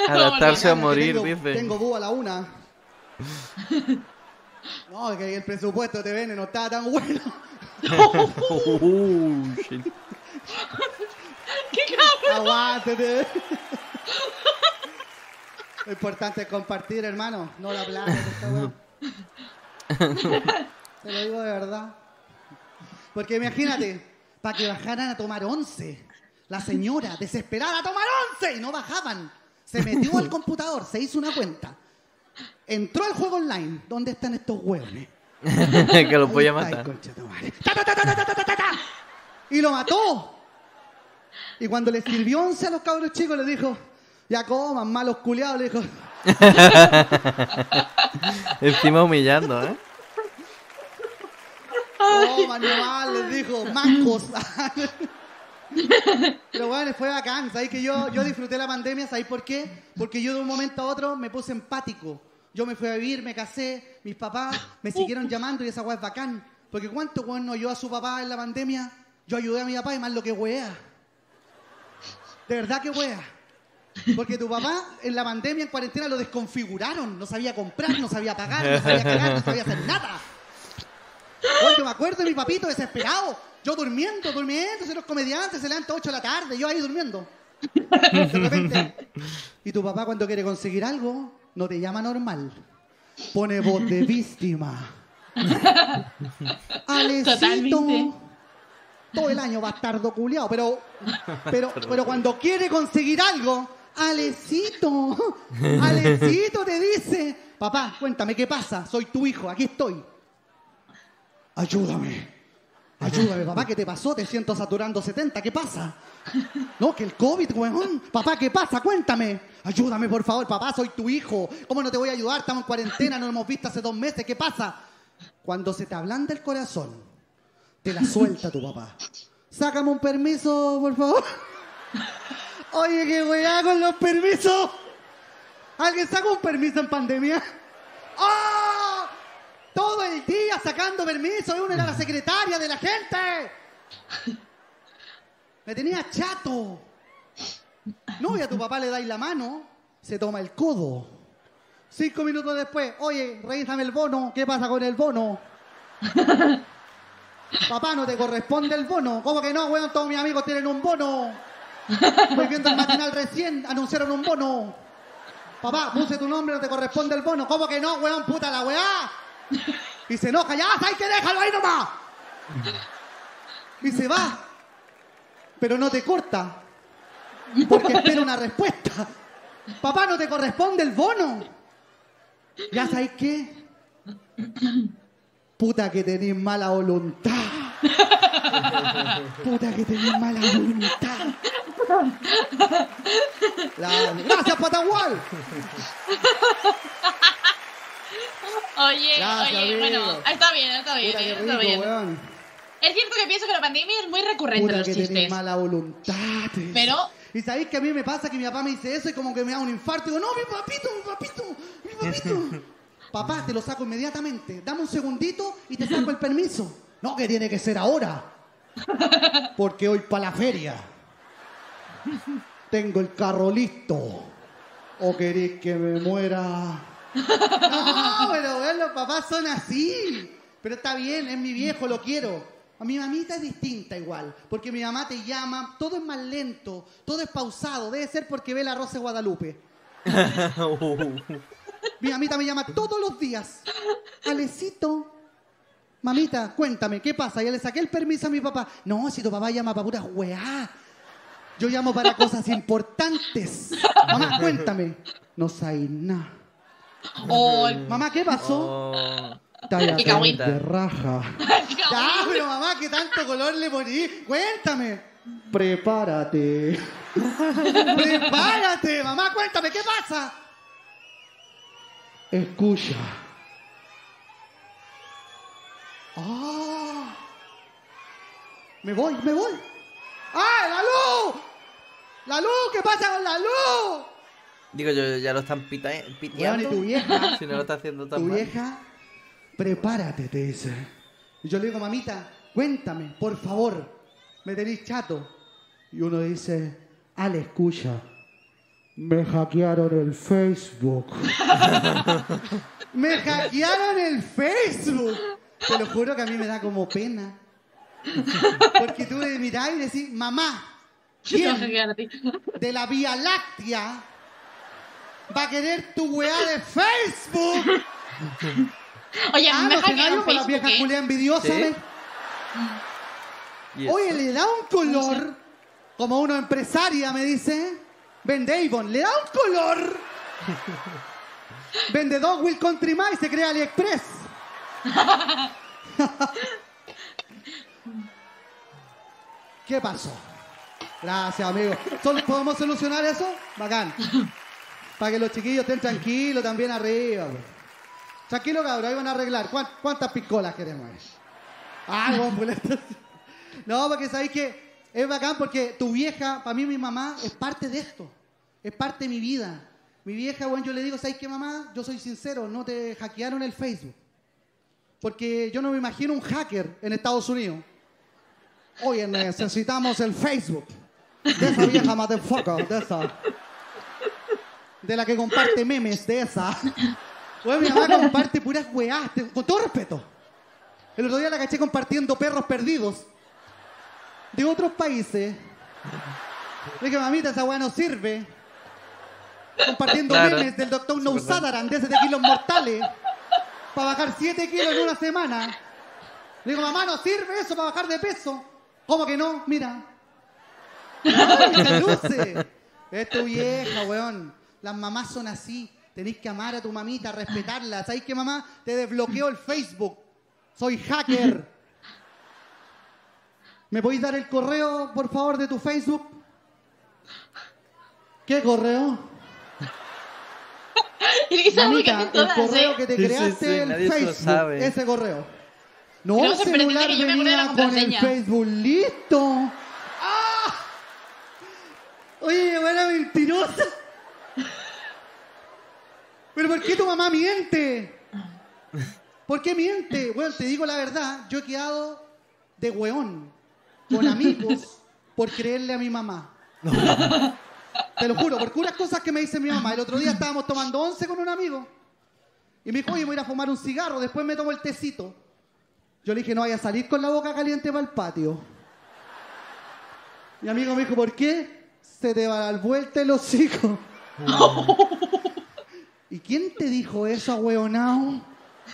Adaptarse a morir, tengo, dice. Tengo búho a la una. No, que el presupuesto de T V N no estaba tan bueno. Oh, shit. ¡Qué cabrón! Aguántate. Lo importante es compartir, hermano. No la plata, está bueno. Te lo digo de verdad. Porque imagínate, para que bajaran a tomar once, la señora desesperada a tomar once y no bajaban. Se metió al computador, se hizo una cuenta. Entró al juego online. ¿Dónde están estos hueones? Que los voy a matar. Y lo mató. Y cuando le sirvió once a los cabros chicos, le dijo, ya coman, malos culiados, le dijo. Encima humillando, ¿eh? Coman, no, mal, les dijo, mancos. Pero bueno, fue bacán, ¿sabes? Que yo, yo disfruté la pandemia, ¿sabes por qué? Porque yo de un momento a otro me puse empático. Yo me fui a vivir, me casé, mis papás me siguieron llamando y esa weá es bacán. Porque cuánto weón no ayudó a su papá en la pandemia, yo ayudé a mi papá y más lo que weá. De verdad que weá. Porque tu papá en la pandemia, en cuarentena, lo desconfiguraron. No sabía comprar, no sabía pagar, no sabía cagar, no sabía hacer nada. Bueno, yo me acuerdo de mi papito desesperado. Yo durmiendo, durmiendo, los comediantes se levantan ocho de la tarde, yo ahí durmiendo. De repente. Y tu papá, cuando quiere conseguir algo, no te llama normal. Pone voz de víctima. Alecito. Totalmente. Todo el año bastardo culiao, pero, pero, pero cuando quiere conseguir algo, Alecito, Alecito te dice, papá, cuéntame qué pasa, soy tu hijo, aquí estoy. Ayúdame, ayúdame, papá, ¿qué te pasó? Te siento saturando setenta, ¿qué pasa? No, que el COVID, weón. Papá, ¿qué pasa? Cuéntame. Ayúdame, por favor, papá, soy tu hijo. ¿Cómo no te voy a ayudar? Estamos en cuarentena, no nos hemos visto hace dos meses, ¿qué pasa? Cuando se te ablanda el corazón, te la suelta tu papá. Sácame un permiso, por favor. Oye, qué weá con los permisos. ¿Alguien saca un permiso en pandemia? ¡Oh! Todo el día sacando permisos. Y uno era la secretaria de la gente. Me tenía chato. No, y a tu papá le dais la mano, se toma el codo. Cinco minutos después, oye, revísame el bono. ¿Qué pasa con el bono? Papá, no te corresponde el bono. ¿Cómo que no, weón? Todos mis amigos tienen un bono. Voy viendo el matinal recién, anunciaron un bono. Papá, puse tu nombre, no te corresponde el bono. ¿Cómo que no, weón? Puta la weá. Y se enoja, ya, hay que déjalo ahí nomás. Y se va. Pero no te corta. Porque espera una respuesta. Papá, no te corresponde el bono. ¿Ya sabes qué? Puta que tenés mala voluntad. Puta que tenés mala voluntad. La... ¡Gracias, Patagual! Oye, Gracias, oye, amigo. Bueno, está bien, está bien, Puta está rico, bien. Weón. Es cierto que pienso que la pandemia es muy recurrente Puta en los que chistes. Tenés mala voluntad. Pero... Y sabéis que a mí me pasa que mi papá me dice eso y como que me da un infarto. Y digo, no, mi papito, mi papito, mi papito. Papá, te lo saco inmediatamente. Dame un segundito y te saco el permiso. No, que tiene que ser ahora. Porque hoy para la feria. Tengo el carro listo. ¿O queréis que me muera? No, pero bueno, los papás son así. Pero está bien, es mi viejo, lo quiero. A mi mamita es distinta igual, porque mi mamá te llama, todo es más lento, todo es pausado, debe ser porque ve La Rosa de Guadalupe. Oh. Mi mamita me llama todos los días. Alecito, mamita, cuéntame, ¿qué pasa? Ya le saqué el permiso a mi papá. No, si tu papá llama para puras weá. Yo llamo para cosas importantes. Mamá, cuéntame. No sabes nada. Oh. Mamá, ¿qué pasó? Oh. De raja. Ya, pero mamá, ¿qué tanto color le poní? Cuéntame. Prepárate. Prepárate, mamá, cuéntame, ¿qué pasa? Escucha. Oh. Me voy, me voy. ¡Ah, la luz! ¡La luz! ¿Qué pasa con la luz? Digo yo, ya lo están piteando. Bueno, y tu vieja. Si no lo está haciendo tan mal. Tu vieja. Prepárate, te dice. Y yo le digo, mamita, cuéntame, por favor, me tenéis chato. Y uno dice, Ale, escucha, me hackearon el Facebook. Me hackearon el Facebook. Te lo juro que a mí me da como pena. Porque tú me mirás y decís, mamá, ¿quién de la Vía Láctea va a querer tu weá de Facebook? Oye, ah, me los escenarios con las viejas culias envidiosas. ¿Sí? Oye, le da un color, como una empresaria me dice, Ben Davon, le da un color. Vende dos Will Country más y se crea AliExpress. ¿Qué pasó? Gracias, amigo. ¿Podemos solucionar eso? Bacán. Para que los chiquillos estén tranquilos también arriba. Tranquilo, cabrón, ahí van a arreglar. ¿Cuántas piscolas queremos? Ah, bomboletas. No, porque sabéis que es bacán porque tu vieja, para mí mi mamá, es parte de esto. Es parte de mi vida. Mi vieja, bueno, yo le digo, ¿sabéis qué, mamá? Yo soy sincero, no te hackearon el Facebook. Porque yo no me imagino un hacker en Estados Unidos. Oye, necesitamos el Facebook. De esa vieja motherfucker, de esa. De la que comparte memes, de esa. Bueno, mi mamá comparte puras weás, con todo respeto. El otro día la caché compartiendo perros perdidos de otros países. Le dije, mamita, esa weá no sirve. Compartiendo claro. memes del doctor No Sadaran de ese de kilos mortales para bajar siete kilos en una semana. Le digo, mamá, no sirve eso para bajar de peso. ¿Cómo que no? Mira. ¡Ay, luce! Es tu vieja, weón. Las mamás son así. Tenés que amar a tu mamita, respetarla. ¿Sabéis qué, mamá? Te desbloqueo el Facebook. Soy hacker. ¿Me podéis dar el correo, por favor, de tu Facebook? ¿Qué correo? Mamita, el todas, correo ¿sí? que te sí, creaste sí, sí, el Facebook. Sabe. Ese correo. No, el celular venía con el Facebook listo. ¡Ah! Oye, buena mentirosa. ¿Pero por qué tu mamá miente? ¿Por qué miente? Bueno, te digo la verdad, yo he quedado de hueón con amigos por creerle a mi mamá. No. Te lo juro, por puras cosas que me dice mi mamá. El otro día estábamos tomando once con un amigo y me dijo, oye, voy a ir a fumar un cigarro, después me tomo el tecito. Yo le dije, no vaya a salir con la boca caliente para el patio. Mi amigo me dijo, ¿por qué? Se te va a dar vuelta el hocico. ¿Y quién te dijo eso, ahueonao?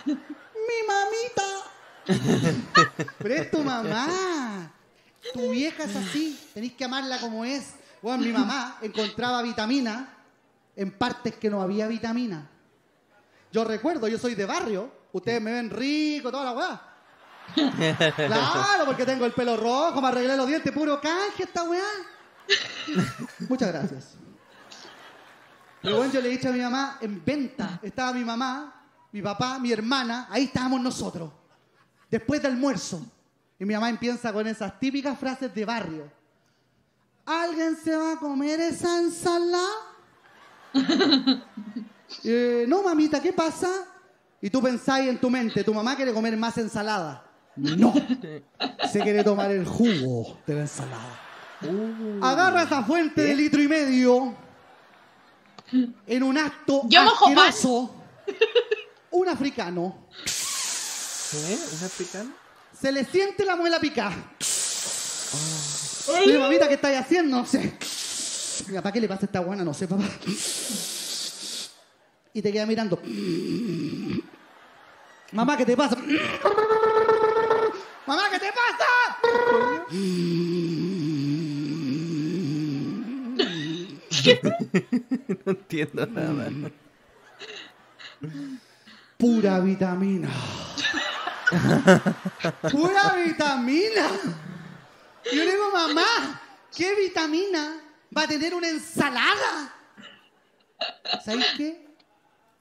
¡Mi mamita! Pero es tu mamá. Tu vieja es así. Tenés que amarla como es. Bueno, mi mamá encontraba vitamina en partes que no había vitamina. Yo recuerdo, yo soy de barrio. Ustedes me ven rico, toda la weá. Claro, porque tengo el pelo rojo, me arreglé los dientes, puro canje esta weá. Muchas gracias. Pero bueno, yo le dije a mi mamá, en venta estaba mi mamá, mi papá, mi hermana, ahí estábamos nosotros, después del almuerzo. Y mi mamá empieza con esas típicas frases de barrio. ¿Alguien se va a comer esa ensalada? eh, no, mamita, ¿qué pasa? Y tú pensáis en tu mente, tu mamá quiere comer más ensalada. No, se quiere tomar el jugo de la ensalada. Uh, Agarra esa fuente ¿qué? de litro y medio en un acto Yo asqueroso. Un africano. ¿Qué? ¿Un africano? Se le siente la muela picada. Oh. Oye, mamita, ¿qué estáis haciendo? No sé. Mira, ¿para qué le pasa esta guana? No sé, papá. Y te queda mirando. Mamá, ¿qué te pasa? Mamá, ¿qué te pasa? No entiendo nada. Pura vitamina. Pura vitamina. Yo le digo, mamá, ¿qué vitamina va a tener una ensalada? ¿Sabéis qué?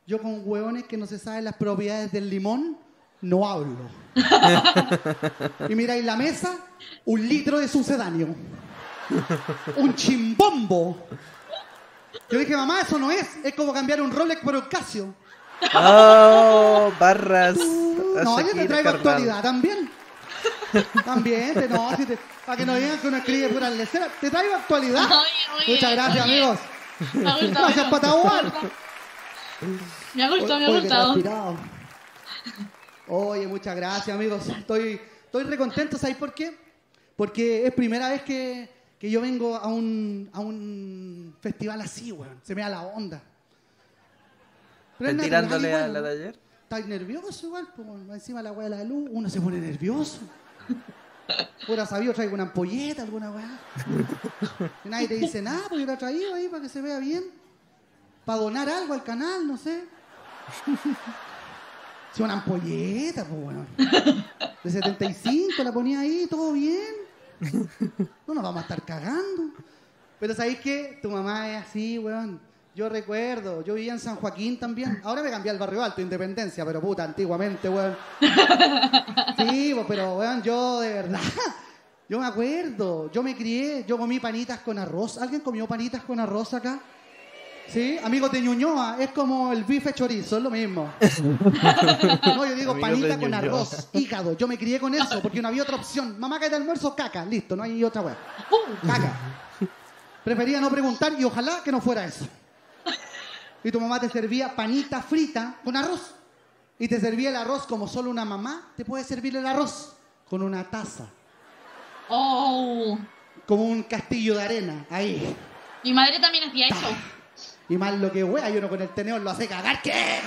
Yo con hueones que no se saben las propiedades del limón, no hablo. Y mira, en la mesa, un litro de sucedáneo. Un chimbombo. Yo dije, mamá, eso no es. Es como cambiar un Rolex por un Casio. ¡Oh! Barras. No, yo te traigo actualidad también. También, te, no, si te, para que no digan que uno escribe pura lecera. Te traigo actualidad. Oye, oye, Muchas gracias, oye. amigos. Me ha gustado, gracias, Patagual. Me ha gustado, me ha gustado. Oye, muchas gracias, amigos. Estoy, estoy recontento, ¿sabéis por qué? Porque es primera vez que, que yo vengo a un, a un festival así, weón. Se me da la onda. ¿Estás tirándole igual, a la de ayer? Estás nervioso igual, pues, encima la weá de la luz. Uno se pone nervioso. Ahora sabía, traigo una ampolleta, alguna weá. Nadie te dice nada, porque yo la traigo ahí para que se vea bien. Para donar algo al canal, no sé. Si una ampolleta, pues bueno. De setenta y cinco la ponía ahí, todo bien. No nos vamos a estar cagando. Pero ¿sabéis qué? Tu mamá es así, weón. Yo recuerdo, yo vivía en San Joaquín también. Ahora me cambié al Barrio Alto, Independencia, pero puta, antiguamente, weón. Sí, pero weón, yo de verdad, yo me acuerdo, yo me crié, yo comí panitas con arroz. ¿Alguien comió panitas con arroz acá? Sí, amigos de Ñuñoa, es como el bife chorizo, es lo mismo. No, yo digo amigos panitas con arroz, hígado, yo me crié con eso, porque no había otra opción. Mamá, que te almuerzo, caca, listo, no hay otra weón. Caca. Prefería no preguntar y ojalá que no fuera eso. Y tu mamá te servía panita frita con arroz. Y te servía el arroz como solo una mamá te puede servir el arroz. Con una taza. ¡Oh! Como un castillo de arena, ahí. Mi madre también hacía Ta. eso. Y más lo que wea, y uno con el tenedor lo hace cagar. ¡Qué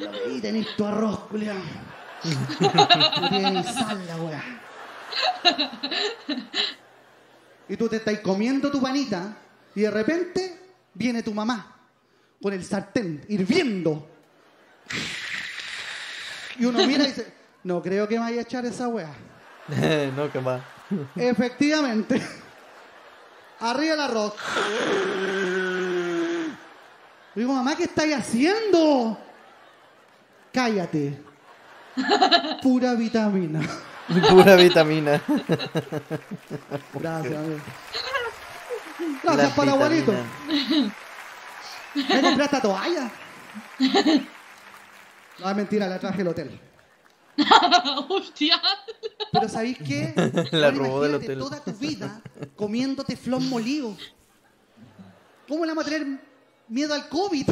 no, ahí tenés tu arroz, culiao! No tiene ni sal, la wea. y tú te estás comiendo tu panita y de repente viene tu mamá con el sartén hirviendo. Y uno mira y dice, no creo que me vaya a echar esa weá. No, que va. Efectivamente. Arriba el arroz. Y digo, mamá, ¿qué estáis haciendo? Cállate. Pura vitamina. Pura vitamina. Gracias, amigo. Gracias para el abuelito. ¿Me compraste toalla? No, es mentira, la traje al hotel. ¡Hostia! Pero ¿sabéis qué? La robó del hotel. Toda tu vida comiendo teflón molido. ¿Cómo le vamos a tener miedo al COVID?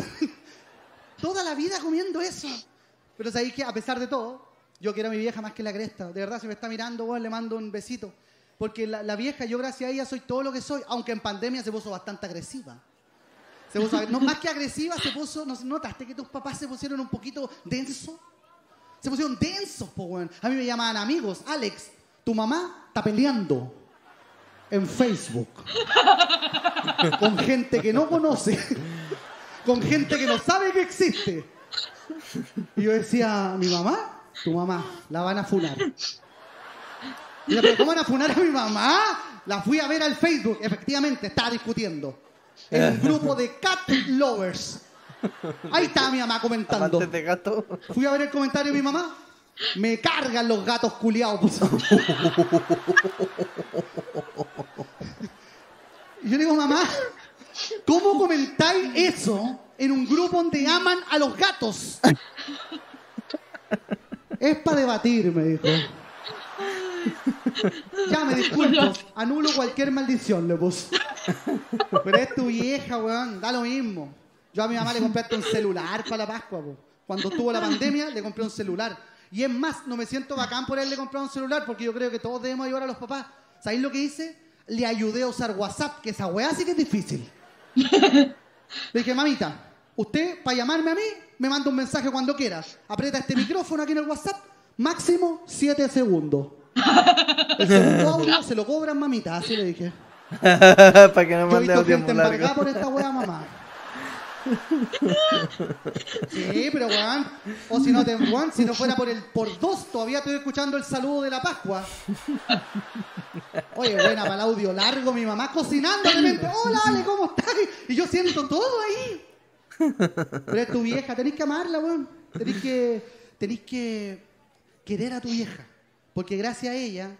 Toda la vida comiendo eso. Pero ¿sabéis qué? A pesar de todo, yo quiero a mi vieja más que la cresta. De verdad, si me está mirando, vos, le mando un besito. Porque la, la vieja, yo gracias a ella soy todo lo que soy. Aunque en pandemia se puso bastante agresiva. Se puso, no, más que agresiva, se puso... ¿no, ¿notaste que tus papás se pusieron un poquito densos? Se pusieron densos, po, weón. A mí me llamaban amigos. Alex, tu mamá está peleando en Facebook con gente que no conoce, con gente que no sabe que existe. Y yo decía, mi mamá, tu mamá, la van a funar. Y yo, pero ¿cómo van a funar a mi mamá? La fui a ver al Facebook. Efectivamente, estaba discutiendo en un grupo de cat lovers. Ahí está mi mamá comentando. De gato. Fui a ver el comentario de mi mamá. Me cargan los gatos culiados. Y yo digo, mamá, ¿cómo comentáis eso en un grupo donde aman a los gatos? Es para debatir, me dijo. Ya, me disculpo, anulo cualquier maldición, le puse. Pero es tu vieja, weón, da lo mismo. Yo a mi mamá le compré hasta un celular para la Pascua, po. Cuando tuvo la pandemia, le compré un celular. Y es más, no me siento bacán por haberle comprado un celular, porque yo creo que todos debemos ayudar a los papás. ¿Sabéis lo que hice? Le ayudé a usar WhatsApp, que esa weá sí que es difícil. Le dije, mamita, usted, para llamarme a mí, me manda un mensaje cuando quiera. Aprieta este micrófono aquí en el WhatsApp, máximo siete segundos. El segundo audio se lo cobran, mamita, así le dije. Para que no mande audio muy largo. Yo he visto gente embargada por esta weá, mamá. Sí, pero weón, o si no te weón, si no fuera por el por dos, todavía estoy escuchando el saludo de la Pascua. Oye, buena para el audio largo, mi mamá cocinando de repente, hola Ale, ¿cómo estás? Y yo siento todo ahí. Pero es tu vieja, tenés que amarla, weón. Tenés que, tenés que querer a tu vieja. Porque gracias a ella,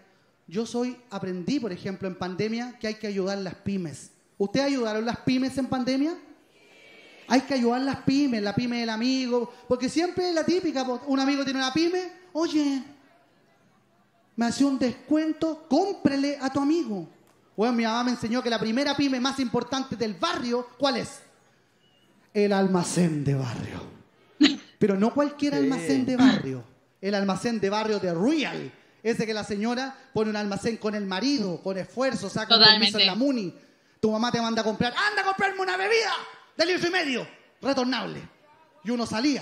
yo soy, aprendí, por ejemplo, en pandemia, que hay que ayudar a las pymes. ¿Ustedes ayudaron las pymes en pandemia? Hay que ayudar a las pymes, la pyme del amigo, porque siempre es la típica, un amigo tiene una pyme, oye, me hace un descuento, cómprele a tu amigo. Bueno, mi mamá me enseñó que la primera pyme más importante del barrio, ¿cuál es? El almacén de barrio. Pero no cualquier almacén de barrio, el almacén de barrio de Real, ese que la señora pone un almacén con el marido, con esfuerzo, saca un permiso en la MUNI, tu mamá te manda a comprar, anda a comprarme una bebida de litro y medio, retornable. Y uno salía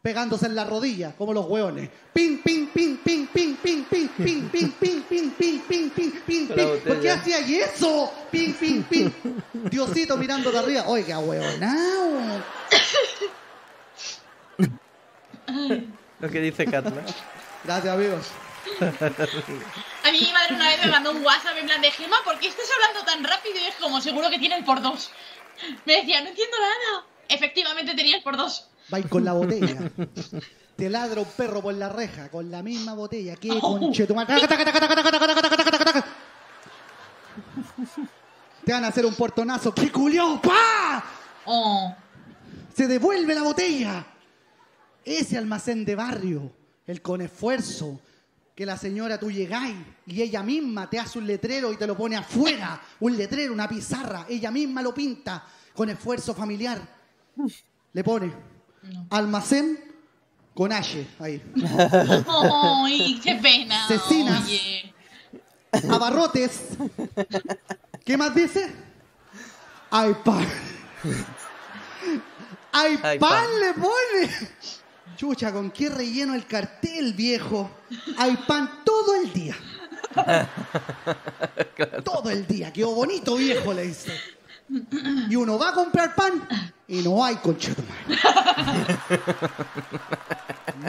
pegándose en la rodilla, como los hueones. Ping, ping, ping, ping, ping, ping, ping, ping, ping, ping, ping, ping, ping, ping, ping, ping. ¿Por qué hacía eso? Ping, ping, ping. Diosito mirando de arriba. Oiga, hueonao. Lo que dice Carla. Gracias, amigos. A mí mi madre una vez me mandó un WhatsApp en plan de Gemma, ¿por qué estás hablando tan rápido? Y es como, seguro que tiene el por dos. Me decía, no entiendo nada. Efectivamente tenías por dos. Vais con la botella. Te ladra un perro por la reja con la misma botella. ¡Qué oh. conchetumar! Te van a hacer un portonazo. ¡Qué culiao! ¡Pa! Oh. Se devuelve la botella. Ese almacén de barrio, el con esfuerzo, que la señora tú llegáis y ella misma te hace un letrero y te lo pone afuera, un letrero, una pizarra, ella misma lo pinta con esfuerzo familiar. Le pone no. almacén con H ahí. ¡Ay, qué pena! Cecinas, oye. Abarrotes. ¿Qué más dice? ¡Ay, pan! ¡Ay, pan, pan le pone! Chucha, ¿con qué relleno el cartel, viejo? Hay pan todo el día. Claro. Todo el día, quedó bonito, viejo, le dice. Y uno va a comprar pan y no hay, conchetumare.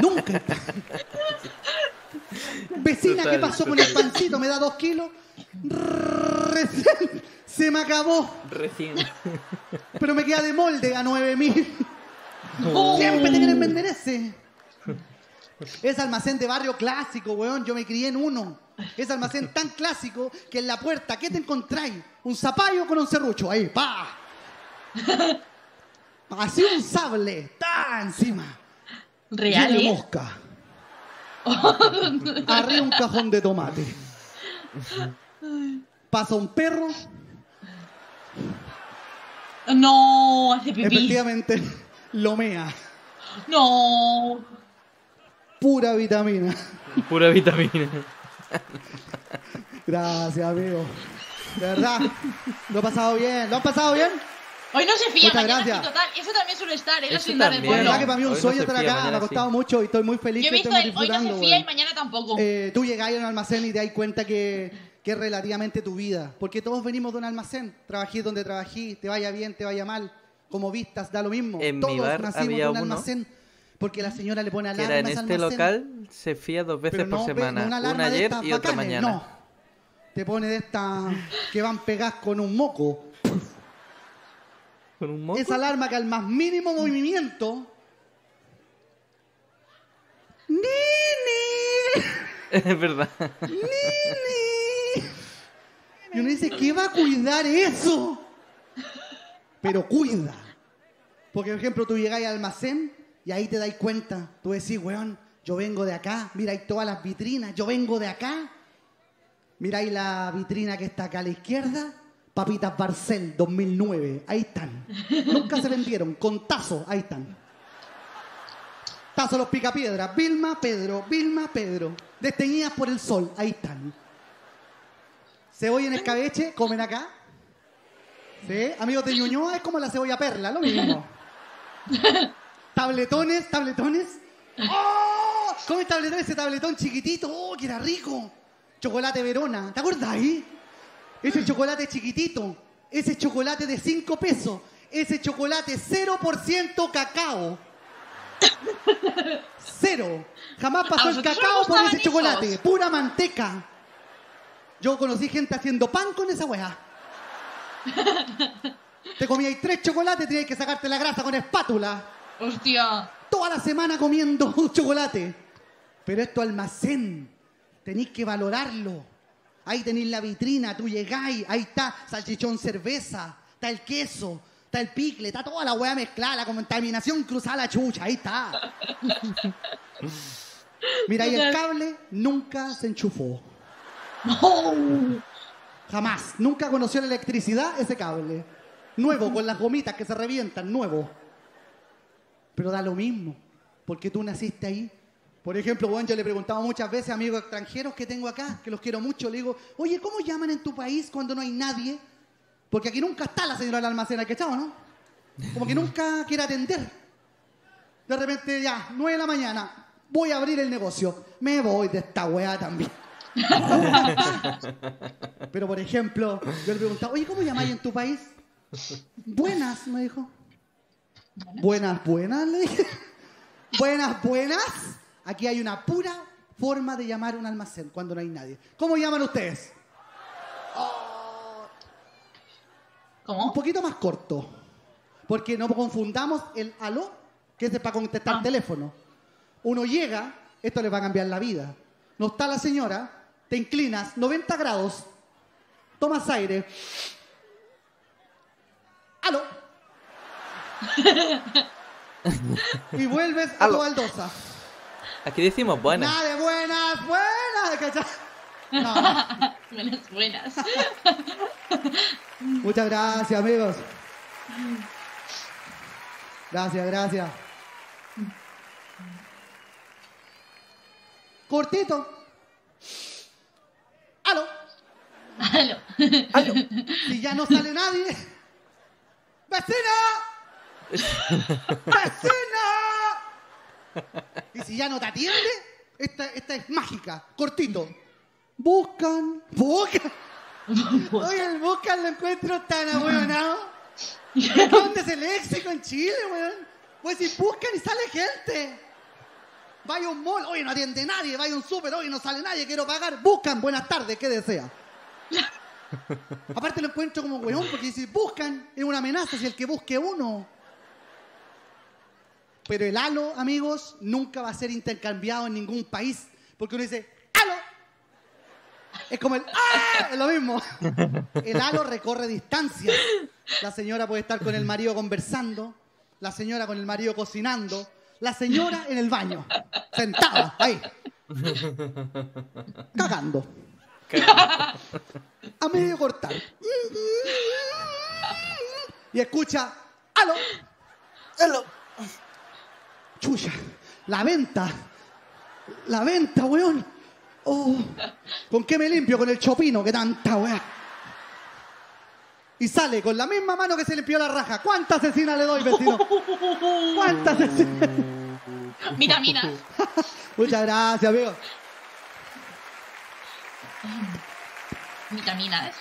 Nunca hay pan. Vecina, total, ¿qué pasó total. con el pancito? ¿Me da dos kilos? Recién se me acabó. Recién. Pero me queda de molde a nueve mil. Oh. Siempre te quieren vender ese. Es almacén de barrio clásico, weón. Yo me crié en uno. Es almacén tan clásico que en la puerta, ¿qué te encontráis? Un zapallo con un serrucho. Ahí, pa. Así un sable. Ta encima. Real. Y una mosca. Arriba un cajón de tomate. Pasa un perro. No, hace pipí. Efectivamente, lo mea. No. Pura vitamina. Pura vitamina. Gracias, amigo. De verdad, lo he pasado bien. ¿Lo han pasado bien? Hoy no se fía, mañana sí, total. Eso también suele estar, ¿eh? Eso también. De verdad que para mí es un sueño estar acá. Me ha costado mucho y estoy muy feliz. Yo he visto el hoy no se fía y mañana tampoco. Eh, tú llegáis a un almacén y te das cuenta que, que es relativamente tu vida. Porque todos venimos de un almacén. Trabajís donde trabajís, te vaya bien, te vaya mal. Como vistas, da lo mismo. En todos mi bar nacimos había de un almacén. Uno. Porque la señora le pone alarmas al almacén. En este local se fía dos veces no por semana. Una, una ayer y otra mañana. No, te pone de estas que van pegadas con un moco. ¿Con un moco? Esa alarma que al más mínimo movimiento... ¡Nini! Es verdad. ¡Nini! Y uno dice, ¿qué va a cuidar eso? Pero cuida. Porque, por ejemplo, tú llegas al almacén... Y ahí te dais cuenta, tú decís, weón, yo vengo de acá, mira ahí todas las vitrinas, yo vengo de acá. Mira ahí la vitrina que está acá a la izquierda, papitas Barcel dos mil nueve, ahí están. Nunca se vendieron, con tazo, ahí están. Tazo los picapiedras, Vilma, Pedro, Vilma, Pedro. Desteñidas por el sol, ahí están. Cebolla en escabeche, comen acá. ¿Sí? Amigos de Ñuñoa es como la cebolla perla, lo mismo. Tabletones, tabletones. ¡Oh! ¿Cómo es tabletón? Ese tabletón chiquitito. ¡Oh, que era rico! Chocolate Verona. ¿Te acuerdas ahí? Ese chocolate chiquitito. Ese chocolate de cinco pesos. Ese chocolate cero por ciento cacao. Cero. Jamás pasó el cacao por ese chocolate. Pura manteca. Yo conocí gente haciendo pan con esa weá. Te comíais tres chocolates, tenías que sacarte la grasa con espátula. ¡Hostia! Toda la semana comiendo chocolate. Pero esto almacén. Tenéis que valorarlo. Ahí tenéis la vitrina, tú llegáis, ahí está salchichón cerveza, está el queso, está el picle, está toda la hueá mezclada, la contaminación cruzada la chucha, ahí está. Mira, ahí el cable nunca se enchufó. ¡No! Jamás. Nunca conoció la electricidad ese cable. Nuevo, con las gomitas que se revientan, nuevo. Pero da lo mismo, porque tú naciste ahí. Por ejemplo, bueno, yo le preguntaba muchas veces a amigos extranjeros que tengo acá, que los quiero mucho, le digo, oye, ¿cómo llaman en tu país cuando no hay nadie? Porque aquí nunca está la señora del almacén, que chao, ¿no? Como que nunca quiere atender. De repente ya, nueve de la mañana, voy a abrir el negocio. Me voy de esta weá también. Pero, por ejemplo, yo le preguntaba, oye, ¿cómo llamáis en tu país? Buenas, me dijo. Buenas, buenas, le dije. Buenas, buenas. Aquí hay una pura forma de llamar un almacén cuando no hay nadie. ¿Cómo llaman ustedes? Oh. ¿Cómo? Un poquito más corto. Porque no confundamos el aló, que es para contestar ah. teléfono. Uno llega, esto les va a cambiar la vida. No está la señora, te inclinas noventa grados, tomas aire. Aló. Y vuelves a tu baldosa. Aquí decimos buenas. Nada de buenas, buenas, ¿cachai? No. Buenas, buenas. Muchas gracias, amigos. Gracias, gracias. Cortito. Aló. Aló. Aló. Si ya no sale nadie. ¡Vecino! ¡Vecina! Y si ya no te atiende, esta, esta es mágica, cortito. Buscan, buscan. Oye, el buscan lo encuentro tan abuelonado. ¿Dónde es el léxico en Chile, weón? Pues si buscan y sale gente. Vaya a un mall, oye, no atiende nadie. Vaya a un súper, oye, no sale nadie, quiero pagar. Buscan, buenas tardes, ¿qué desea? Aparte lo encuentro como weón, porque si buscan es una amenaza, si el que busque uno. Pero el halo, amigos, nunca va a ser intercambiado en ningún país, porque uno dice, halo. Es como el, ¡ah! Es lo mismo. El halo recorre distancias. La señora puede estar con el marido conversando, la señora con el marido cocinando, la señora en el baño, sentada, ahí, cagando. A medio cortar. Y escucha, ¡aló! ¡Aló! ¡Chucha! ¡La venta! ¡La venta, weón! Oh. ¿Con qué me limpio? Con el chopino, que tanta weá. Y sale con la misma mano que se limpió la raja. ¿Cuánta asesina le doy, vecino? ¿Cuánta asesina? Mira, mira. Muchas gracias, amigo. Vitaminas.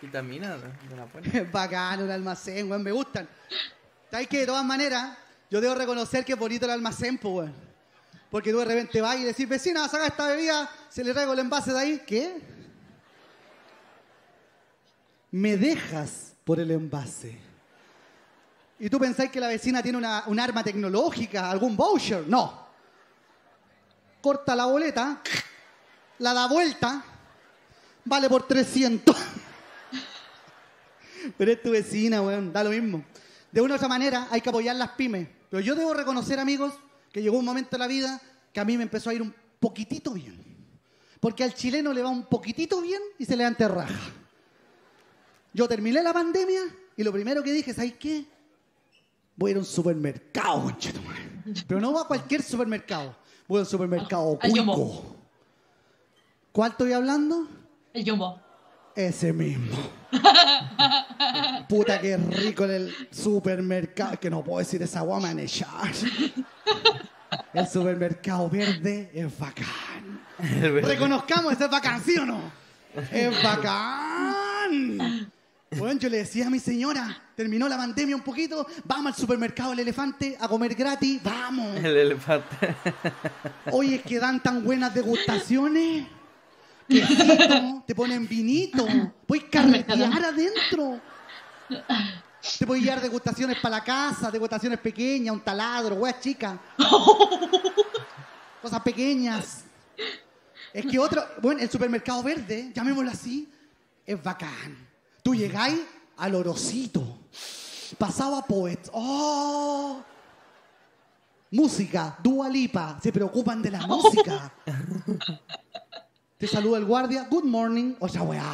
Vitaminas de la puerta. Es bacano el almacén, weón, me gustan. ¿Sabes qué? De todas maneras, yo debo reconocer que es bonito el almacén, pues, weón. Porque tú de repente vas y decís, vecina, saca esta bebida, se le traigo el envase de ahí. ¿Qué? Me dejas por el envase. ¿Y tú pensáis que la vecina tiene una, un arma tecnológica, algún voucher? No. Corta la boleta, la da vuelta, vale por trescientos. Pero es tu vecina, weón, da lo mismo. De una u otra manera hay que apoyar las pymes. Pero yo debo reconocer, amigos, que llegó un momento en la vida que a mí me empezó a ir un poquitito bien. Porque al chileno le va un poquitito bien y se le enterraja. Yo terminé la pandemia y lo primero que dije, ¿sabes qué? Voy a ir a un supermercado, conchetumare. Pero no va a cualquier supermercado. Voy al supermercado ah, Cuico. ¿Cuál estoy hablando? El Jumbo. Ese mismo. Puta que rico en el supermercado. Que no puedo decir esa guamanejar. El supermercado verde es bacán. Reconozcamos, ese es bacán, ¿sí o no? Es bacán. Bueno, yo le decía a mi señora, terminó la pandemia un poquito, vamos al supermercado El Elefante a comer gratis, vamos. El Elefante. Oye, es que dan tan buenas degustaciones. Quesito, te ponen vinito, puedes carretear adentro. Te puedes llevar degustaciones para la casa, degustaciones pequeñas, un taladro, weas chicas. Cosas pequeñas. Es que otro, bueno, el supermercado verde, llamémoslo así, es bacán. Tú llegáis al Orocito, pasaba Poets, ¡oh! Música, Dua Lipa, se preocupan de la música. Te saluda el guardia, good morning, o sea, weá.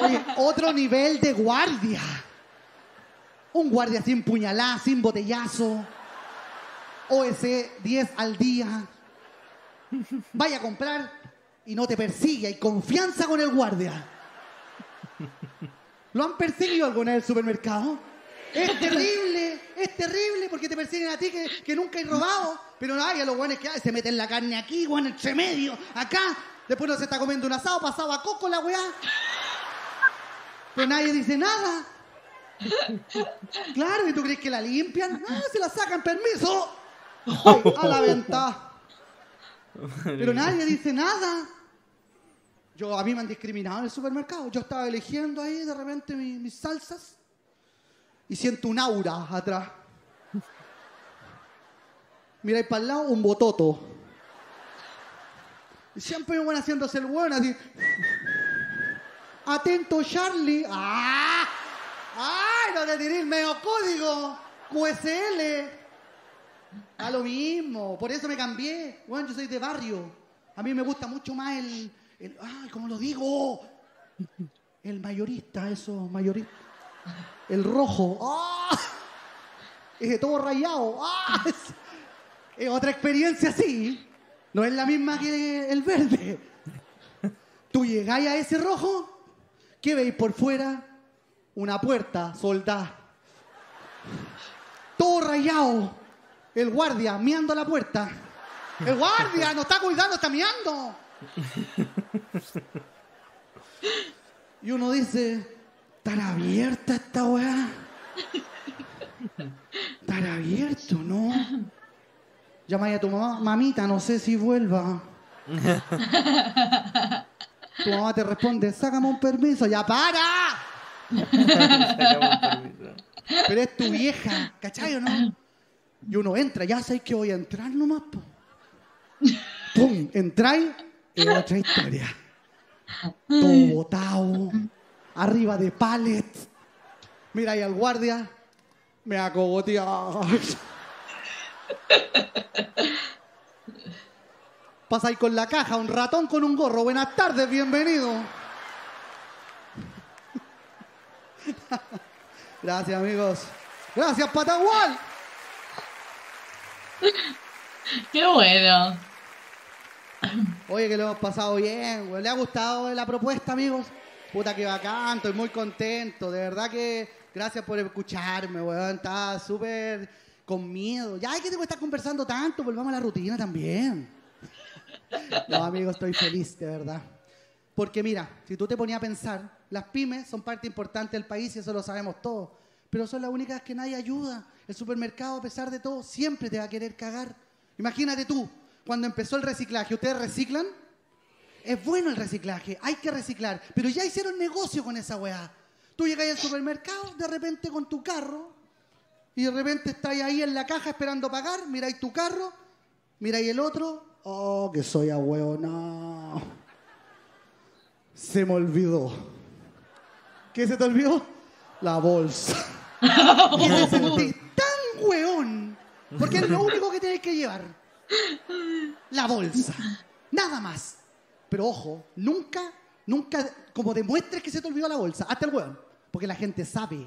Oye, otro nivel de guardia. Un guardia sin puñalá, sin botellazo. O S E diez al día. Vaya a comprar y no te persigue, hay confianza con el guardia. ¿Lo han perseguido alguna en el supermercado? Es terrible, es terrible porque te persiguen a ti que, que nunca he robado. Pero no hay a los guanes que ay, se meten la carne aquí, guan, entre medio, acá. Después no se está comiendo un asado, pasaba a coco la weá. Pero nadie dice nada. Claro, ¿y tú crees que la limpian? Ah, se la sacan, permiso. Ay, a la venta. Pero nadie dice nada. Yo, a mí me han discriminado en el supermercado. Yo estaba eligiendo ahí de repente mi, mis salsas y siento un aura atrás. Miráis para el lado, un bototo. Y siempre me van haciéndose el bueno, así. Atento, Charlie. ¡Ah! ¡Ay, no te tiré el medio código! Q S L. A lo mismo. Por eso me cambié. Bueno, yo soy de barrio. A mí me gusta mucho más el... El, ¡ay, cómo lo digo! El mayorista, eso, mayorista. El rojo. ¡Ah! Es de todo rayado. ¡Ah! Es, es otra experiencia así. No es la misma que el verde. Tú llegáis a ese rojo, ¿qué veis por fuera? Una puerta soldada. Todo rayado. El guardia meando la puerta. El guardia nos está cuidando, está mirando. Y uno dice, ¿tan abierta esta weá? ¿Tan abierto, no? Llamáis a tu mamá, mamita, no sé si vuelva. Tu mamá te responde, sácame un permiso. ¡Ya para! Sácame un permiso. Pero es tu vieja, ¿cachai o no? Y uno entra, ya sabes que voy a entrar nomás, po. ¡Pum! Entráis en otra historia. Todo botado, arriba de palets. Mira ahí al guardia, me ha cogoteado. Pasáis con la caja, un ratón con un gorro. Buenas tardes, bienvenido. Gracias, amigos. Gracias, Patagual. Qué bueno. Oye, que lo hemos pasado bien, güey. ¿Le ha gustado la propuesta, amigos? Puta, que bacán, estoy muy contento. De verdad que gracias por escucharme, güey. Estaba súper con miedo. Ya, ¿qué tengo que estar conversando tanto? Volvamos a la rutina también. No, amigos, estoy feliz, de verdad. Porque mira, si tú te ponías a pensar, las pymes son parte importante del país y eso lo sabemos todos. Pero son las únicas que nadie ayuda. El supermercado, a pesar de todo, siempre te va a querer cagar. Imagínate tú, cuando empezó el reciclaje, ¿ustedes reciclan? Es bueno el reciclaje, hay que reciclar. Pero ya hicieron negocio con esa weá. Tú llegas al supermercado, de repente con tu carro, y de repente estás ahí en la caja esperando pagar, miráis tu carro, miráis el otro, oh, que soy a huevo, no. Se me olvidó. ¿Qué se te olvidó? La bolsa. Y te sentís tan hueón, porque es lo único que tenés que llevar. La bolsa. Nada más. Pero ojo, nunca, nunca, como demuestres que se te olvidó la bolsa, hasta el hueón. Porque la gente sabe.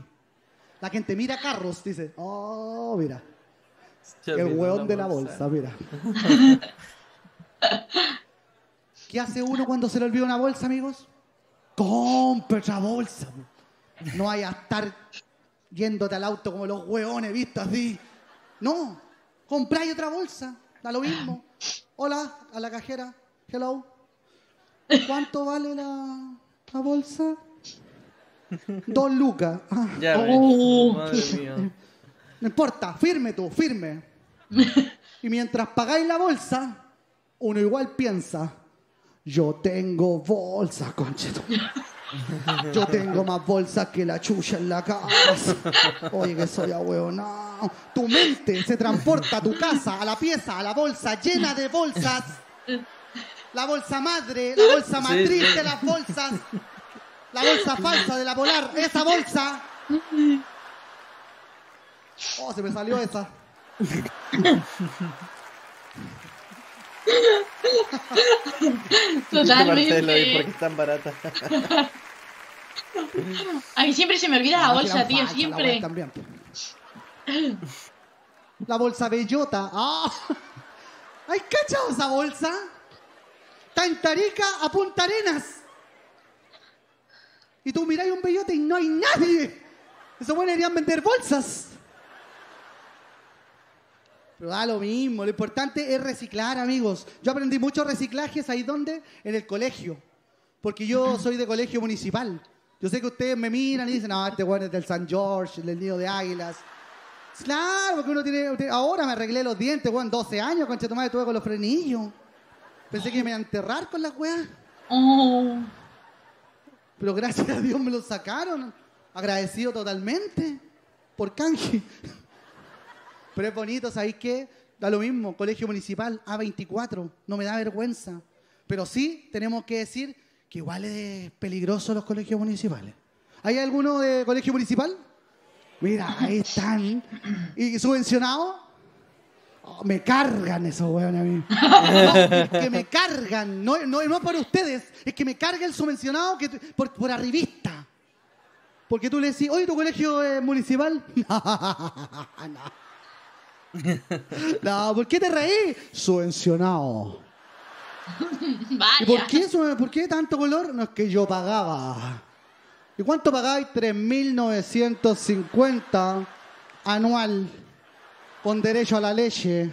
La gente mira carros, dice, oh, mira. El hueón de la bolsa, mira. ¿Qué hace uno cuando se le olvida una bolsa, amigos? Compra otra bolsa. No hay a estar yéndote al auto como los hueones, ¿viste? Así. No, compráis otra bolsa. Da lo mismo. Hola, a la cajera. Hello. ¿Cuánto vale la, la bolsa? Dos lucas. Ah. Ya, oh. Madre mía. No importa, firme tú, firme. Y mientras pagáis la bolsa, uno igual piensa, yo tengo bolsa, conchito. Yo tengo más bolsas que la chucha en la casa. Oye, que soy ahueonao. Tu mente se transporta a tu casa, a la pieza, a la bolsa, llena de bolsas. La bolsa madre, la bolsa matriz, sí, sí, de las bolsas. La bolsa falsa de la polar, esa bolsa. Oh, se me salió esa. Totalmente. Lo vi porque es tan barata. A mí siempre se me olvida la, la bolsa, tío, falsa, siempre. La, también. La bolsa bellota. Oh. ¿Hay cachado esa bolsa? Está en Tarica a Punta Arenas. Y tú miráis un bellote y no hay nadie. Esos buenos deberían vender bolsas. Pero da lo mismo, lo importante es reciclar, amigos. Yo aprendí muchos reciclajes, ¿ahí dónde? En el colegio, porque yo soy de colegio municipal. Yo sé que ustedes me miran y dicen, no, este weón es del San George, del Nido de Águilas. Claro, porque uno tiene... Ahora me arreglé los dientes, weón, doce años, concha tu madre, tuve con los frenillos. Pensé que me iba a enterrar con las weas. Oh. Pero gracias a Dios me los sacaron, agradecido totalmente, por canje. Pero es bonito, ¿sabéis qué? Da lo mismo, colegio municipal, A veinticuatro, no me da vergüenza. Pero sí tenemos que decir que igual es peligroso los colegios municipales. ¿Hay alguno de colegio municipal? Mira, ahí están. ¿Y subvencionados? Oh, me cargan esos huevones a mí. No, es que me cargan, no, no, no es para ustedes, es que me carga el subvencionado que, por, por arribista. Porque tú le decís, oye, ¿tu colegio es municipal? No. No, ¿por qué te reí? Subvencionado. Vaya. ¿Y por qué, por qué tanto color? No, es que yo pagaba. ¿Y cuánto pagáis? tres mil novecientos cincuenta anual con derecho a la leche.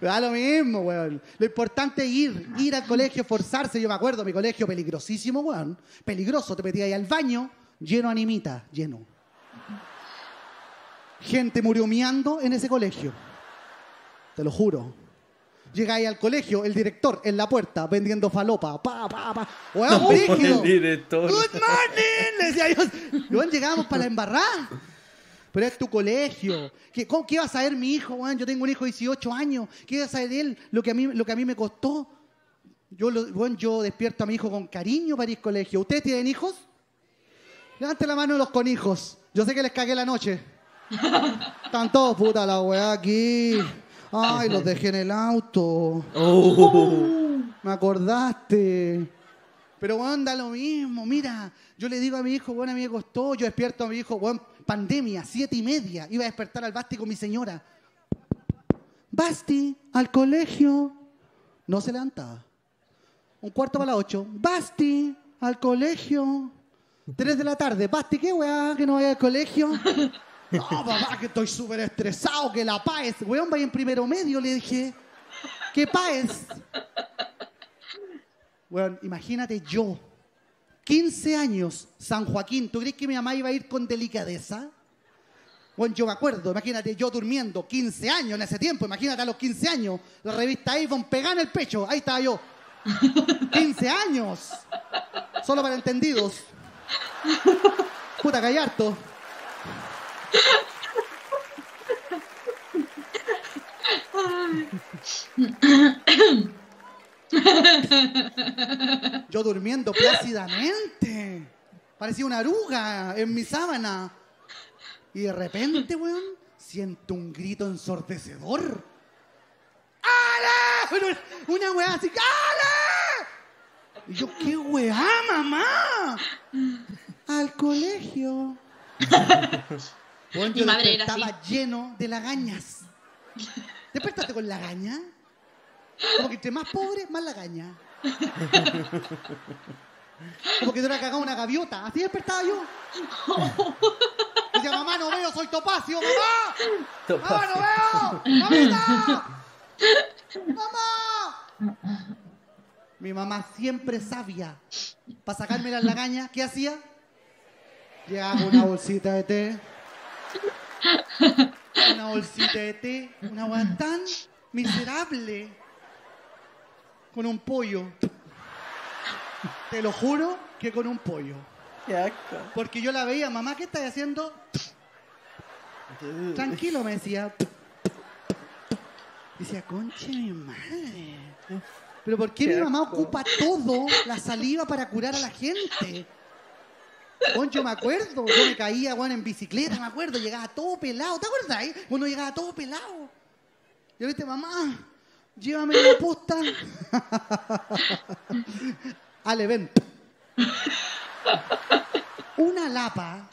Da lo mismo, weón. Lo importante es ir, ir al colegio, forzarse. Yo me acuerdo, mi colegio peligrosísimo, weón. Peligroso, te metías ahí al baño, lleno animita, lleno. Gente murió miando en ese colegio. Te lo juro. Llegáis al colegio, el director en la puerta vendiendo falopa. Pa, pa, pa. ¡Weón, brígido! No, el director. ¡Good morning! Le decía yo. Weón, llegábamos para la embarrada. Pero es tu colegio. ¿Qué, cómo, qué va a saber mi hijo, weón? Yo tengo un hijo de dieciocho años. ¿Qué va a saber él? Lo que a mí, lo que a mí me costó. Yo, lo, weón, yo despierto a mi hijo con cariño para ir al colegio. ¿Ustedes tienen hijos? Levanten la mano los con hijos. Yo sé que les cagué la noche. Están todos puta la weá aquí. Ay, los dejé en el auto. Oh. Oh, me acordaste. Pero, weón, da lo mismo. Mira, yo le digo a mi hijo, weón, a mí me costó. Yo despierto a mi hijo, weón, pandemia, siete y media. Iba a despertar al Basti con mi señora. Basti, al colegio. No se levantaba. Un cuarto para las ocho. Basti, al colegio. Tres de la tarde. Basti, ¿qué weá? ¿Que no vaya al colegio? No, papá, que estoy súper estresado, que la paes. Weón, vaya en primero medio, le dije. ¿Qué paes? Weón, imagínate yo, quince años, San Joaquín. ¿Tú crees que mi mamá iba a ir con delicadeza? Weón, yo me acuerdo, imagínate yo durmiendo quince años en ese tiempo. Imagínate a los quince años, la revista iPhone pegada en el pecho. Ahí estaba yo. quince años. Solo para entendidos. Puta, callé harto. Yo durmiendo plácidamente, parecía una oruga en mi sábana. Y de repente, weón, siento un grito ensordecedor. ¡Ale! Una weá así, ¡ale! Y yo, ¿qué weá, mamá? Al colegio. Bueno, yo estaba lleno de lagañas. ¿Despertaste con lagaña? Como que entre más pobre, más lagaña. Como que te hubiera cagado una gaviota. Así despertaba yo. Y decía, mamá, no veo, soy topacio, mamá. Topacio. Mamá, no veo. ¡Mamita! ¡Mamá! Mi mamá siempre sabia. Para sacarme las lagañas, ¿qué hacía? Llegaba una bolsita de té. Una bolsita de té. Una hueá tan miserable. Con un pollo. Te lo juro que con un pollo. Qué asco. Porque yo la veía, mamá, ¿qué estás haciendo? Tranquilo, me decía. Decía, concha mi madre. Pero ¿por qué, qué mi mamá asco. Ocupa todo la saliva para curar a la gente? Bueno, yo me acuerdo, yo me caía, bueno, en bicicleta, me acuerdo, llegaba todo pelado, ¿te acuerdas? Eh? Bueno, llegaba todo pelado. Yo le dije, mamá, llévame la posta al evento. Una lapa.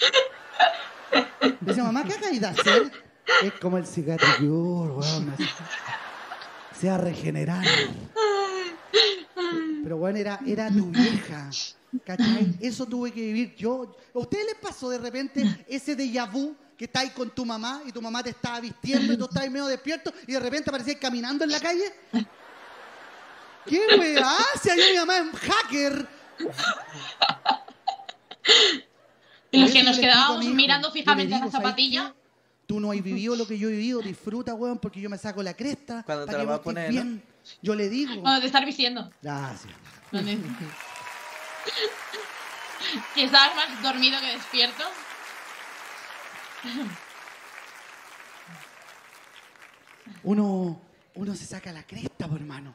Le decía, mamá, ¿qué acabas de hacer? Es como el cigarrillo, weón. Se va a regenerar. Pero bueno, era, era tu vieja. ¿Cachai? Eso tuve que vivir yo. ¿A ustedes les pasó de repente ese déjà vu que está ahí con tu mamá y tu mamá te estaba vistiendo y tú estabas medio despierto y de repente aparecías caminando en la calle? ¿Qué weá? Si ahí mi mamá es un hacker. Y los que nos quedábamos mirando fijamente a las zapatillas. Tú no has vivido lo que yo he vivido, disfruta, weón, porque yo me saco la cresta. Cuando te la vas a poner, ¿no? Yo le digo. Cuando te estás vistiendo. Gracias. Que estabas más dormido que despierto. Uno, uno se saca la cresta, por hermano.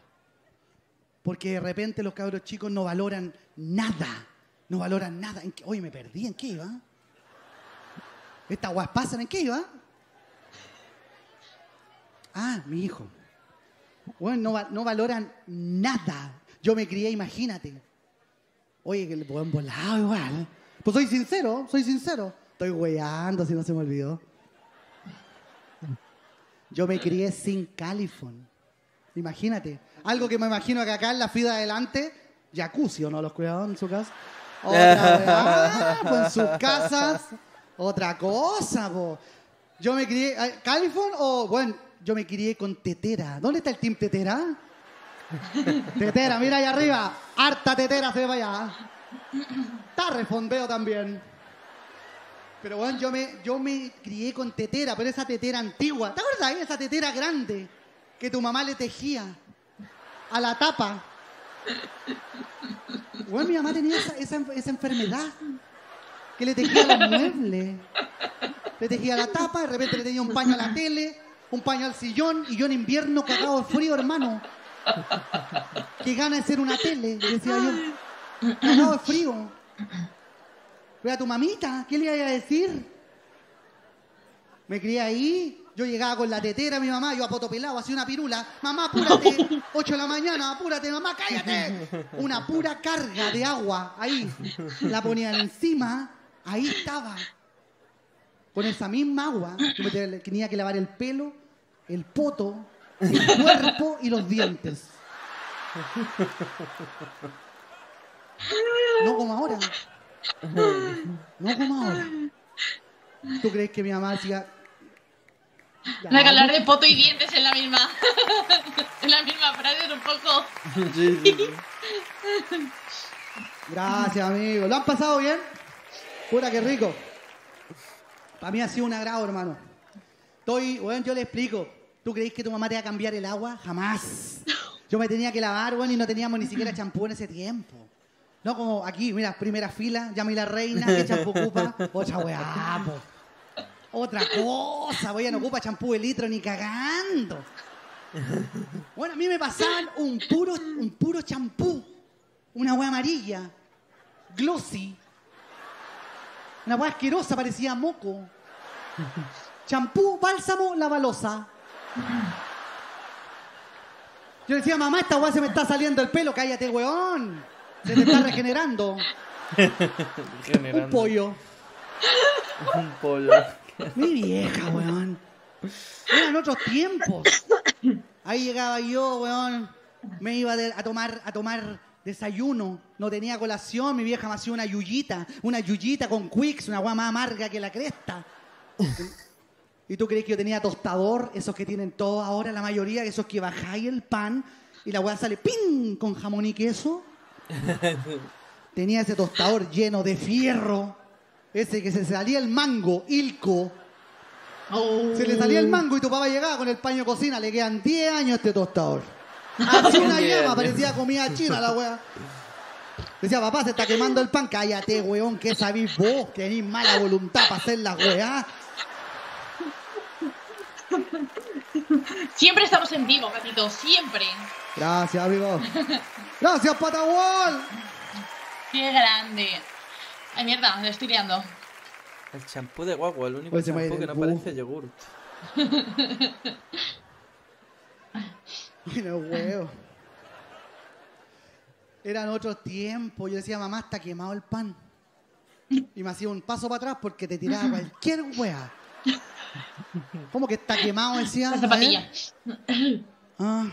Porque de repente los cabros chicos no valoran nada. No valoran nada. ¿En qué? Oye, me perdí. ¿En qué iba? ¿Estas guas pasan? ¿En qué iba? Ah, mi hijo. Bueno, no, no valoran nada. Yo me crié, imagínate. Oye, que le pueden volar igual. Pues soy sincero, soy sincero. Estoy weyando, si no se me olvidó. Yo me crié sin califón. Imagínate. Algo que me imagino que acá en la fida adelante, jacuzzi, ¿o no? Los cuidados en su casa. Otra pues en sus casas. Otra cosa, po. Yo me crié... ¿Califón o...? Bueno, yo me crié con Tetera. ¿Dónde está el team Tetera? Tetera, mira ahí arriba. Harta Tetera se va allá. Está refondeo también. Pero bueno, yo me, yo me crié con Tetera, pero esa Tetera antigua. ¿Te acuerdas? Esa Tetera grande que tu mamá le tejía a la tapa. Bueno, mi mamá tenía esa, esa, esa enfermedad que le tejía a los muebles. Le tejía la tapa, de repente le tenía un paño a la tele, un paño al sillón, y yo en invierno cagado de frío, hermano. Qué gana de ser una tele, decía yo. Cagado de frío. Pero a tu mamita, ¿qué le iba a decir? Me crié ahí, yo llegaba con la tetera, mi mamá, yo apotopelado, hacía una pirula. Mamá, apúrate, ocho de la mañana, apúrate, mamá, cállate. Una pura carga de agua, ahí. La ponían encima, ahí estaba. Con esa misma agua, yo me tenía que lavar el pelo, el poto, el cuerpo y los dientes. No como ahora. No como ahora. ¿Tú crees que mi mamá hacía? La calor de poto y dientes es la misma. Es la misma frase un poco. Sí, sí, sí. Gracias, amigo. ¿Lo han pasado bien? Pura, qué rico. Para mí ha sido un agrado, hermano. Estoy, bueno, yo le explico. ¿Tú creís que tu mamá te va a cambiar el agua? Jamás. Yo me tenía que lavar, bueno, y no teníamos ni siquiera champú en ese tiempo. No, como aquí, mira, primera fila, llamé la reina, ¿qué champú ocupa? Otra weá, po. Otra cosa, weá, no ocupa champú de litro ni cagando. Bueno, a mí me pasaban un puro, un puro champú. Una weá amarilla, glossy. Una hueá asquerosa, parecía moco. Champú, bálsamo, lavalosa. Yo decía, mamá, esta hueá se me está saliendo el pelo. Cállate, weón. Se te está regenerando. regenerando. Un pollo. Un pollo. Mi vieja, weón. Eran otros tiempos. Ahí llegaba yo, weón. Me iba a tomar... A tomar desayuno, no tenía colación, mi vieja me hacía una yuyita, una yuyita con Quicks, una guama más amarga que la cresta. ¿Y tú crees que yo tenía tostador? Esos que tienen todos ahora, la mayoría, esos que bajáis el pan y la guada sale ¡ping! Con jamón y queso. Tenía ese tostador lleno de fierro, ese que se salía el mango, Ilco. Oh. Se le salía el mango y tu papá llegaba con el paño de cocina, le quedan diez años a este tostador. Así una llama, parecía comida china la wea. Decía, papá, se está quemando el pan. Cállate, weón, que sabís vos, que tenís mala voluntad para hacer la wea. Siempre estamos en vivo, Patito, siempre. Gracias, amigo. Gracias, Patagual. Qué grande. Ay, mierda, le estoy liando. El champú de guagua, el único pues champú que no parece yogurt. Bueno, huevo. Eran otros tiempos. Yo decía, mamá, está quemado el pan. Y me hacía un paso para atrás porque te tiraba cualquier hueá. ¿Cómo que está quemado? Decía. La zapatilla. Ah.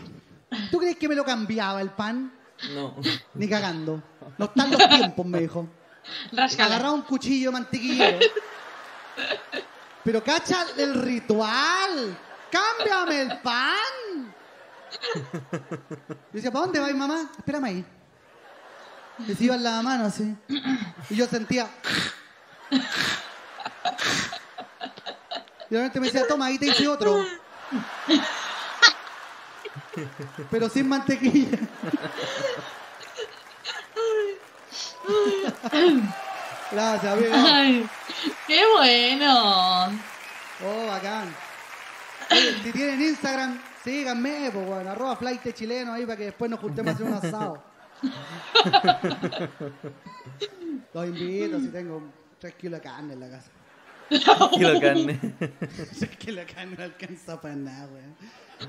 ¿Tú crees que me lo cambiaba el pan? No. Ni cagando. No están los tiempos, me dijo. Rascala. Agarraba un cuchillo mantequillero. Pero cacha el ritual. ¡Cámbiame el pan! Yo decía, ¿para dónde vais, mamá? Espérame ahí. Y se iban las manos así. Y yo sentía. Y de repente me decía, toma, ahí te hice otro. Pero sin mantequilla. Gracias, amigo. Ay, ¡qué bueno! Oh, bacán. Oye, si tienen Instagram, síganme, pues, bueno, arroba Flaite Chileno ahí para que después nos juntemos a hacer un asado. Los invito, si tengo tres kilos de carne en la casa. tres kilos de carne. tres kilos de carne no alcanza para nada, weón.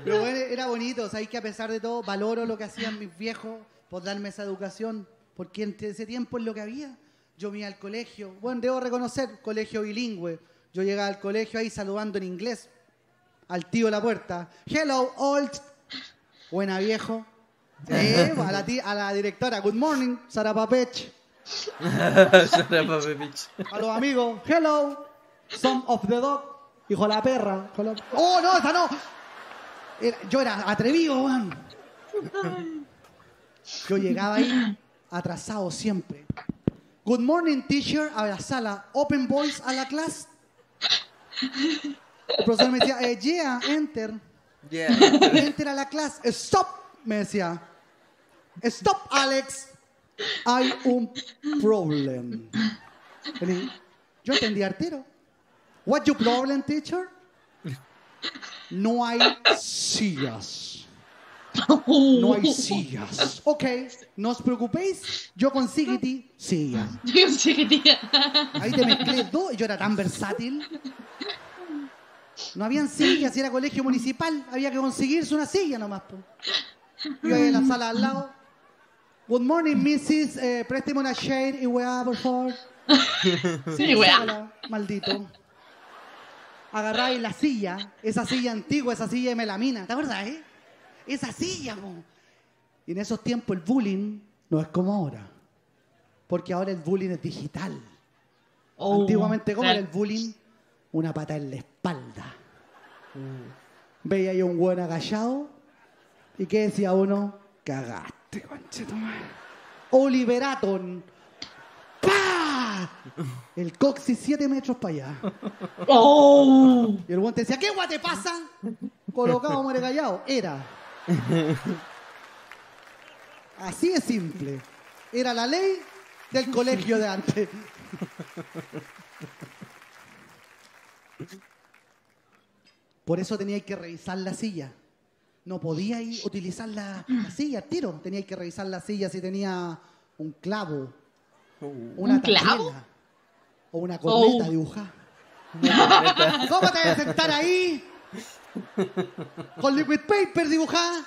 Pero bueno, era bonito, sabéis que a pesar de todo, valoro lo que hacían mis viejos por darme esa educación, porque en ese tiempo es lo que había. Yo me iba al colegio, bueno, debo reconocer, colegio bilingüe. Yo llegaba al colegio ahí saludando en inglés. Al tío de la puerta. Hello, old. Buena, viejo. Eh, a, la tía, a la directora. Good morning, Sarapapech. Sarapapech. A los amigos. Hello, son of the dog. Hijo de la perra. Oh, no, esa no. Era, yo era atrevido, weón. Yo llegaba ahí atrasado siempre. Good morning, teacher, a la sala. Open voice a la clase. El profesor me decía, eh, yeah, enter. Yeah. Enter a la clase. Stop, me decía. Stop, Alex. Hay un problem. Yo entendí al tiro. What's your problem, teacher? No hay sillas. No hay sillas. Ok, no os preocupéis. Yo conseguí sillas. Yo conseguí. Ahí te mezclé dos. Yo era tan versátil. No habían sillas. Si era colegio municipal, había que conseguirse una silla nomás. Yo en la sala al lado. Good morning, missus. Eh, présteme una shade y weá, por favor. Sí, weá. Maldito. Agarráis la silla, esa silla antigua, esa silla de melamina, ¿te acuerdas, eh? Esa silla, po. Y en esos tiempos el bullying no es como ahora, porque ahora el bullying es digital. Oh, antiguamente, ¿cómo era el bullying? Una pata en la espalda. Mm. Veía yo un buen agachado y ¿qué decía uno? Cagaste, conchetumare. Oliveraton. El coxis siete metros para allá. Oh. Y el guante decía, ¿qué guate pasa? Colocado, muere callado. Era. Así de simple. Era la ley del colegio de antes. Por eso teníais que revisar la silla. No podíais utilizar la, la silla, tiro. Teníais que revisar la silla si tenía un clavo. Una tachera o una corneta oh. dibujada. ¿Cómo te vas a sentar ahí? Con liquid paper dibujada.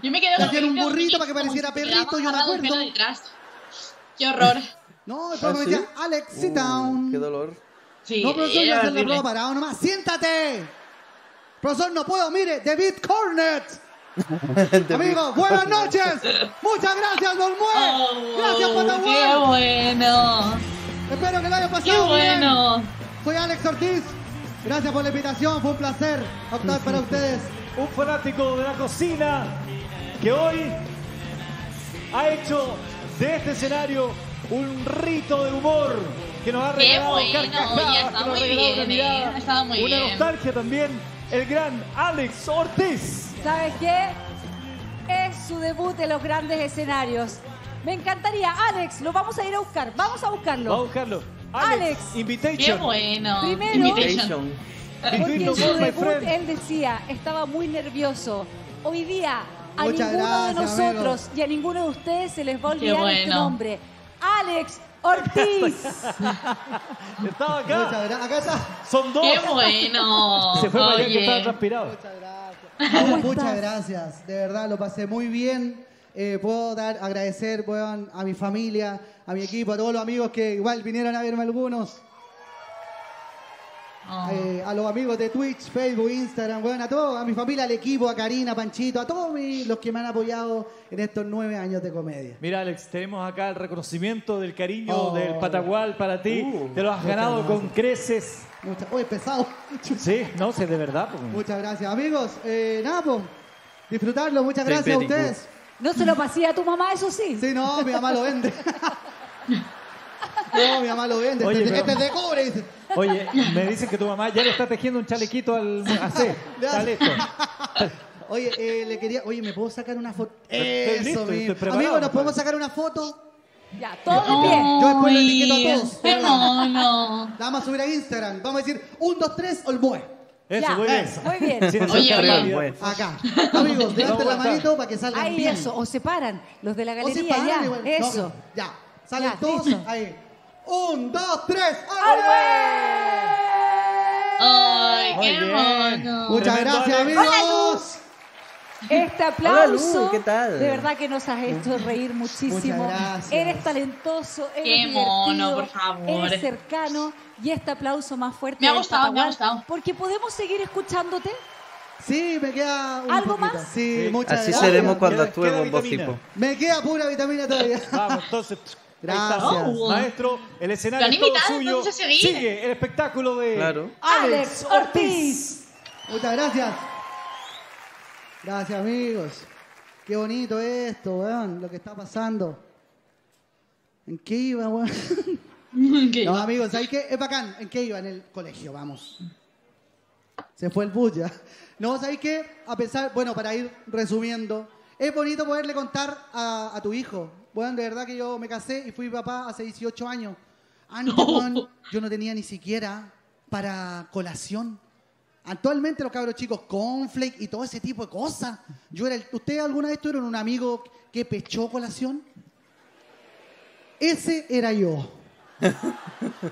Yo me quedé con un burrito para que pareciera perrito, yo me acuerdo. Qué horror. No, después me decía, Alex, sit down. Qué dolor. No, profesor, yo voy a hacer la prueba parado nomás. ¡Siéntate! Profesor, no puedo, mire, David Cornett. Amigos, buenas noches. Muchas gracias, Olmué. Oh, gracias, Patagual. Qué bueno. Espero que lo hayan pasado. Qué bueno. Bien. Soy Alex Ortiz. Gracias por la invitación. Fue un placer optar para ustedes. Un fanático de la cocina que hoy ha hecho de este escenario un rito de humor que nos ha regalado carcajadas, muy bien, mirada, muy una bien. Nostalgia también. El gran Alex Ortiz. ¿Sabes qué? Es su debut en los grandes escenarios. Me encantaría. Alex, lo vamos a ir a buscar. Vamos a buscarlo. Vamos a buscarlo. Alex. Alex. Invitation. Qué bueno. Primero, Invitation. Porque en su debut, él decía, estaba muy nervioso. Hoy día, a Muchas ninguno gracias, de nosotros amigo. y a ninguno de ustedes se les va a olvidar bueno. este nombre. Alex Ortiz. Estaba acá. Muchas gracias. Acá está. Son dos. Qué bueno. Se fue para allá que estaba transpirado. Muchas gracias. Bueno, muchas gracias, de verdad lo pasé muy bien. Eh, puedo dar, agradecer bueno, a mi familia, a mi equipo, a todos los amigos que igual vinieron a verme algunos. Oh. Eh, a los amigos de Twitch, Facebook, Instagram, bueno, a todos, a mi familia, al equipo, a Karina, a Panchito, a todos los que me han apoyado en estos nueve años de comedia. Mira, Alex, tenemos acá el reconocimiento del cariño oh. del Patagual para ti. Uh, Te lo has ganado gracias. con creces. Mucha... Uy, pesado. Sí, no sé, de verdad. Porque... Muchas gracias, amigos. Eh, nada, pues, disfrutarlo. Muchas gracias sí, a ustedes. No se lo pasé a tu mamá, eso sí. Sí, no, mi mamá lo vende. No, mi mamá lo vende. Oye, este, pero... este es de cobre, dice. Oye, me dicen que tu mamá ya le está tejiendo un chalequito al hacer. Oye, eh, le quería... Oye, ¿me puedo sacar una foto? Eso, listo, amigo, ¿nos podemos sacar una foto? Ya, todos de pie. Yo después lo etiqueto a todos. Qué mono. La vamos a subir a Instagram. Vamos a decir, un, dos, tres, Olmué. Eso, muy bien. Muy bien. Sí, oye, oye. Acá. Amigos, levanten la manito para que salgan ahí, bien. Ahí, eso. O separan los de la galería. O separan, ya. Bueno, eso. No, ya. Salen ya, todos. Listo. Ahí. Un, dos, tres, ¡Olmué! ¡Ay, qué mono! Muchas gracias, amigos. Este aplauso, Hola, ¿qué tal? De verdad que nos has hecho reír muchísimo. Eres talentoso, eres Qué divertido, mono, por favor. Eres cercano y este aplauso más fuerte. Me ha gustado, Patagual, me ha gustado. Porque podemos seguir escuchándote. Sí, me queda un ¿Algo poquito. más? Sí, sí. Muchas Así gracias. seremos cuando actúe Bombo Zipo. Me queda pura vitamina todavía. Vamos, entonces. Gracias, oh, maestro. El escenario es todo suyo. Sigue el espectáculo de claro. Alex Ortiz. Muchas gracias. Gracias, amigos. Qué bonito esto, weón, lo que está pasando. ¿En qué iba, weón? No, amigos, ¿sabes qué? Es bacán. ¿En qué iba? En el colegio, vamos. Se fue el bulla. No, ¿sabes qué? A pesar, bueno, para ir resumiendo, es bonito poderle contar a, a tu hijo. Bueno, de verdad que yo me casé y fui papá hace dieciocho años. Antes, no. Bueno, yo no tenía ni siquiera para colación. Actualmente los cabros chicos, cornflakes y todo ese tipo de cosas. Yo era el, ¿ustedes alguna vez tuvieron un amigo que pechó colación? Ese era yo.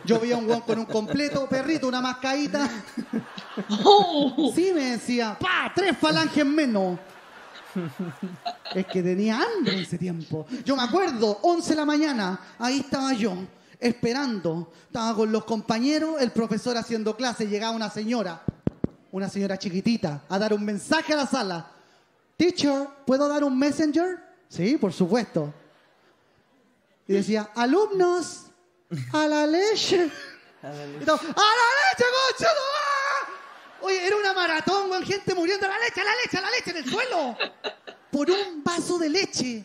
Yo veía un guan con un completo, perrito, una mascadita. Oh. Sí, me decía, ¡pa! Tres falanges menos. Es que tenía hambre en ese tiempo. Yo me acuerdo, once de la mañana, ahí estaba yo, esperando. Estaba con los compañeros, el profesor haciendo clase, llegaba una señora, una señora chiquitita, a dar un mensaje a la sala. Teacher, ¿puedo dar un messenger? Sí, por supuesto. Y decía, alumnos, a la leche. A la leche, entonces, ¡a la leche, concha! Oye, era una maratón, güey, gente muriendo, a la leche, a la leche, a la leche en el suelo. Por un vaso de leche.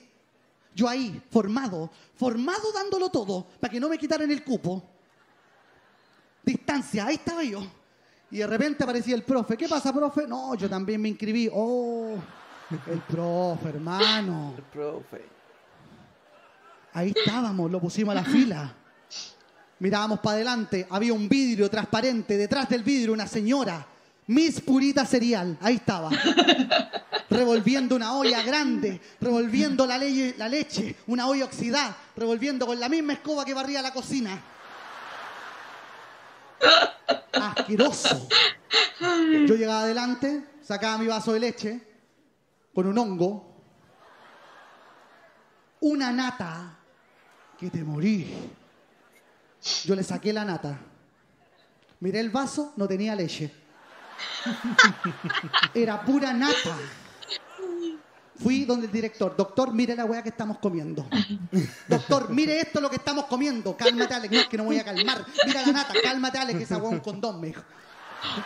Yo ahí, formado, formado dándolo todo, para que no me quitaran el cupo. Distancia, ahí estaba yo. Y de repente aparecía el profe. ¿Qué pasa, profe? No, yo también me inscribí. Oh, el profe, hermano. El profe. Ahí estábamos, lo pusimos a la fila. Mirábamos para adelante, había un vidrio transparente, detrás del vidrio una señora. Miss Purita Cereal, ahí estaba, revolviendo una olla grande, revolviendo la, le la leche, una olla oxidada, revolviendo con la misma escoba que barría la cocina. Asqueroso. Yo llegaba adelante, sacaba mi vaso de leche, con un hongo, una nata, que te morí. Yo le saqué la nata, miré el vaso, no tenía leche. Era pura nata. Fui donde el director. Doctor, mire la weá que estamos comiendo. Doctor, mire esto lo que estamos comiendo. Cálmate, Alex. No, es que no voy a calmar. Mira la nata. Cálmate, Alex, que esa weá es un condón, me dijo.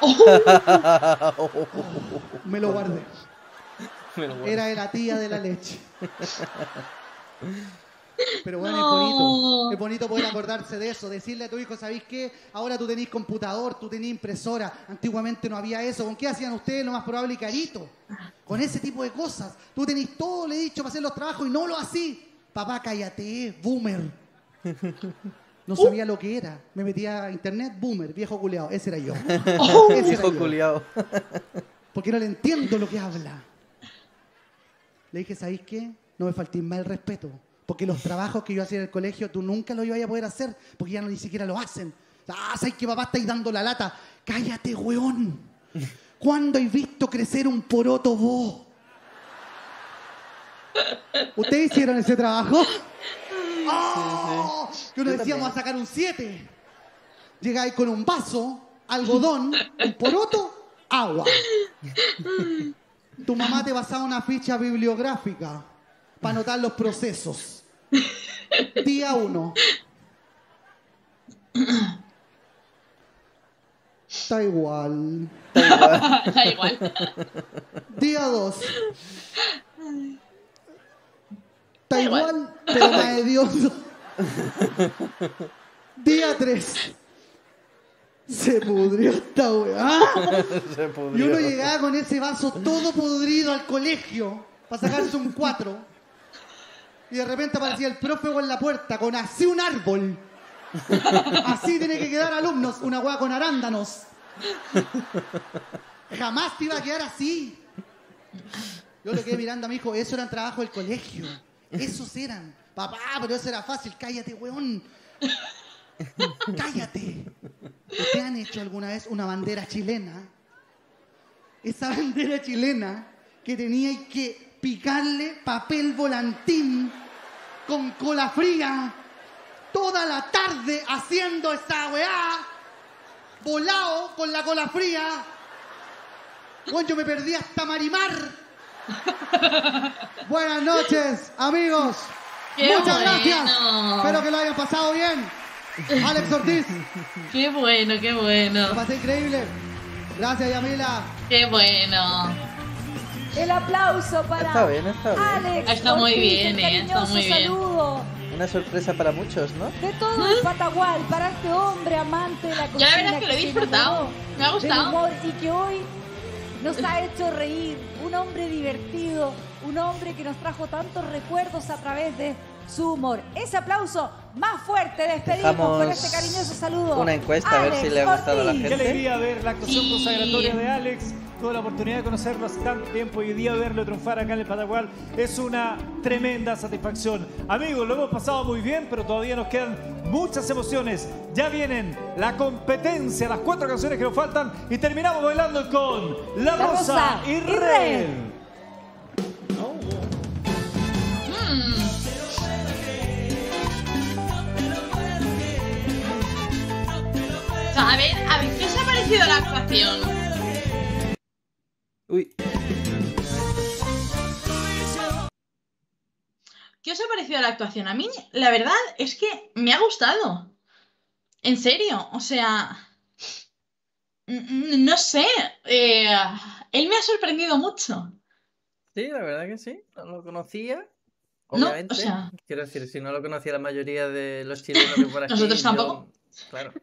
Oh, oh, me lo guardé. Era de la tía de la leche. Pero bueno, no. Es bonito. Es bonito poder acordarse de eso. Decirle a tu hijo, ¿sabéis qué? Ahora tú tenés computador, tú tenés impresora. Antiguamente no había eso. ¿Con qué hacían ustedes? Lo más probable, carito. Con ese tipo de cosas. Tú tenés todo, le he dicho, para hacer los trabajos y no lo así. Papá, cállate, boomer. No sabía uh. lo que era. Me metía a internet, boomer, viejo culeado. Ese era yo. Oh, Ese viejo era yo. Culeado. Porque no le entiendo lo que habla. Le dije, ¿sabéis qué? No me faltéis más el respeto. Porque los trabajos que yo hacía en el colegio, tú nunca los ibas a poder hacer, porque ya no, ni siquiera lo hacen. Ah, ¿sabes qué, papá? Estáis dando la lata. Cállate, weón. ¿Cuándo has visto crecer un poroto vos? ¿Ustedes hicieron ese trabajo? ¡Oh! Que uno decía, vamos a sacar un siete. Llegáis con un vaso, algodón, un poroto, agua. Tu mamá te pasaba una ficha bibliográfica para anotar los procesos. Día uno. Está igual. Está igual. Está igual. Día dos. Está igual, pero más hediondo. Día tres. Se pudrió esta weá. Y uno llegaba con ese vaso todo podrido al colegio para sacarse un cuatro. Y de repente aparecía el profe en la puerta con así un árbol. Así tiene que quedar, alumnos, una hueá con arándanos. Jamás te iba a quedar así. Yo lo quedé mirando a mi hijo, eso era el trabajo del colegio. Esos eran. Papá, pero eso era fácil. Cállate, weón. Cállate. ¿Te han hecho alguna vez una bandera chilena? Esa bandera chilena que tenía y que picarle papel volantín con cola fría toda la tarde haciendo esta weá, volado con la cola fría. Bueno, yo me perdí hasta Marimar. Buenas noches, amigos. Qué Muchas bueno. gracias. Espero que lo hayan pasado bien. Alex Ortiz. Qué bueno, qué bueno. Lo pasé increíble. Gracias, Yamila. Qué bueno. El aplauso para está bien, está bien. Alex. Está muy Ortiz, bien, eh, está muy bien. Saludo. Una sorpresa para muchos, ¿no? De todo ¿Mm? el Patagual, para este hombre amante de la cocina. Yo la verdad es que lo he disfrutado, me ha gustado. Humor y que hoy nos ha hecho reír. Un hombre divertido, un hombre que nos trajo tantos recuerdos a través de su humor. Ese aplauso más fuerte, despedimos Dejamos con este cariñoso saludo. Una encuesta Alex, a ver si le ha gustado a la gente. Qué alegría ver la actuación sí. consagratoria de Alex. Tuve la oportunidad de conocerlo hace tanto tiempo y hoy día verlo triunfar acá en el Patagual es una tremenda satisfacción. Amigos, lo hemos pasado muy bien, pero todavía nos quedan muchas emociones. Ya vienen la competencia, las cuatro canciones que nos faltan y terminamos bailando con La, la Rosa y Red. Y Red. A ver, a ver, ¿qué os ha parecido la actuación? Uy. ¿Qué os ha parecido la actuación? A mí, la verdad, es que me ha gustado. En serio, o sea... No sé, eh, él me ha sorprendido mucho. Sí, la verdad que sí, no lo conocía. Obviamente, no, o sea... quiero decir, si no lo conocía la mayoría de los chilenos que por aquí... Nosotros tampoco. Yo... Claro.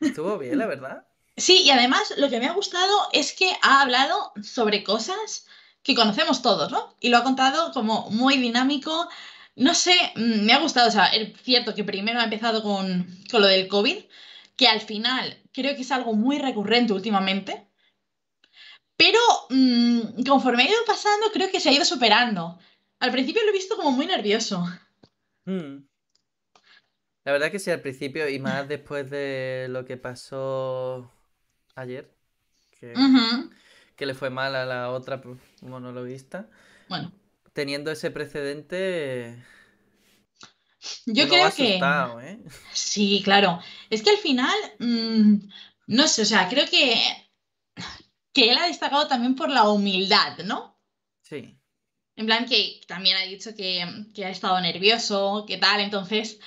Estuvo bien, la verdad. Sí, y además lo que me ha gustado es que ha hablado sobre cosas que conocemos todos, ¿no? Y lo ha contado como muy dinámico. No sé, me ha gustado. O sea, es cierto que primero ha empezado con, con lo del COVID, que al final creo que es algo muy recurrente últimamente. Pero mmm, conforme ha ido pasando, creo que se ha ido superando. Al principio lo he visto como muy nervioso. Mm. La verdad que sí, al principio, y más después de lo que pasó ayer, que, uh-huh. que le fue mal a la otra monologuista. Bueno. Teniendo ese precedente... Yo creo asustado, que... ¿eh? Sí, claro. Es que al final, mmm, no sé, o sea, creo que... que él ha destacado también por la humildad, ¿no? Sí. En plan que también ha dicho que, que ha estado nervioso, que tal, entonces...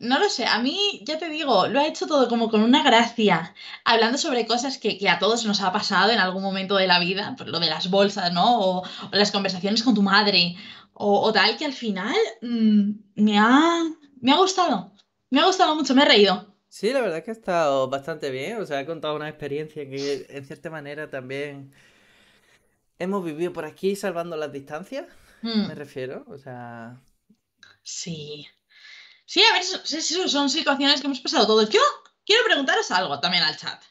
No lo sé, a mí, ya te digo, lo ha hecho todo como con una gracia, hablando sobre cosas que, que a todos nos ha pasado en algún momento de la vida, lo de las bolsas, ¿no? O, o las conversaciones con tu madre, o, o tal, que al final mmm, me, ha, me ha gustado, me ha gustado mucho, me he reído. Sí, la verdad es que ha estado bastante bien, o sea, ha contado una experiencia que en cierta manera también hemos vivido por aquí salvando las distancias, mm. me refiero, o sea... Sí... Sí, a ver, son situaciones que hemos pasado todos. Yo quiero preguntaros algo también al chat.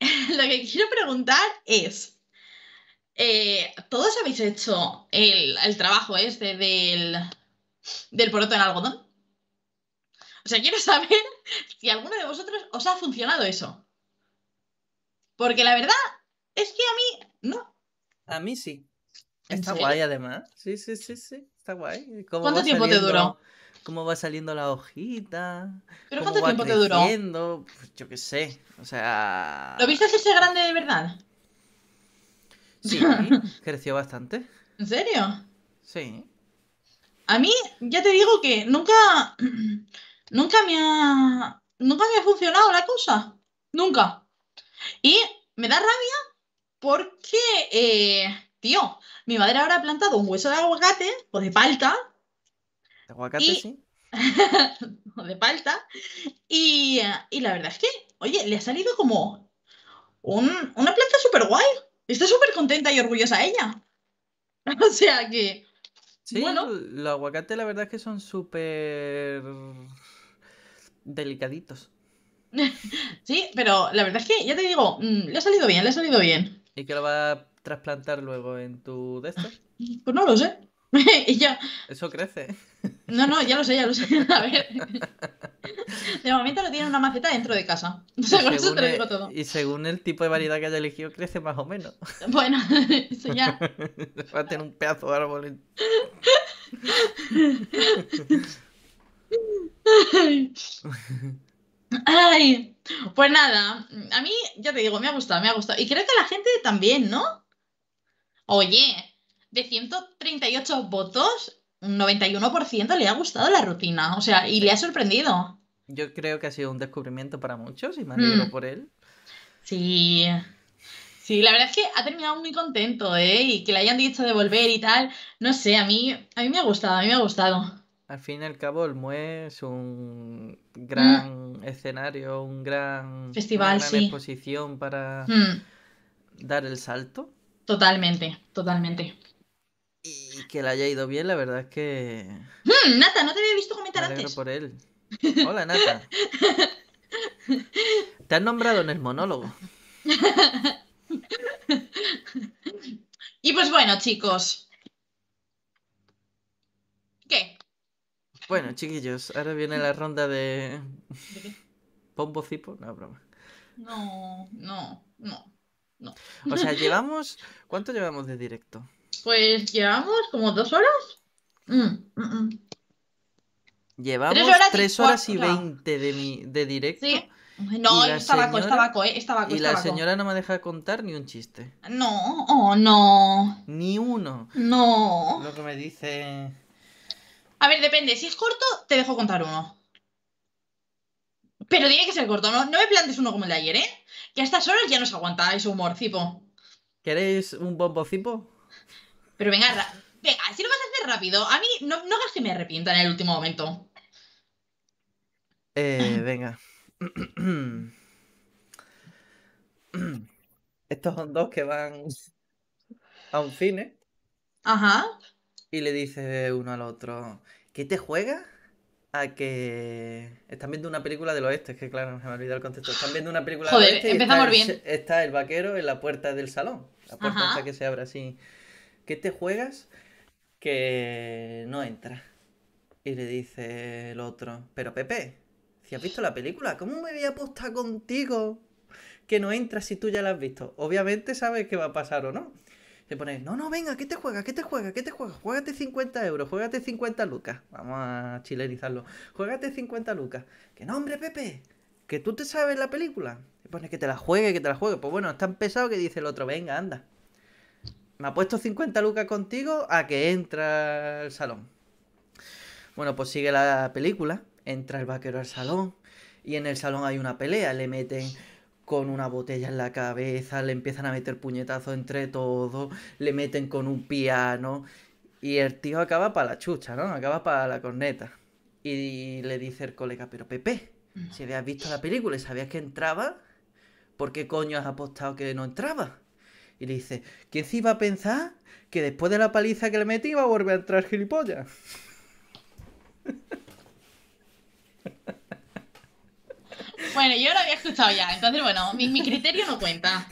Lo que quiero preguntar es, eh, ¿todos habéis hecho el, el trabajo este del, del poroto en algodón? O sea, quiero saber si alguno de vosotros os ha funcionado eso. Porque la verdad es que a mí no. A mí sí. Está guay además. Sí, sí, sí, sí. Está guay. ¿Cuánto tiempo te duró? Cómo va saliendo la hojita. ¿Pero cuánto tiempo te duró? Pues yo qué sé, o sea... ¿Lo viste hacerse grande de verdad? Sí, creció bastante. ¿En serio? Sí. A mí, ya te digo que nunca... Nunca me ha... Nunca me ha funcionado la cosa. Nunca. Y me da rabia porque, eh, tío, mi madre ahora ha plantado un hueso de aguacate o de palta... De aguacate, y... sí. de palta. Y, y la verdad es que, oye, le ha salido como un, una planta súper guay. Está súper contenta y orgullosa ella. O sea que... Sí, bueno. Los aguacates la verdad es que son súper delicaditos. Sí, pero la verdad es que, ya te digo, le ha salido bien, le ha salido bien. ¿Y qué lo va a trasplantar luego en tu de esto? Pues no lo sé. Ya. Eso crece. No, no, ya lo sé, ya lo sé. A ver. De momento lo tiene una maceta dentro de casa. O sea, con eso te lo digo todo. Y según el tipo de variedad que haya elegido, crece más o menos. Bueno, eso ya. Va a tener un pedazo de árbol. Ay. Ay. Pues nada, a mí, ya te digo, me ha gustado, me ha gustado. Y creo que a la gente también, ¿no? Oye. De ciento treinta y ocho votos, un noventa y uno por ciento le ha gustado la rutina, o sea, y le ha sorprendido. Yo creo que ha sido un descubrimiento para muchos y me alegro mm. por él. Sí, Sí, la verdad es que ha terminado muy contento, ¿eh? Y que le hayan dicho de volver y tal. No sé, a mí, a mí me ha gustado, a mí me ha gustado. Al fin y al cabo, Olmué es un gran mm. escenario, un gran festival, una gran sí. exposición para mm. dar el salto. Totalmente, totalmente. Y que le haya ido bien, la verdad es que... Mm, Nata, no te había visto comentar antes. Me alegro por él. Hola, Nata. Te has nombrado en el monólogo. Y pues bueno, chicos. ¿Qué? Bueno, chiquillos, ahora viene la ronda de... ¿De qué? ¿Bombo Zipo? No, broma. No, no, no, no. O sea, llevamos... ¿Cuánto llevamos de directo? Pues llevamos como dos horas. Mm, mm, mm. Llevamos tres horas, tres horas y veinte de, mi, de directo. Sí. No, está vaco, está vaco, eh. Está vaco, y está la vaco. Señora no me deja contar ni un chiste. No, oh, no. Ni uno. No. Lo que me dice... A ver, depende. Si es corto, te dejo contar uno. Pero tiene que ser corto, ¿no? No me plantes uno como el de ayer, ¿eh? Que a estas horas ya no se aguanta ese humor, Zipo. ¿Queréis un bombo Zipo? Pero venga, ra... venga, si lo vas a hacer rápido. A mí no hagas no que me arrepienta en el último momento. Eh, venga. Estos son dos que van a un cine. Ajá. Y le dice uno al otro: ¿qué te juegas? A que están viendo una película del oeste. Es que claro, se me ha olvidado el contexto. Están viendo una película Joder, del oeste. Empezamos está bien. El, está el vaquero en la puerta del salón. La puerta esa que se abre así. ¿Qué te juegas? Que no entra. Y le dice el otro: pero Pepe, si has visto la película, ¿cómo me voy a apostar contigo que no entras si tú ya la has visto? Obviamente sabes qué va a pasar o no. Te pones: no, no, venga, ¿qué te juegas? ¿Qué te juegas? ¿Qué te juegas? Juégate cincuenta euros, juégate cincuenta lucas. Vamos a chilenizarlo. Juégate cincuenta lucas. Que no, hombre, Pepe, que tú te sabes la película. Te pones: que te la juegue, que te la juegue. Pues bueno, es tan pesado que dice el otro: venga, anda. Me ha puesto cincuenta lucas contigo a que entra al salón. Bueno, pues sigue la película. Entra el vaquero al salón y en el salón hay una pelea, le meten con una botella en la cabeza, le empiezan a meter puñetazos entre todos, le meten con un piano y el tío acaba para la chucha, ¿no? Acaba para la corneta. Y le dice el colega: pero Pepe, si habías visto la película y sabías que entraba, ¿por qué coño has apostado que no entraba? Y le dice: ¿quién se iba a pensar que después de la paliza que le metí iba a volver a entrar gilipollas? Bueno, yo lo había escuchado ya, entonces bueno, mi, mi criterio no cuenta.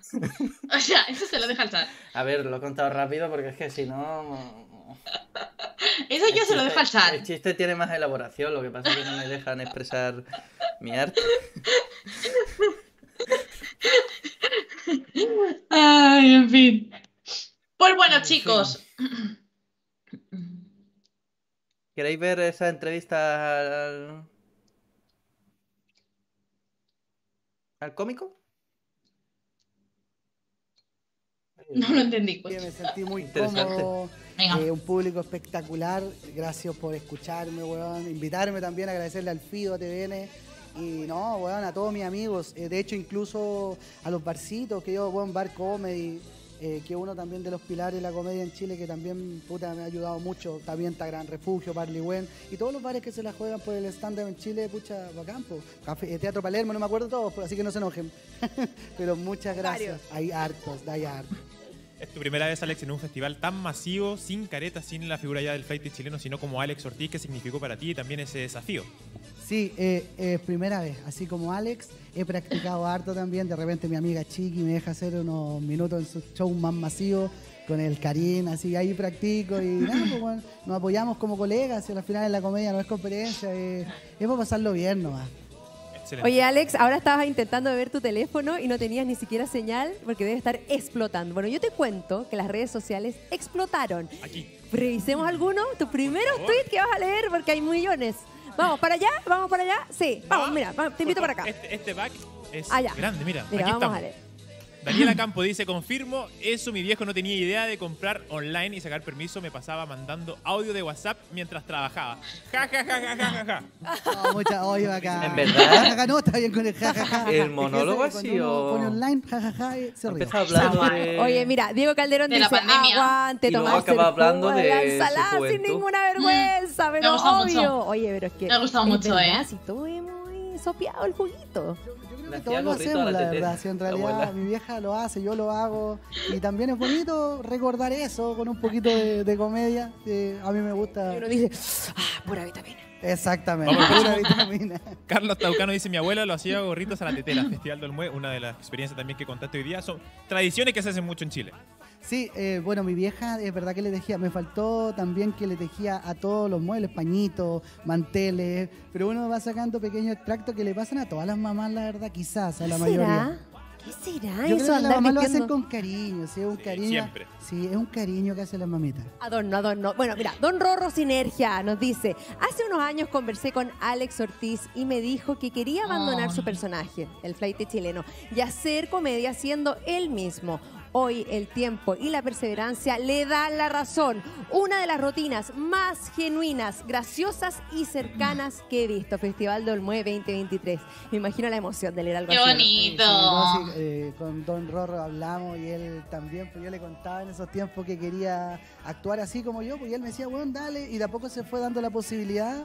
O sea, eso se lo deja al chat. A ver, lo he contado rápido porque es que si no... Eso yo se lo dejo al chat. El chiste tiene más elaboración, lo que pasa es que no me dejan expresar mi arte. Ay, en fin. Pues bueno, en chicos. Fin. ¿Queréis ver esa entrevista al... ¿Al cómico? No lo entendí. Pues. Me sentí muy cómodo. Eh, un público espectacular. Gracias por escucharme, weón. Invitarme también, agradecerle al Fido, a T V N. Y no, weón, a todos mis amigos. Eh, de hecho, incluso a los barcitos, que yo, weón, Bar Comedy, eh, que uno también de los pilares de la comedia en Chile, que también, puta, me ha ayudado mucho. También está Gran Refugio, Barligüen. Y todos los bares que se la juegan por el stand-up en Chile, pucha, bacán, po. Café, Teatro Palermo, no me acuerdo todos, así que no se enojen. Pero muchas gracias. Hay hartos, hay hartos. Es tu primera vez, Alex, en un festival tan masivo, sin careta, sin la figura ya del flaite chileno, sino como Alex Ortiz. ¿Qué significó para ti también ese desafío? Sí, eh, eh, primera vez. Así como Alex, he practicado harto también. De repente mi amiga Chiqui me deja hacer unos minutos en sus shows más masivos con el Karim, así ahí practico. Y nada, pues, bueno, nos apoyamos como colegas. Y al final en la comedia no es competencia. Eh, es para pasarlo bien nomás. Excelente. Oye, Alex, ahora estabas intentando ver tu teléfono y no tenías ni siquiera señal porque debe estar explotando. Bueno, yo te cuento que las redes sociales explotaron. Aquí. Revisemos algunos, tus primeros tweets que vas a leer porque hay millones. Vamos para allá, vamos para allá. Sí, vamos, mira, te invito para acá. Este, este back es allá. Grande, mira. Mira, aquí vamos estamos. A leer. Daniela Campo dice, confirmo, eso mi viejo no tenía idea de comprar online y sacar permiso, me pasaba mandando audio de WhatsApp mientras trabajaba. Ja, ja, ja, ja, ja, ja. Oh, mucha odio acá. En verdad. No, está bien con el ja, ja, ja. El monólogo es que así o... pone online, ja, ja, ja, y se ríe. Empezaba hablando de... Oye, mira, Diego Calderón de dice, la pandemia. Aguante, tomás el jugo de la ensalada sin ninguna vergüenza, mm, pero obvio. Mucho. Oye, pero es que... Me ha gustado mucho, verdad, ¿eh? Si tú hemos sopeado el juguito. Que todos lo hacemos, la, la verdad. Si en realidad mi vieja lo hace, yo lo hago. Y también es bonito recordar eso con un poquito de, de comedia. Eh, a mí me gusta. Y uno dice, ah, pura vitamina. Exactamente, pura vitamina. Carlos Taucano dice, mi abuela lo hacía gorritos a la tetera. Festival del Olmué, una de las experiencias también que contaste hoy día. Son tradiciones que se hacen mucho en Chile. Sí, eh, bueno, mi vieja es verdad que le tejía, me faltó también que le tejía a todos los muebles, pañitos, manteles, pero uno va sacando pequeños extractos que le pasan a todas las mamás, la verdad, quizás a la mayoría. ¿Qué será? Yo eso creo que la mamá lo hace con cariño, ¿sí? Un sí, cariño, siempre. Sí, es un cariño que hace la mamita. Adorno, adorno. Bueno, mira, don Rorro Sinergia nos dice, hace unos años conversé con Alex Ortiz y me dijo que quería abandonar oh. su personaje, el Flaite Chileno, y hacer comedia siendo él mismo. Hoy el tiempo y la perseverancia le dan la razón. Una de las rutinas más genuinas, graciosas y cercanas que he visto. Festival de Olmué veinte veintitrés. Me imagino la emoción de leer algo así. ¡Qué bonito! Sí, no, sí, eh, con don Rorro hablamos y él también, pues yo le contaba en esos tiempos que quería actuar así como yo, porque él me decía, bueno, dale, y de a poco se fue dando la posibilidad.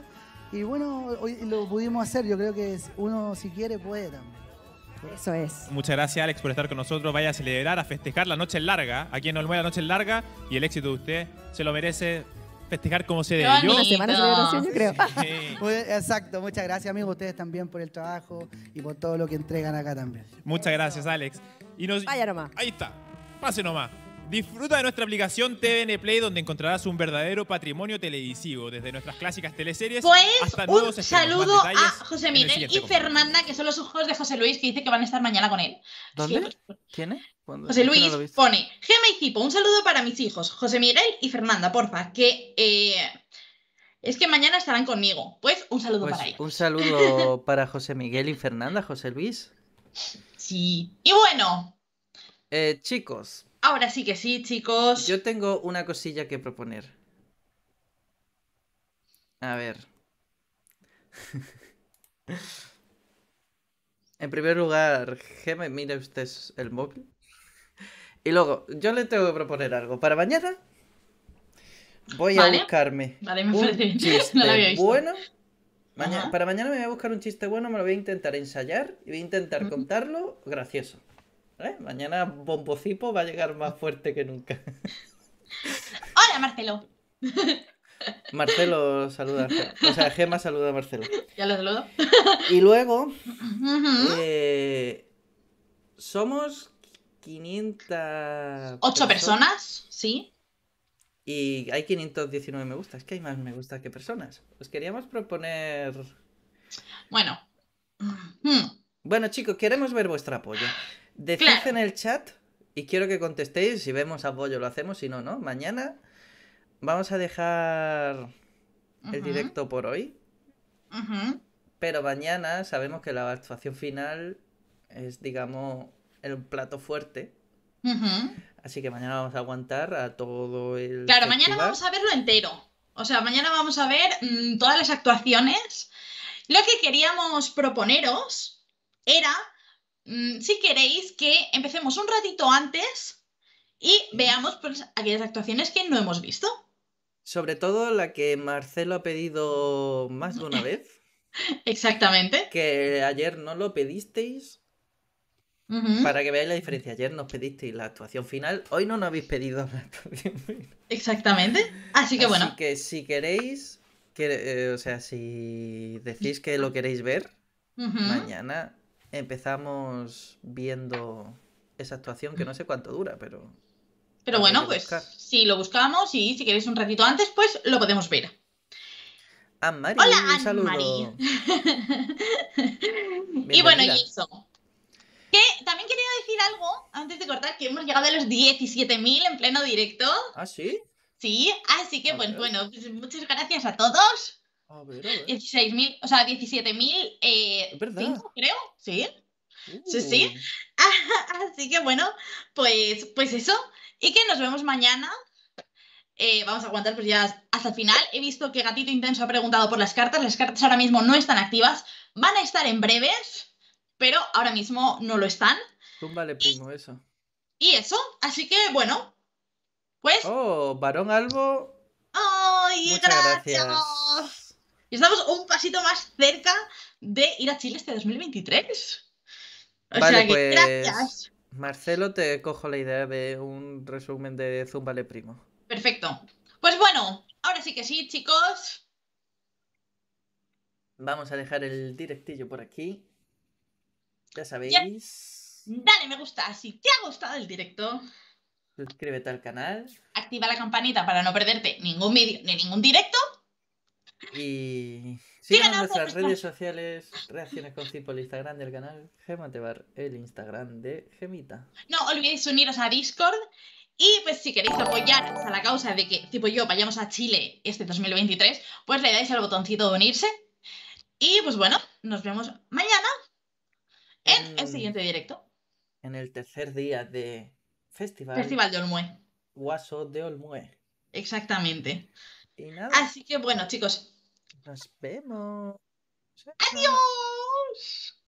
Y bueno, hoy lo pudimos hacer. Yo creo que uno, si quiere, puede también. Eso es. Muchas gracias, Alex, por estar con nosotros. Vaya a celebrar, a festejar la noche larga. Aquí en Olmué la noche larga. Y el éxito de usted se lo merece, festejar como se debe. Yo, una semana de celebración, yo creo. Sí. Exacto. Muchas gracias, amigos. Ustedes también por el trabajo y por todo lo que entregan acá también. Muchas gracias, Alex. Y nos... Vaya nomás. Ahí está. Pase nomás. Disfruta de nuestra aplicación T V N Play, donde encontrarás un verdadero patrimonio televisivo, desde nuestras clásicas teleseries pues hasta nuevos estrenos. Un saludo a José Miguel y Fernanda, que son los hijos de José Luis, que dice que van a estar mañana con él. ¿Dónde? ¿Quién es? José Luis pone, Gemma y Zipo, un saludo para mis hijos, José Miguel y Fernanda, porfa, que... Eh... Es que mañana estarán conmigo. Pues un saludo pues, para ellos. Un saludo para José Miguel y Fernanda, José Luis. Sí. Y bueno. Eh, chicos... Ahora sí que sí, chicos. Yo tengo una cosilla que proponer. A ver. En primer lugar, Gemma, mire usted el móvil. Y luego, yo le tengo que proponer algo. Para mañana voy ¿Vale? a buscarme vale, me un chiste no lo había visto. Bueno. Mañana, para mañana me voy a buscar un chiste bueno, me lo voy a intentar ensayar y voy a intentar mm. contarlo gracioso. ¿Eh? Mañana Bombo Zipo va a llegar más fuerte que nunca. Hola, Marcelo. Marcelo saluda a Gemma. O sea, Gemma saluda a Marcelo. Ya lo saludo. Y luego uh-huh. eh, somos quinientas ocho personas. personas, sí. Y hay quinientos diecinueve me gusta. Es que hay más me gusta que personas. Os queríamos proponer. Bueno. Mm. Bueno, chicos, queremos ver vuestro apoyo. Decid claro. en el chat y quiero que contestéis. Si vemos apoyo lo hacemos, si no, no. Mañana vamos a dejar el uh-huh. directo por hoy. Uh-huh. Pero mañana sabemos que la actuación final es, digamos, el plato fuerte. Uh-huh. Así que mañana vamos a aguantar a todo el... Claro, festival. Mañana vamos a verlo entero. O sea, mañana vamos a ver mmm, todas las actuaciones. Lo que queríamos proponeros era... Si queréis que empecemos un ratito antes y veamos pues, aquellas actuaciones que no hemos visto. Sobre todo la que Marcelo ha pedido más de una vez. Exactamente. Que ayer no lo pedisteis. Uh-huh. Para que veáis la diferencia. Ayer nos pedisteis la actuación final. Hoy no nos habéis pedido la actuación final. Exactamente. Así que bueno. Así que si queréis, que, eh, o sea, si decís que lo queréis ver, uh-huh. mañana... Empezamos viendo esa actuación que no sé cuánto dura, pero... Pero bueno, pues si lo buscamos y si queréis un ratito antes, pues lo podemos ver. Anne-Marie, hola, un saludo. Y bueno, y eso. Que también quería decir algo, antes de cortar, que hemos llegado a los diecisiete mil en pleno directo. ¿Ah, sí? Sí, así que pues, bueno, pues, muchas gracias a todos. dieciséis mil, o sea, diecisiete mil, eh, creo, sí. Sí, sí. Así que bueno, pues, pues eso. Y que nos vemos mañana. Eh, vamos a aguantar pues ya hasta el final. He visto que Gatito Intenso ha preguntado por las cartas. Las cartas ahora mismo no están activas. Van a estar en breves, pero ahora mismo no lo están. Zumba le Primo, y, eso. Y eso. Así que bueno, pues... Oh, Barón Albo. ¡Ay, muchas gracias! gracias. Estamos un pasito más cerca de ir a Chile este dos mil veintitrés. O vale, sea que pues, gracias. Marcelo, te cojo la idea de un resumen de Zumba le Primo. Perfecto. Pues bueno, ahora sí que sí, chicos. Vamos a dejar el directillo por aquí. Ya sabéis. Ya. Dale me gusta si te ha gustado el directo. Suscríbete al canal. Activa la campanita para no perderte ningún vídeo ni ningún directo. Y síganos en nuestras redes sociales, Reacciones con Zipo, el Instagram del canal, Gemma Tebar, el Instagram de Gemita. No olvidéis uniros a Discord. Y pues si queréis apoyarnos a la causa de que Zipo y yo vayamos a Chile este dos mil veintitrés, pues le dais al botoncito de unirse. Y pues bueno, nos vemos mañana en, en el siguiente directo. En el tercer día de Festival, Festival de Olmué. Guaso de Olmué. Exactamente. Y nada. Así que bueno, chicos. Nos vemos. Adiós.